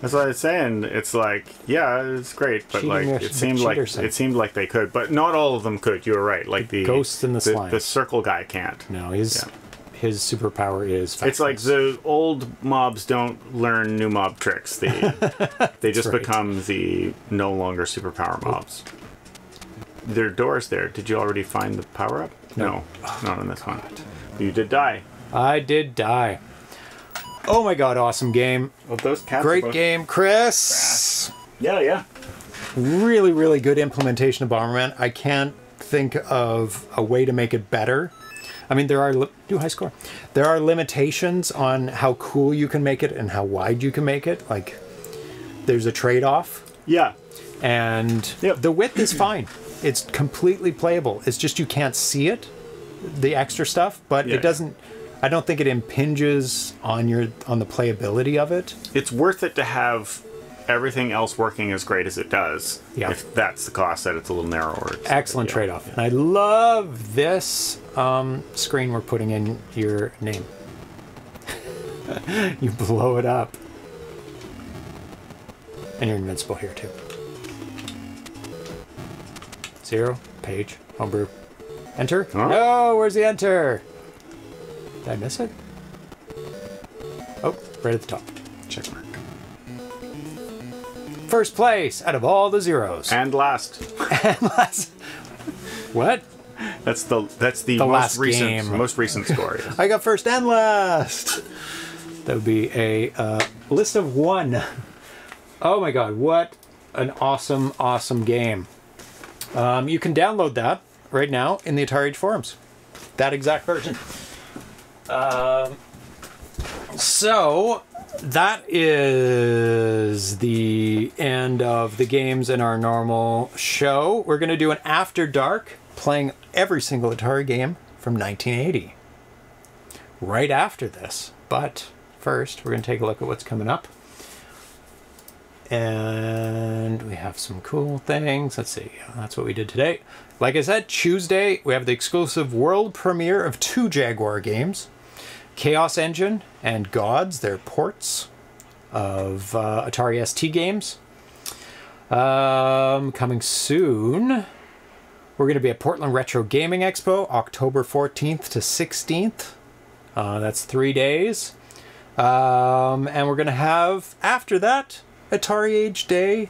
That's what I was saying. It's like, yeah, it's great, but cheating, like it seemed like they could, but not all of them could. You were right. Like the ghosts and the slime. The circle guy can't. No, he's... Yeah. His superpower is fast. It's like the old mobs don't learn new mob tricks. They just become the no longer superpower mobs. There are doors there. Did you already find the power up? No. Oh, not on this one. You did die. I did die. Oh my god, awesome game. Well, those cats Great game, Chris. Yeah, yeah. Really, really good implementation of Bomberman. I can't think of a way to make it better. I mean, there are There are limitations on how cool you can make it and how wide you can make it. Like, there's a trade-off. Yeah. And the width is fine. It's completely playable. It's just you can't see it, the extra stuff. But it doesn't. I don't think it impinges on the playability of it. It's worth it to have everything else working as great as it does. Yeah. If that's the cost, that it's a little narrower. Excellent trade-off. Yeah. And I love this screen we're putting in your name. You blow it up. And you're invincible here, too. Zero, page, homebrew. Enter? Huh? No, where's the enter? Did I miss it? Oh, right at the top. Check mark. First place out of all the zeros. And last. And last. What? That's the most recent game. Most recent score. Yes. I got first and last. That would be a list of one. Oh my god, what an awesome, awesome game. You can download that right now in the Atari Age forums. That exact version. So that is the end of the games in our normal show. We're going to do an After Dark, playing every single Atari game from 1980. Right after this. But first, we're going to take a look at what's coming up. And we have some cool things. Let's see. That's what we did today. Like I said, Tuesday, we have the exclusive world premiere of 2 Jaguar games. Chaos Engine and Gods, their ports of Atari ST games. Coming soon, we're going to be at Portland Retro Gaming Expo, October 14th to 16th. That's 3 days. And we're going to have, after that, Atari Age Day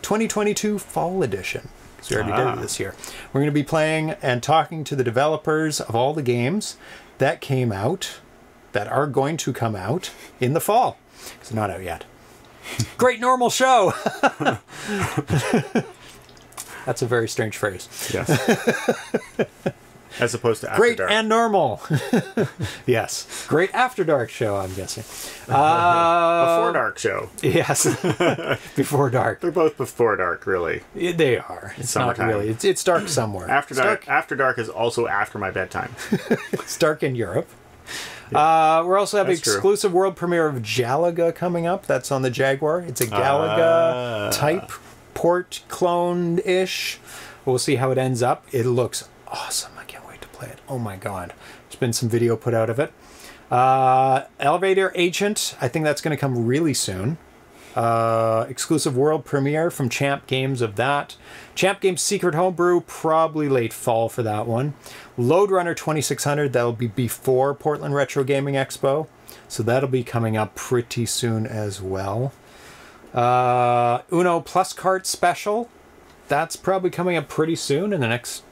2022 Fall Edition. So we already did it this year. We're going to be playing and talking to the developers of all the games that came out, that are going to come out in the fall. It's not out yet. Great normal show! That's a very strange phrase. Yes. As opposed to After Great Dark. And Normal. Yes. Great After Dark show, I'm guessing. Before Dark show. Yes. Before Dark. They're both Before Dark, really. They are. It's summertime. Not really. It's dark somewhere. After Dark. Dark. After Dark is also after my bedtime. It's dark in Europe. Yeah. We're also having exclusive world premiere of Galaga coming up. That's on the Jaguar. It's a Galaga type port clone-ish. We'll see how it ends up. It looks awesome. I can't wait to play it. Oh my god. There's been some video put out of it. Elevator Agent. I think that's going to come really soon. Exclusive world premiere from Champ Games of that. Champ Games Secret Homebrew, probably late fall for that one. Load Runner 2600, that'll be before Portland Retro Gaming Expo. So that'll be coming up pretty soon as well. Uno Plus Card Special, that's probably coming up pretty soon in the next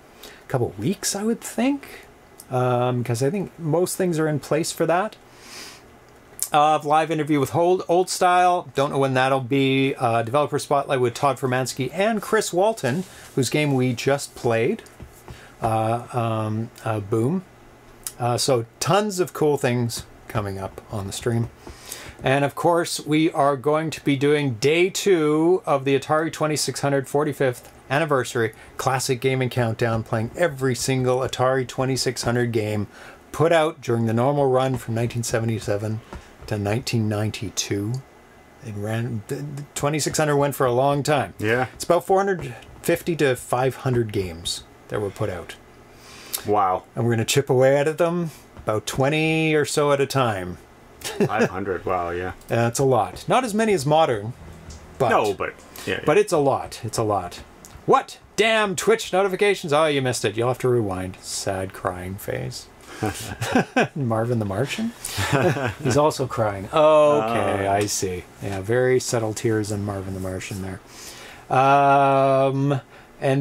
couple weeks, I would think. Because I think most things are in place for that. Live interview with Old Style. Don't know when that'll be. Developer Spotlight with Todd Furmansky and Chris Walton, whose game we just played. Boom. So tons of cool things coming up on the stream. And of course, we are going to be doing day 2 of the Atari 2600 45th anniversary classic gaming countdown, playing every single Atari 2600 game put out during the normal run from 1977 to 1992. It ran, the 2600 went for a long time. Yeah. It's about 450 to 500 games that were put out. Wow. And we're going to chip away at them about 20 or so at a time. 500, wow, yeah. That's a lot. Not as many as modern, but... No, but... Yeah, but yeah. It's a lot. It's a lot. What? Damn Twitch notifications! Oh, you missed it. You'll have to rewind. Sad crying face. Marvin the Martian? He's also crying. Okay, I see. Yeah, very subtle tears in Marvin the Martian there. And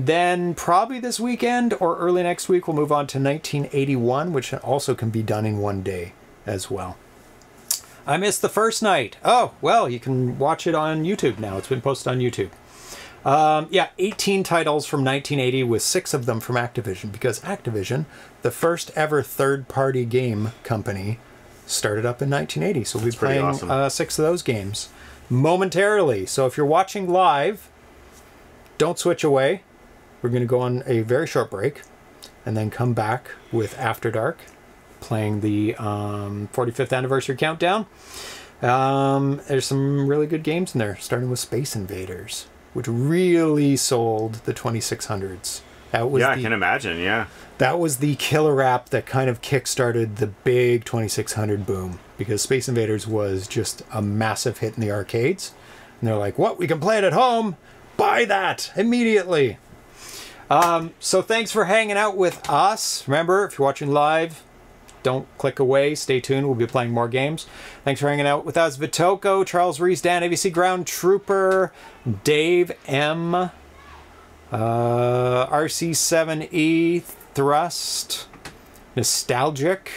then probably this weekend or early next week, we'll move on to 1981, which also can be done in one day as well. I missed the first night. Oh, well, you can watch it on YouTube now. It's been posted on YouTube. Yeah, 18 titles from 1980 with 6 of them from Activision, because Activision, the first ever third-party game company, started up in 1980. So we'll be playing 6 of those games momentarily. So if you're watching live, don't switch away. We're going to go on a very short break and then come back with After Dark, playing the 45th anniversary countdown. There's some really good games in there, starting with Space Invaders, which really sold the 2600s. That was I can imagine, yeah. That was the killer app that kind of kickstarted the big 2600 boom, because Space Invaders was just a massive hit in the arcades. And they're like, what? We can play it at home? Buy that immediately. So thanks for hanging out with us. Remember, if you're watching live, don't click away. Stay tuned. We'll be playing more games. Thanks for hanging out with us. Vitoko, Charles Reese, Dan, ABC Ground Trooper, Dave M, RC7E, Thrust, Nostalgic,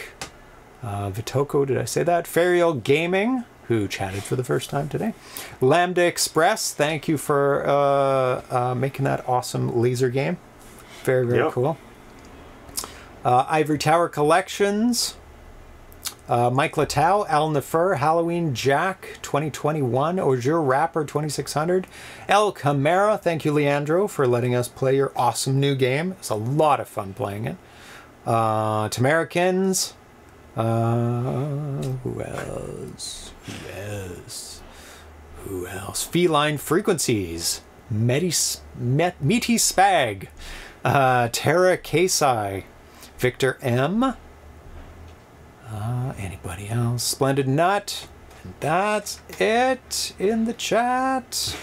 Vitoko, did I say that? Ferial Gaming, who chatted for the first time today. Lambda Express, thank you for making that awesome laser game. Very, very cool. Ivory Tower Collections, Mike Latow, Al Nefer, Halloween Jack 2021, Azure Rapper 2600, El Camara, thank you, Leandro, for letting us play your awesome new game. It's a lot of fun playing it. Tamericans, who else? Feline Frequencies, Meaty Spag, Terra Casey, Victor M. Anybody else? Splendid Nut. And that's it in the chat.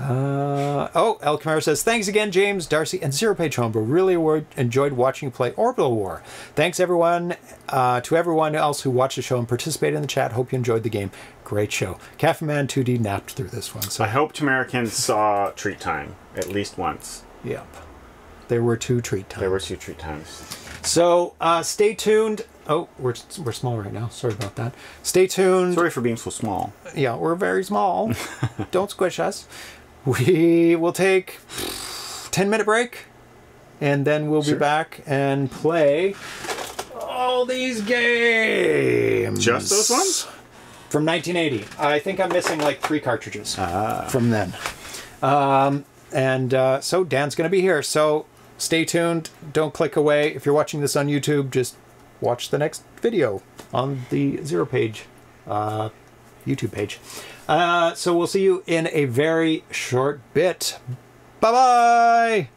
Oh, El Camaro says, thanks again, James, Darcy, and Zero Page Homebrew. Really enjoyed watching you play Orbital War. Thanks, everyone, to everyone else who watched the show and participated in the chat. Hope you enjoyed the game. Great show. Cafe Man 2D napped through this one. So I hope Tamericans saw Treat Time at least once. Yep. There were 2 treat times. There were 2 treat times. So stay tuned. Oh, we're small right now. Sorry about that. Stay tuned. Sorry for being so small. Yeah, we're very small. Don't squish us. We will take 10-minute break. and then we'll be back and play all these games. Just those ones? From 1980. I think I'm missing like 3 cartridges from then. So Dan's going to be here. So stay tuned. Don't click away. If you're watching this on YouTube, just watch the next video on the Zero Page YouTube page. So we'll see you in a very short bit. Bye-bye!